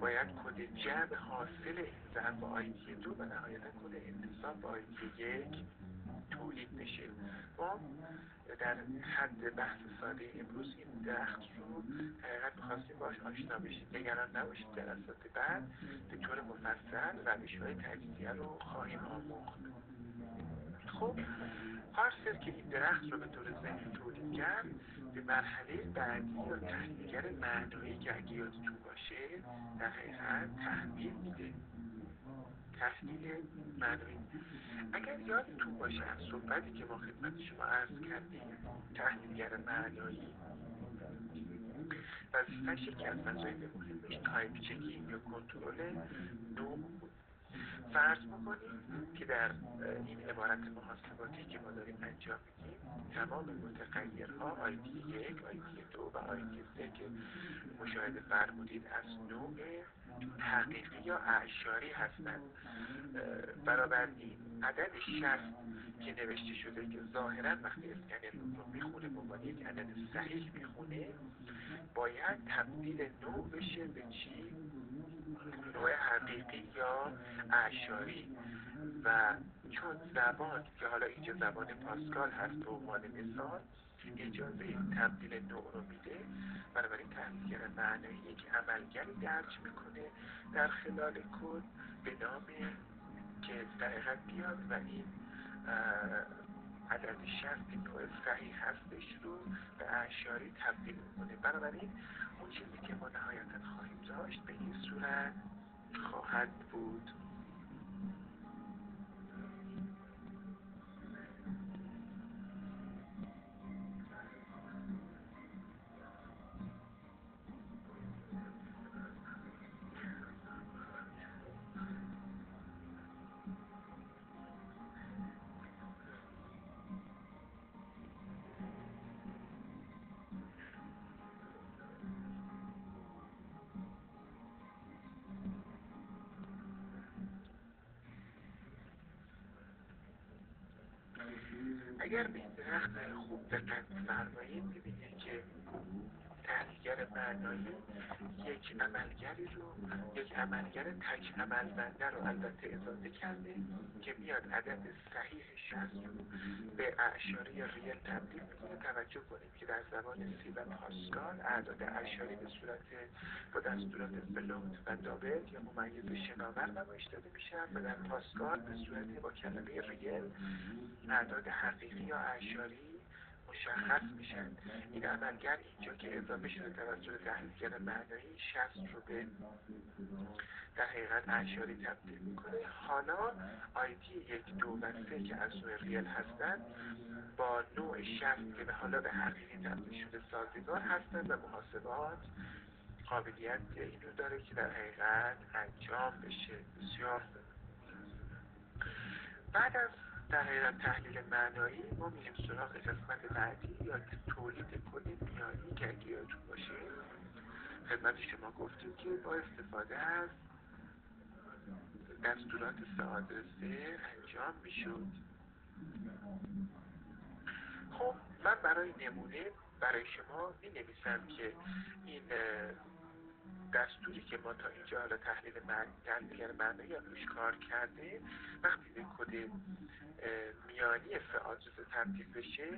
باید کد جمع حاصل این ضرب با آیدی 2 و نهایتا کد انتصاب با آیدی 1 تولید بشه. ما در حد بحث ساده امروز این درخت رو حقیقت می‌خواستیم باش آشنا بشید. نگران نباشید، جلسات بعد به طور مفصل روش‌های تجزیه رو خواهیم آموخت. خب هر سر که این درخت رو به طور ذهنی تولید کرد، به مرحله بعدی یا تحلیلگر معنایی که اگه یادتون باشه در حقیقت تحلیل میده، تحلیل معنایی. اگر یادتون باشه از صحبتی که ما خدمت شما عرض کردیم، تحلیلگر معنایی وظیفه‌اش یکی از وظایف مهمش تایپ چکینگ یا کنترل نوع. فرض بکنیم که در این عبارت محاسباتی که ما داریم انجام میدیم تمام متغیرها آیدی 1، آیدی 2 و آیدی 3 که مشاهده فرمودید از نوع حقیقی یا اعشاری هستند. برابر این عدد 60 که نوشته شده که ظاهرا وقتی اسکنر رو میخونه به عنوان یک عدد صحیح میخونه، باید تبدیل نوع بشه به چی؟ نوع حقیقی یا اعشاری. و چون زبان که حالا اینجا زبان پاسکال هست به عنوان مثال اجازه تبدیل نوع رو میده، بنابراین تحلیلگر معنایی یک عملگری درج میکنه در خلال کل به نام که دقیقا بیاد و این عدد 60 نوع صحیح هستش رو به اعشاری تبدیل میکنه. بنابراین اون چیزی که ما نهایتا خواهیم داشت به این صورت خواهد بود. اگر به این درخت خوب دقت فرمایید می‌بینید که تحلیلگر معنایی یک عملگر تک عملبنده رو البته اضافه کرده که میاد عدد صحیح 60 رو به اعشاری یا ریل تبدیل میکنه. توجه کنید که در زبان سی و پاسکال اعداد اعشاری به صورت با دستورات فلوت و دابل یا ممیز شناور نمایش داده میشن و در پاسکال به صورت با کلمه ریل اعداد حقیقی یا اعشاری مشخص میشن. این عملگر اینجا که اضافه شده توسط تحلیلگر معنایی 60 رو به در حقیقت اعشاری تبدیل میکنه. حالا آیدی 1، 2 و 3 که از نوع ریل هستند با نوع 60 که به حالا به حقیقی تبدیل شده سازگار هستند و محاسبات قابلیت اینو داره که در حقیقت انجام بشه. بسیار بعد از در حقیقت تحلیل معنایی ما میریم سراغ قسمت بعدی یا تولید کل میانی که اگه یادتون باشه خدمت شما گفتیم که با استفاده از دستورات ساده انجام میشد. خب من برای نمونه برای شما مینویسم که این دستوری که ما تا اینجا حالا تحلیلگر معنایی روش کار کرده وقتی به کد میانی فعاجزه تبدیل بشه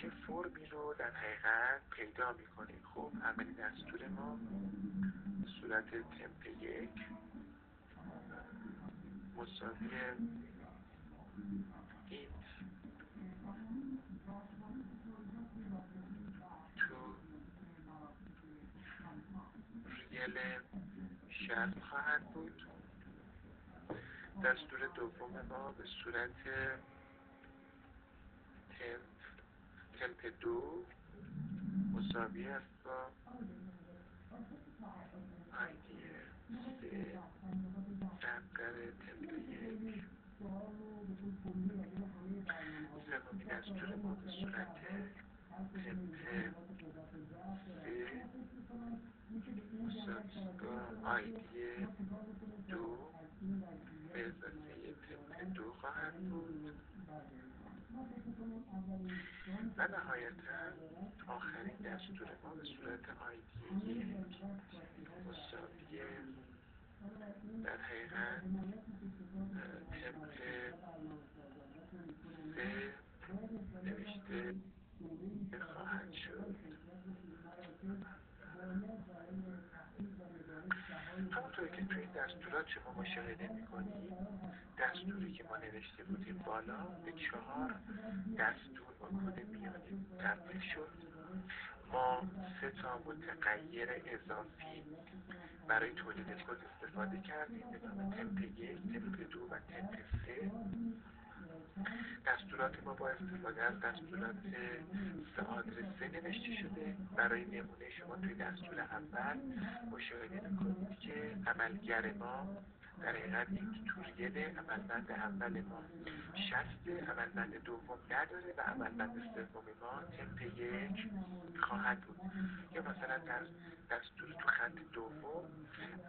چه فرمی رو در حقیقت پیدا میکنه. خب عمل دستور ما به صورت تمپ 1 مساوی اینت تو ریل شرط خواهد بود. دستور دوم ما به صورت تمپ 2 مساوی است با آیدی 3 در تمپ 1. سومین دستور ما به صورت تمپ 3 مساوی است با آیدی 2 به اضافه تمپ 2 خواهد بود. و نهایتا آخرین دستور ما به صورت آیدی 1 مساوی در حقیقت تمپ 3 نوشته خواهد شد. همونطور که توی دستور اخراج شما مشاهده میکنید دستوری که ما نوشته بودیم بالا به 4 دستور واکنه میانیم تبدیل شد. ما 3 تا متغیر اضافی برای تولید کد استفاده کردیم به نام تمپ 1، تمپ 2 و تمپ 3. دستورات ما با استفاده از دستورات آدرسه نوشته شده. برای نمونه شما توی دستور اول مشاهده میکنید که عملگر ما در حقیقت این توریل عملبند اول ما 60، عملبند دوم نداره و عملبند سوم ما تمپ 1 خواهد بود. یا مثلا در دستور تو خط دوم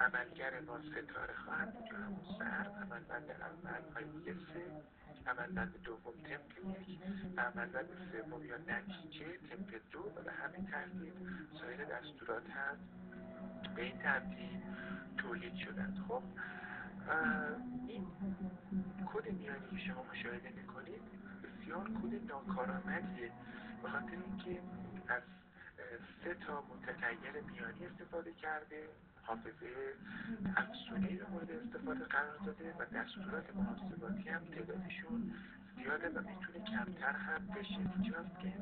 عملگر ما ستاره خواهد بود یا همون سر، عملبند اول آیلسه، عملبند دوم تمپ 1 و عملبند سوم یا نتیجه تمپ 2 و به همین ترتیب سایر دستورات هم به این ترتیب تولید شدند. خب این کد میانی که شما مشاهده میکنید بسیار کد ناکارآمدیه به خاطر اینکه از 3 تا متغیر میانی استفاده کرده، حافظه افزونی رو مورد استفاده قرار داده و دستورات محاسباتی هم تعدادشون زیاده و میتونه کمتر هم بشه. اینجاست که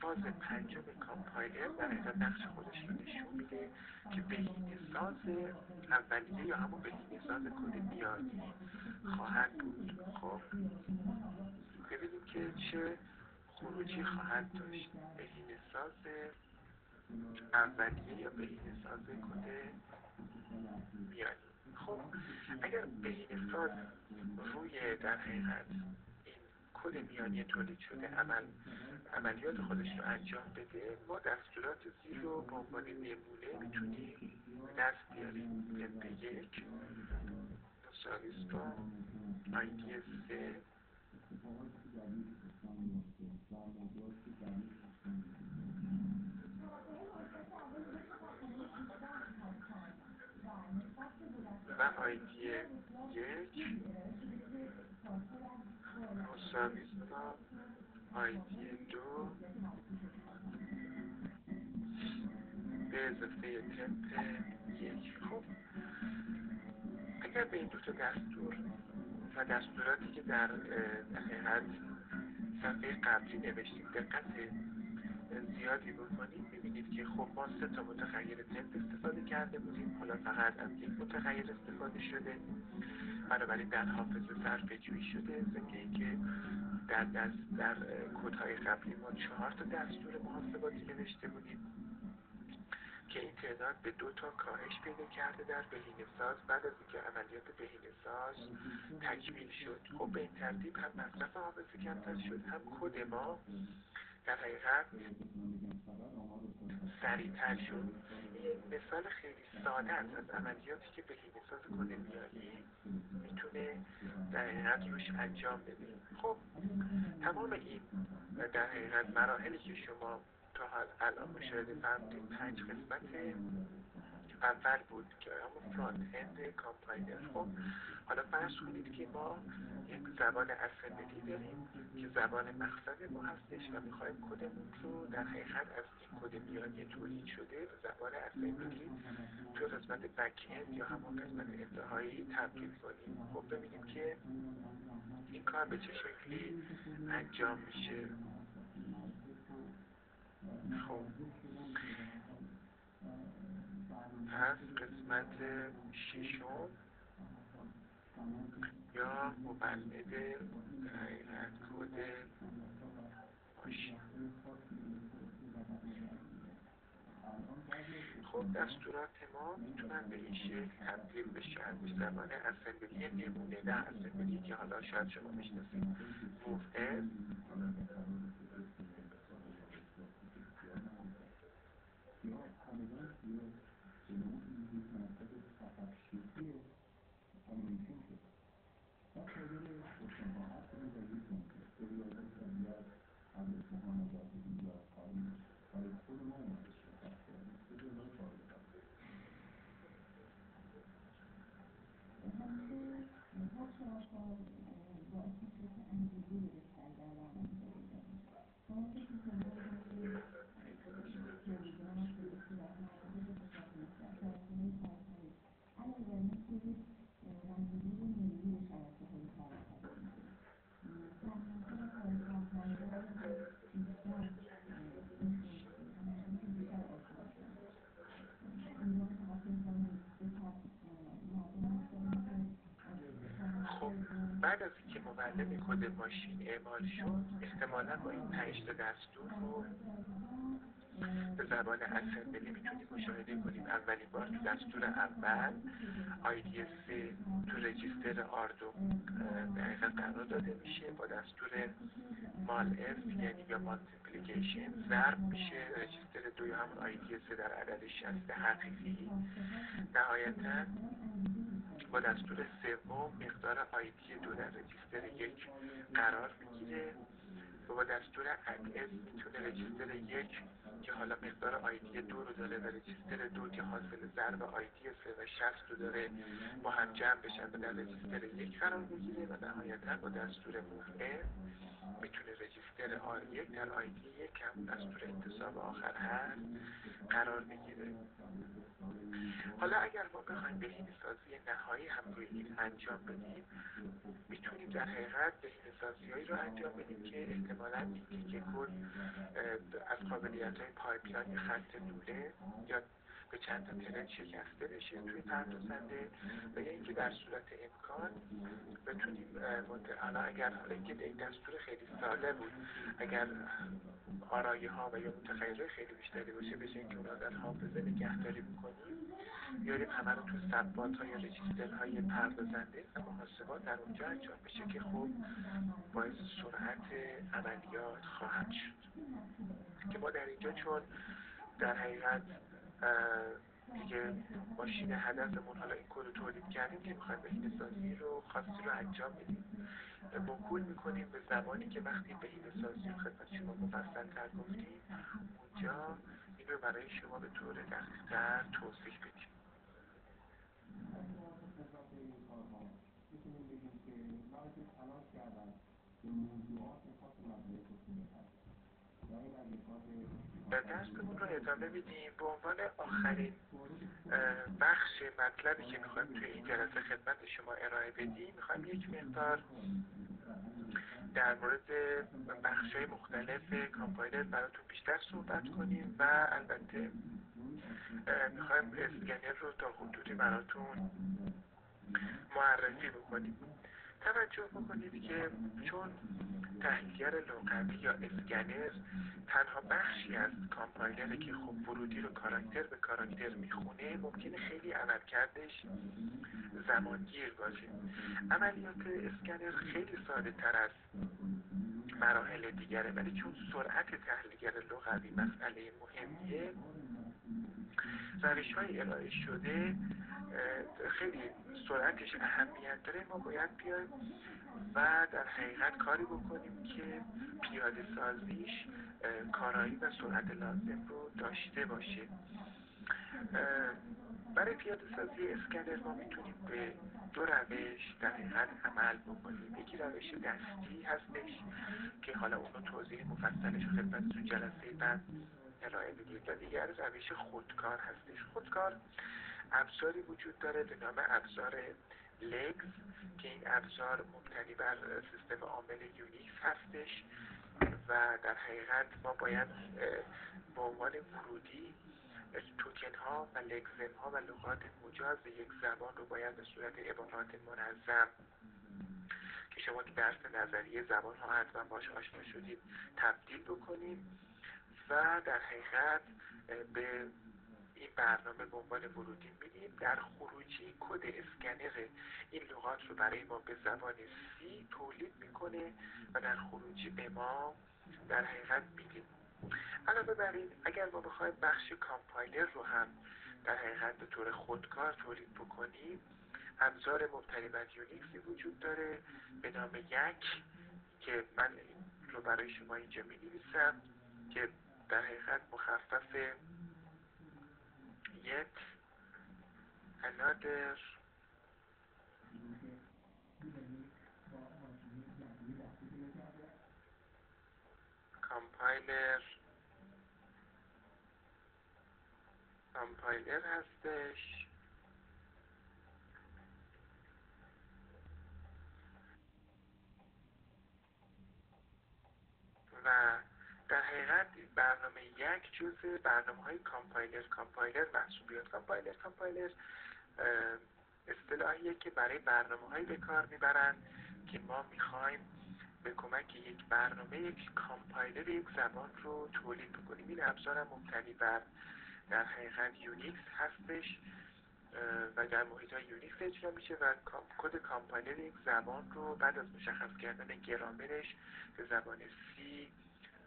فاز 5 کامپایلر در حقیقت نقش خودش رو نشون میده که بهینه ساز اولیه یا همون بهینه ساز کد میانی خواهد بود. خب ببینیم که چه خروجی خواهد داشت، بهینه ساز اولیه یا بهینه ساز کد میانی. خب اگر بهینه ساز روی در حقیقت این کد میانی تولید شده عملیات خودش رو انجام بده، ما دستورات زیر رو به عنوان نمونه میتونیم دست بیاریم. تمپ 1 مساویس با آیدی 3 و آیدی 1 مساویس با آیدی 2 به اضافه تمپ 1. خب اگر به این 2 تا دستور و دستوراتی که در حقیقت صفحه قبلی نوشتیم دقت زیادی بکنید میبینید که خب ما 3 تا متغیر تمپ استفاده کرده بودیم، حالا فقط از یک متغیر استفاده شده، بنابراین در حافظه صرفه‌جویی شده. ضمن اینکه در کدهای قبلی ما 4 تا دستور محاسباتی نوشته بودیم که این تعداد به 2 تا کاهش پیدا کرده در بهینه ساز بعد از اینکه عملیات بهینه ساز تکمیل شد. خب به این ترتیب هم مصرف حافظه کمتر شد، هم کد ما در حقیقت سریعتر شد. این مثال خیلی ساده است از عملیاتی که بهینه ساز کد میانی میتونه در حقیقت روش انجام بده. خب تمام این در حقیقت مراحلی که شما الان مشاهده فرمودیم 5 قسمت اول بود که همون فرانت اند کامپایلر. خب حالا فرض کنید که ما یک زبان اسمبلی داریم که زبان مقصد ما هستش و میخوایم کدمون رو در حقیقت از این کد میانی تولید شده به زبان اسمبلی تو قسمت بک اند یا همون قسمت انتهایی تبدیل کنیم. خب ببینیم که این کار به چه شکلی انجام میشه. خب پس قسمت 6 یا مبلد حقیقت کد ماشین. خب دستورات ما میتونن به این شکل تبدیل بشن. زبان اسمبلی نمونه در اسمبلی که حالا شاید شما بشناسید موفز بعد از اینکه معلم خود ماشین اعمال شد، احتمالاً با این 5 تا دستور رو به زبان اسمبلی میتونیم مشاهده کنیم. اولی بار تو دستور اول آیدی 3 تو رجیستر آردو دقیقا قرار داده میشه، با دستور مال اف یعنی یا مالتیپلیکیشن ضرب میشه رجیستر 2 یا همون آیدی 3 در عدد 60 حقیقی. نهایتا با دستور سوم مقدار آیدی 2 در رجیستر 1 قرار میگیره و با دستور ابس میتونه رجیستر 1 که حالا مقدار آیدی 2 رو داره و رجیستر 2 که حاصل ضرب آیدی 3 و 60 رو داره با هم جمع بشن و در رجیستر 1 قرار میگیره. و نهایتا با دستور موفه میتونه رجیستر R1 در آیدی 1 هم دستور انتصاب آخر هست قرار بگیره. حالا اگر ما بخوایم بهینه سازی نهایی هم روی این انجام بدیم، میتونیم در حقیقت بهینه سازی هایی رو انجام بدیم که احتمالاً دیگه کل از قابلیت های پایپلاین خط لوله یا به چند تا ترن شکسته بشه توی پردازنده، و یا اینکه در صورت امکان بتونیم حالا اگر این دستور خیلی ساده بود، اگر آرایه ها و یا متغیرهای خیلی بیشتری باشه بشه اینکه اونا در حافظه نگهداری بکنیم، بیاریم همه رو تو ثبات ها یا رجیستر های پردازنده و محاسبات در اونجا انجام بشه که خب باعث سرعت عملیات خواهد شد. که ما در اینجا چون در حقیقت دیگه ماشین هدفمون حالا این کد رو تولید کردیم که میخوایم بهینه سازی رو خاصی رو انجام بدیم، موکول میکنیم به زمانی که وقتی بهینه سازی رو خدمت شما مفصل‌تر گفتیم اونجا این رو برای شما به طور دقیق‌تر توضیح بدیم. درستمون رو ادامه میدیم. به عنوان آخرین بخش مطلبی که میخوایم توی این جلسه خدمت شما ارائه بدیم، میخوایم یک مقدار در مورد بخش‌های مختلف کامپایلر براتون بیشتر صحبت کنیم و البته میخوایم اسکنر رو تا حدودی براتون معرفی بکنیم. توجه بکنید که چون تحلیلگر لغوی یا اسکنر تنها بخشی از کامپایلره که خب ورودی رو کاراکتر به کاراکتر میخونه، ممکنه خیلی عملکردش زمانگیر باشه. عملیات اسکنر خیلی ساده تر از مراحل دیگره، ولی چون سرعت تحلیلگر لغوی مسئله مهمیه، روش های ارائه شده خیلی سرعتش اهمیت داره. ما باید بیایم و در حقیقت کاری بکنیم که پیاده سازیش کارایی و سرعت لازم رو داشته باشه. برای پیاده سازی اسکنر ما میتونیم به 2 روش در حقیقت عمل بکنیم. یکی روش دستی هستش که حالا اونو توضیح مفصلش رو خدمتتون جلسه بعد ارائه میدیم، و دیگر روش خودکار هستش. خودکار ابزاری وجود داره به نام ابزار لکس که این ابزار مبتنی بر سیستم عامل یونیکس هستش و در حقیقت ما باید با عنوان ورودی توکن ها و لکزم ها و لغات مجاز یک زبان رو باید به صورت عبارات منظم که شما که درس نظریه زبان ها حتما باش آشنا شدید تبدیل بکنیم و در حقیقت به این برنامه به عنوان ورودی میدیم. در خروجی کد اسکنر این لغات رو برای ما به زبان سی تولید میکنه و در خروجی به ما در حقیقت میدیم. علاوه بر این اگر ما بخوایم بخش کامپایلر رو هم در حقیقت به طور خودکار تولید بکنیم، ابزار مبتنی بر یونیکسی وجود داره به نام یک که من رو برای شما اینجا می‌نویسم که در حقیقت مخفف yet another compiler هستش و در حقیقت برنامه یک جزء برنامه‌های کامپایلر محسوب میاد. کامپایلر اصطلاحیه که برای برنامه‌هایی به کار میبرن که ما میخوایم به کمک یک برنامه، یک کامپایلر، یک زبان رو تولید بکنیم. این ابزار مبتنی بر در حقیقت یونیکس هستش و در محیط های یونیکس اجرا میشه و کد کامپایلر یک زبان رو بعد از مشخص کردن گرامرش به زبان سی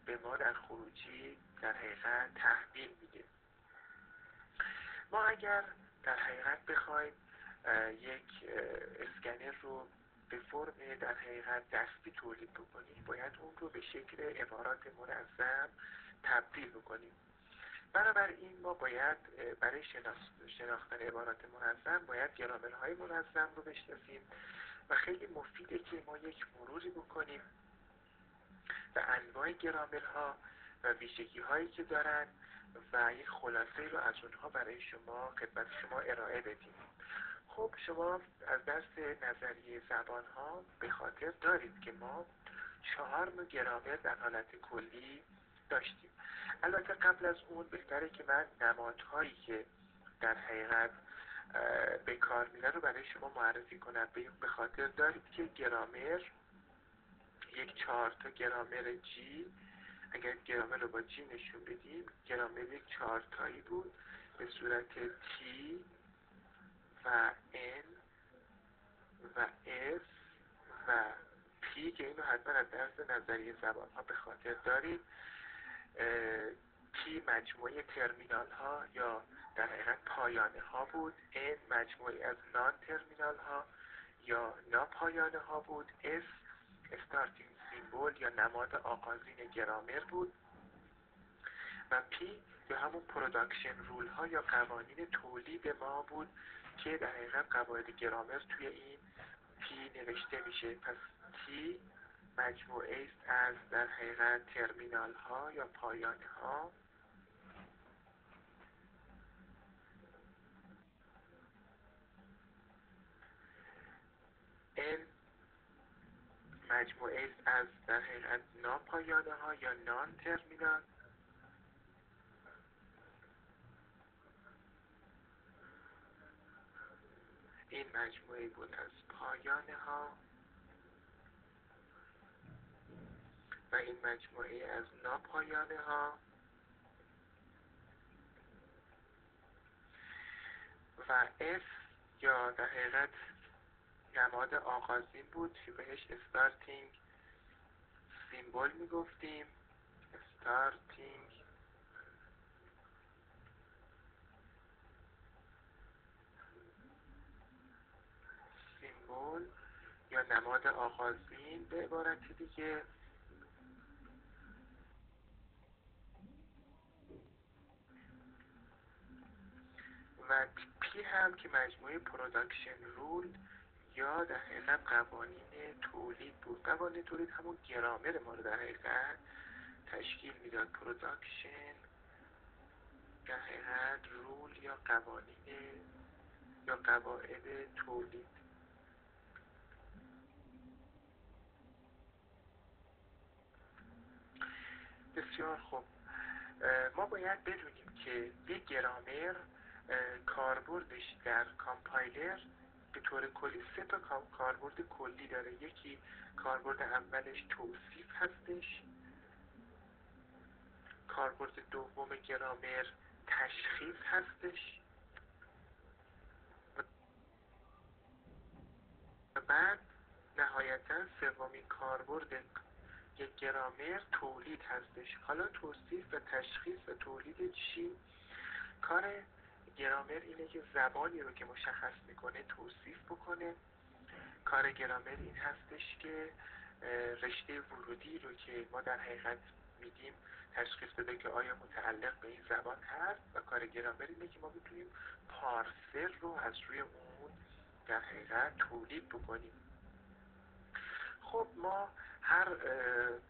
به ما در خروجی در حقیقت تحویل میده. ما اگر در حقیقت بخوایم یک اسکنر رو به فرم در حقیقت دستی تولید بکنیم، باید اون رو به شکل عبارات منظم تبدیل بکنیم. بنابراین ما باید برای شناختن عبارات منظم باید گرامرهای منظم رو بشناسیم و خیلی مفیده که ما یک مروری بکنیم به انواع گرامرها و ویژگی هایی که دارن و یک خلاصه رو از اونها برای شما خدمت شما ارائه بدیم. خب شما از دست نظریه زبان ها به خاطر دارید که ما 4 نوع گرامر در حالت کلی داشتیم. البته قبل از اون بهتره که من نمادهایی که در حقیقت به کار میره رو برای شما معرفی کنم. به خاطر دارید که گرامر یک 4 تا گرامر جی، اگر گرامر رو با جی نشون بدیم، گرامر یک 4 تایی بود به صورت تی و ان و اس و پی که اینو حتما از درس نظریه زبان ها به خاطر دارید. تی مجموعه ترمینال ها یا در حقیقت پایانه ها بود، ان مجموعه از نان ترمینال ها یا ناپایانه ها بود، اس استارتینگ سیمبول یا نماد آغازین گرامر بود و پی یا همون پروداکشن رول ها یا قوانین تولید ما بود که در حقیقت قواعد گرامر توی این پی نوشته میشه. پس تی مجموعه است از در حقیقت ترمینال ها یا پایانه ها ان مجموعه است از در حقیقت ناپایانه ها یا نان ترمینال این مجموعه بود از پایانه ها و این مجموعه از ناپایانه ها و اف یا در حقیقت نماد آغازین بود که بهش استارتینگ سیمبول میگفتیم، استارتینگ سیمبول یا نماد آغازین به عبارت دیگه و پی هم که مجموعه پروداکشن رول یا در حقیقت قوانین تولید بود. قوانین تولید همون گرامر ما رو در حقیقت تشکیل میداد. پروداکشن در حقیقت رول یا قوانین یا قواعد تولید. بسیار خوب، ما باید بدونیم که یک گرامر کاربردش در کامپایلر به طور کلی 3 تا کاربرد کلی داره. یکی کاربرد اولش توصیف هستش، کاربرد دوم گرامر تشخیص هستش و بعد نهایتا 3مین کاربرد یک گرامر تولید هستش. حالا توصیف و تشخیص و تولید چی؟ کار گرامر اینه که زبانی رو که مشخص میکنه توصیف بکنه. کار گرامر این هستش که رشته ورودی رو که ما در حقیقت میدیم تشخیص بده که آیا متعلق به این زبان هست و کار گرامر اینه که ما بتونیم پارسر رو از روی اون در حقیقت تولید بکنیم. خب ما هر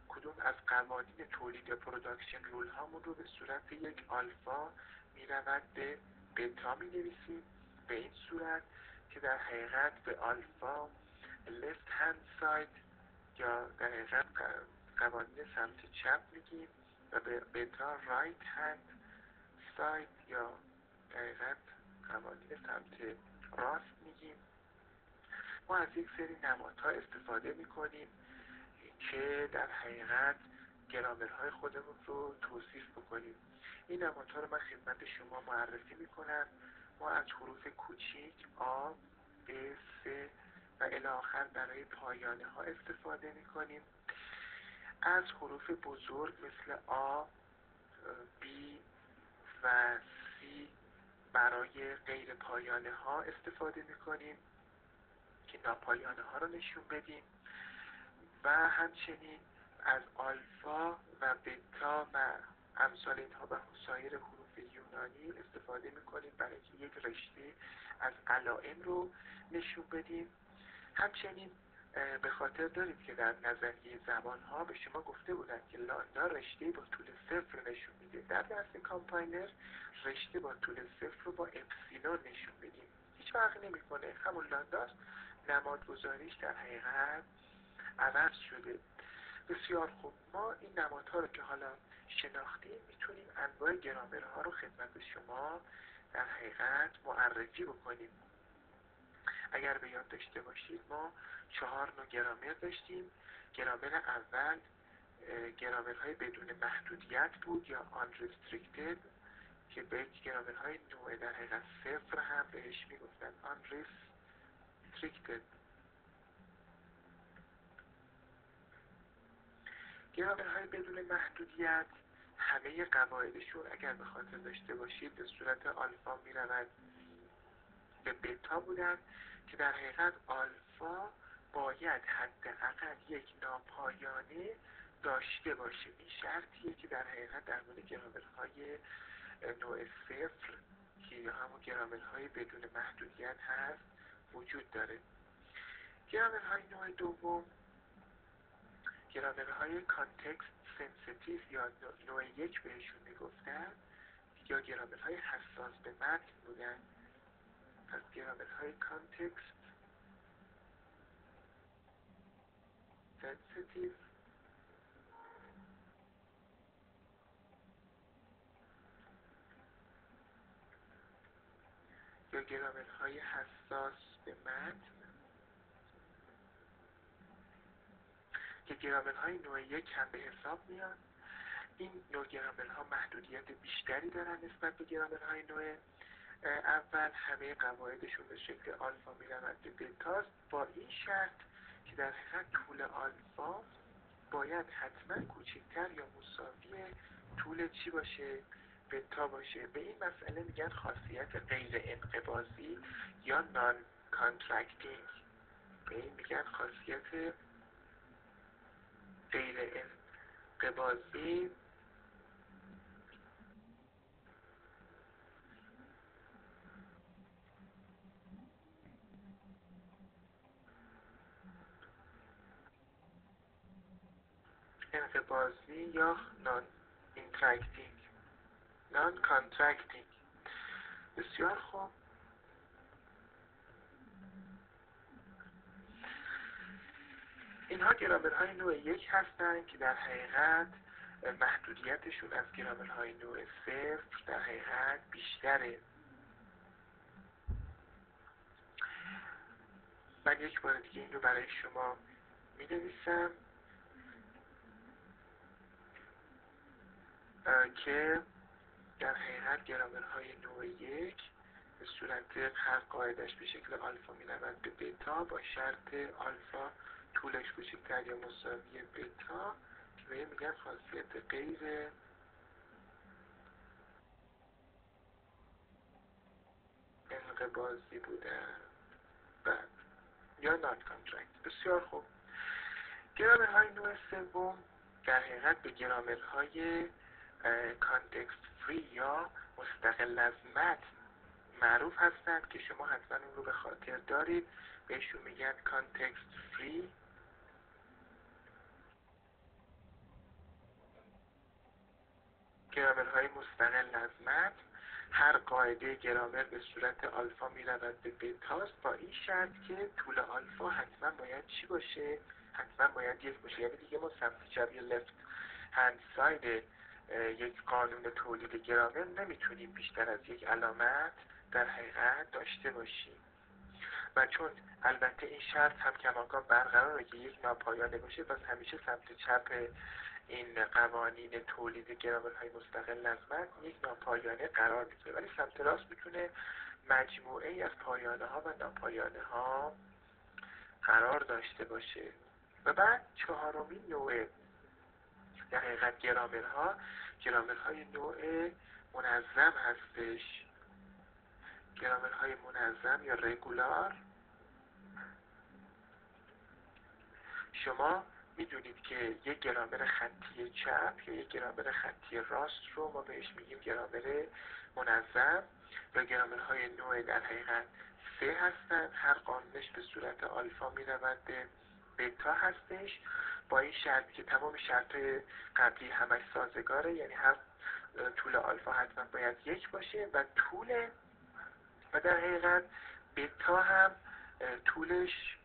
کدوم از قوانین تولید یا پروداکشن رول هامون رو به صورت یک آلفا میرود به بتا می نویسیم، به این صورت که در حقیقت به آلفا left hand side یا در حقیقت قوانین سمت چپ میگیم و به بتا right hand side یا در حقیقت قوانین سمت راست میگیم. ما از یک سری نمادها استفاده میکنیم که در حقیقت گرامرهای خودمون رو توصیف بکنیم. این نمادها رو من خدمت شما معرفی میکنم. ما از حروف کوچیک آ، ب، س و الی آخر برای پایانه ها استفاده میکنیم. از حروف بزرگ مثل آ، بی و سی برای غیر پایانه ها استفاده میکنیم که ناپایانه ها رو نشون بدیم، و همچنین از آلفا و بتا و امثال اینها و سایر حروف یونانی استفاده میکنیم برای که یک رشته از علائم رو نشون بدیم. همچنین به خاطر دارید که در نظریه زبان‌ها به شما گفته بودن که لاندا رشته با طول صفر رو نشون میده. در درس کامپاینر رشته با طول صفر رو با اپسیلون نشون بدیم، هیچ فرقی نمی‌کنه، همون لانداست، نمادگذاریش در حقیقت عوض شده. بسیار خوب، ما این نمادها رو که حالا شناختیم میتونیم انواع گرامرها رو خدمت شما در حقیقت معرفی بکنیم. اگر به یاد داشته باشید ما 4 نوع گرامر داشتیم. گرامر اول گرامرهای بدون محدودیت بود یا unrestricted که به گرامرهای نوع در حقیقت صفر هم بهش میگفتن unrestricted. گرامرهای بدون محدودیت همه قواعدشون اگر به خاطر داشته باشید به صورت آلفا میروند به بتا بودن که در حقیقت آلفا باید حداقل یک ناپایانه داشته باشه. این شرطیه که در حقیقت در مورد گرامرهای نوع صفر که همون گرامرهای بدون محدودیت هست وجود داره. گرامرهای نوع دوم گرامرهای کانتکست سنسیتیو یا نوع یک بهشون میگفتن یا گرامرهای حساس به متن بودن. از گرامرهای کانتکست سنسیتیو یا گرامرهای حساس به متن که گرامرهای نوع یک هم به حساب میان. این نوع گرامرها محدودیت بیشتری دارن نسبت به گرامرهای نوع اول. همه قواعدشون به شکل آلفا میروند به بتاست با این شرط که در حقیقت طول آلفا باید حتما کوچکتر یا مساوی طول چی باشه؟ بتا باشه. به این مسئله میگن خاصیت غیر انقباضی یا نان کانترکتینگ. به این میگن خاصیت غیر انقباضی یا نان کانترکتینگ. بسیار خوب، اینها گرامرهای نوع یک هستند که در حقیقت محدودیتشون از گرامرهای نوع صفر در حقیقت بیشتره. من یک بار دیگه این رو برای شما می نویسم که در حقیقت گرامرهای نوع یک به صورت هر قاعدش به شکل آلفا می رود به بتا با شرط آلفا طولش کوچکتر یا مساوی بتا که به میگن خاصیت غیر انقباضی بودن یا نان کانترکت. بسیار خوب، گرامرهای نوع سوم در حقیقت به گرامرهای کانتکست فری یا مستقل از متن معروف هستند که شما حتما اون رو به خاطر دارید. بهشون میگن کانتکست فری. گرامرهای مستقل از متن هر قاعده گرامر به صورت آلفا میرود به بتاست با این شرط که طول آلفا حتما باید چی باشه؟ حتما باید یک باشه. یعنی دیگه ما سمت چپ یا لفت هند ساید یک قانون تولید گرامر نمیتونیم بیشتر از یک علامت در حقیقت داشته باشیم. و چون البته این شرط هم کماکان برقراره که یک ناپایانه باشه، باز همیشه سمت چپ این قوانین تولید گرامرهای مستقل از متن یک ناپایانه قرار میگیره، ولی سمت راست میتونه مجموعه ای از پایانه ها و ناپایانه ها قرار داشته باشه. و بعد چهارمین نوع در حقیقت گرامرهای نوع منظم هستش. گرامرهای منظم یا رگولار، شما میدونید که یک گرامر خطی چپ یا یک گرامر خطی راست رو ما بهش میگیم گرامر منظم. و گرامرهای نوع در حقیقت سه هستن، هر قانونش به صورت آلفا میرود به بتا هستش، با این شرط که تمام شرطهای قبلی همش سازگاره، یعنی هم طول آلفا حتما باید یک باشه و طول، و در حقیقت بتا هم طولش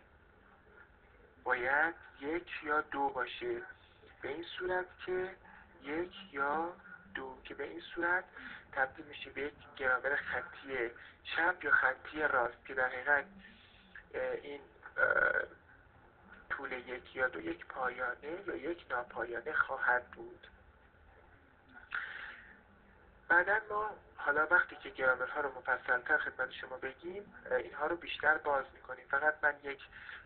باید یک یا دو باشه، به این صورت که یک یا دو که به این صورت تبدیل میشه به یک گرامر خطی چپ یا خطی راست که در حقیقت این طول یک یا دو یک پایانه یا یک ناپایانه خواهد بود. بعدن ما حالا وقتی که گرامرها رو مفصل‌تر خدمت شما بگیم اینها رو بیشتر باز میکنیم. فقط من یک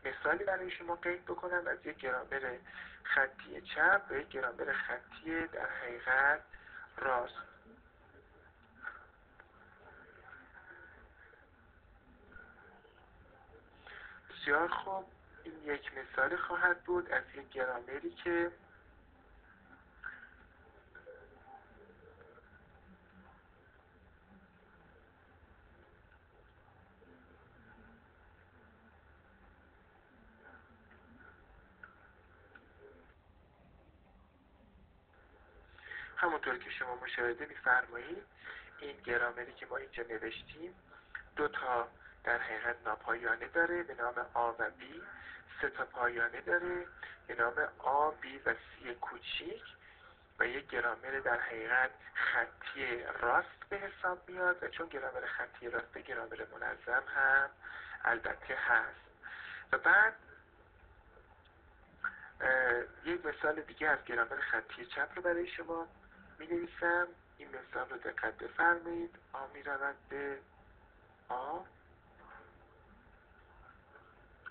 مثالی برای شما قید بکنم از یک گرامر خطی چپ و یک گرامر خطی در حقیقت راست. بسیار خوب، این یک مثال خواهد بود از یک گرامری که همونطور که شما مشاهده می‌فرمایید این گرامری که ما اینجا نوشتیم دو تا در حقیقت ناپایانه داره به نام آ و بی، سه تا پایانه داره به نام آ، بی و سی کوچیک، و یک گرامر در حقیقت خطی راست به حساب میاد و چون گرامر خطی راست گرامر منظم هم البته هست. و بعد یک مثال دیگه از گرامر خطی چپ رو برای شما می‌نویسم. این مثال رو دقت بفرمایید. آ می‌رود به آ،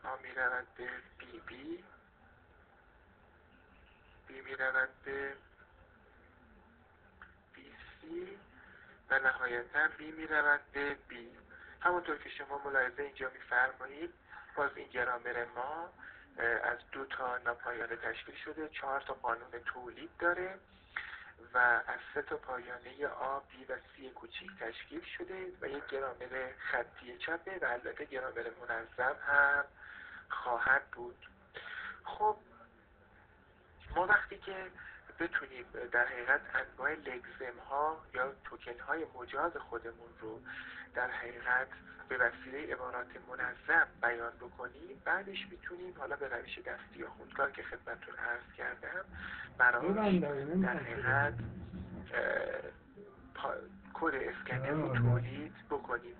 آ می‌رود به بی، بی، بی می‌رود به بی سی و نهایتاً بی می‌رود به بی. همونطور که شما ملاحظه اینجا می‌فرمایید باز این گرامر ما از دو تا ناپایانه تشکیل شده، چهار تا قانون تولید داره و از سه تا پایانه آ، بی و سی کوچیک تشکیل شده و یک گرامر خطی چپه و البته گرامر منظم هم خواهد بود. خب ما وقتی که بتونیم در حقیقت انواع لگزم ها یا توکن های مجاز خودمون رو در حقیقت به وسیله عبارات منظم بیان بکنیم، بعدش میتونیم حالا به روش دستی یا خودکار که خدمتتون عرض کردم برای در حقیقت کد اسکنر رو تولید بکنیم.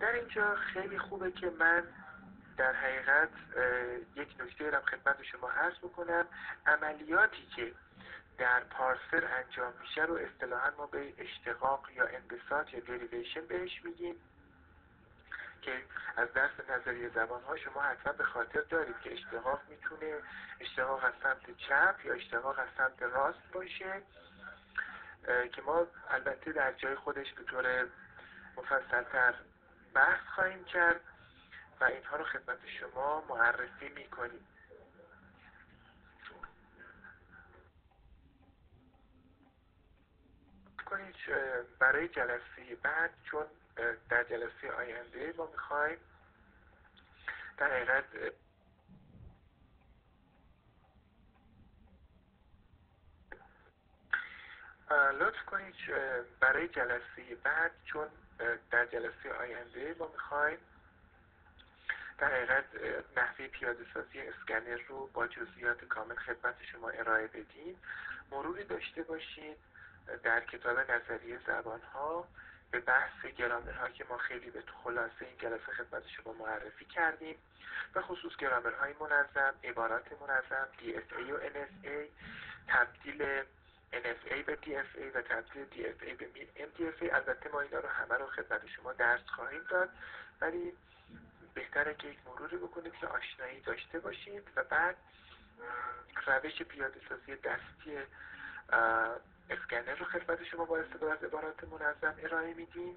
در اینجا خیلی خوبه که من در حقیقت یک نکته رو خدمت شما عرض بکنم. عملیاتی که در پارسر انجام میشه رو اصطلاحاً ما به اشتقاق یا انبساط یا دریویشن بهش میگیم که از درس نظریه زبان‌ها شما حتما به خاطر دارید که اشتقاق میتونه اشتقاق از سمت چپ یا اشتقاق از سمت راست باشه که ما البته در جای خودش به طور مفصل‌تر بحث خواهیم کرد و اینها رو خدمت شما معرفی میکنیم. برای جلسه بعد چون در جلسه آینده ما میخوایم در حقیقت نحوه پیاده سازی اسکنر رو با جزئیات کامل خدمت شما ارائه بدیم. مروری داشته باشید در کتاب نظریه زبان‌ها به بحث گرامرها که ما خیلی به خلاصه این جلسه خدمت شما معرفی کردیم، به خصوص گرامرهای منظم، عبارات منظم، DSA و NSA، تبدیل NFA به DFA و تبدیل DFA به MDFA. البته ما اینا رو همه رو خدمت شما درس خواهیم داد، ولی بهتره که یک مروری بکنیم که آشنایی داشته باشید و بعد روش پیاده سازی دستی اسکنر رو خدمت شما با استفاده از عبارات منظم ارائه میدیم.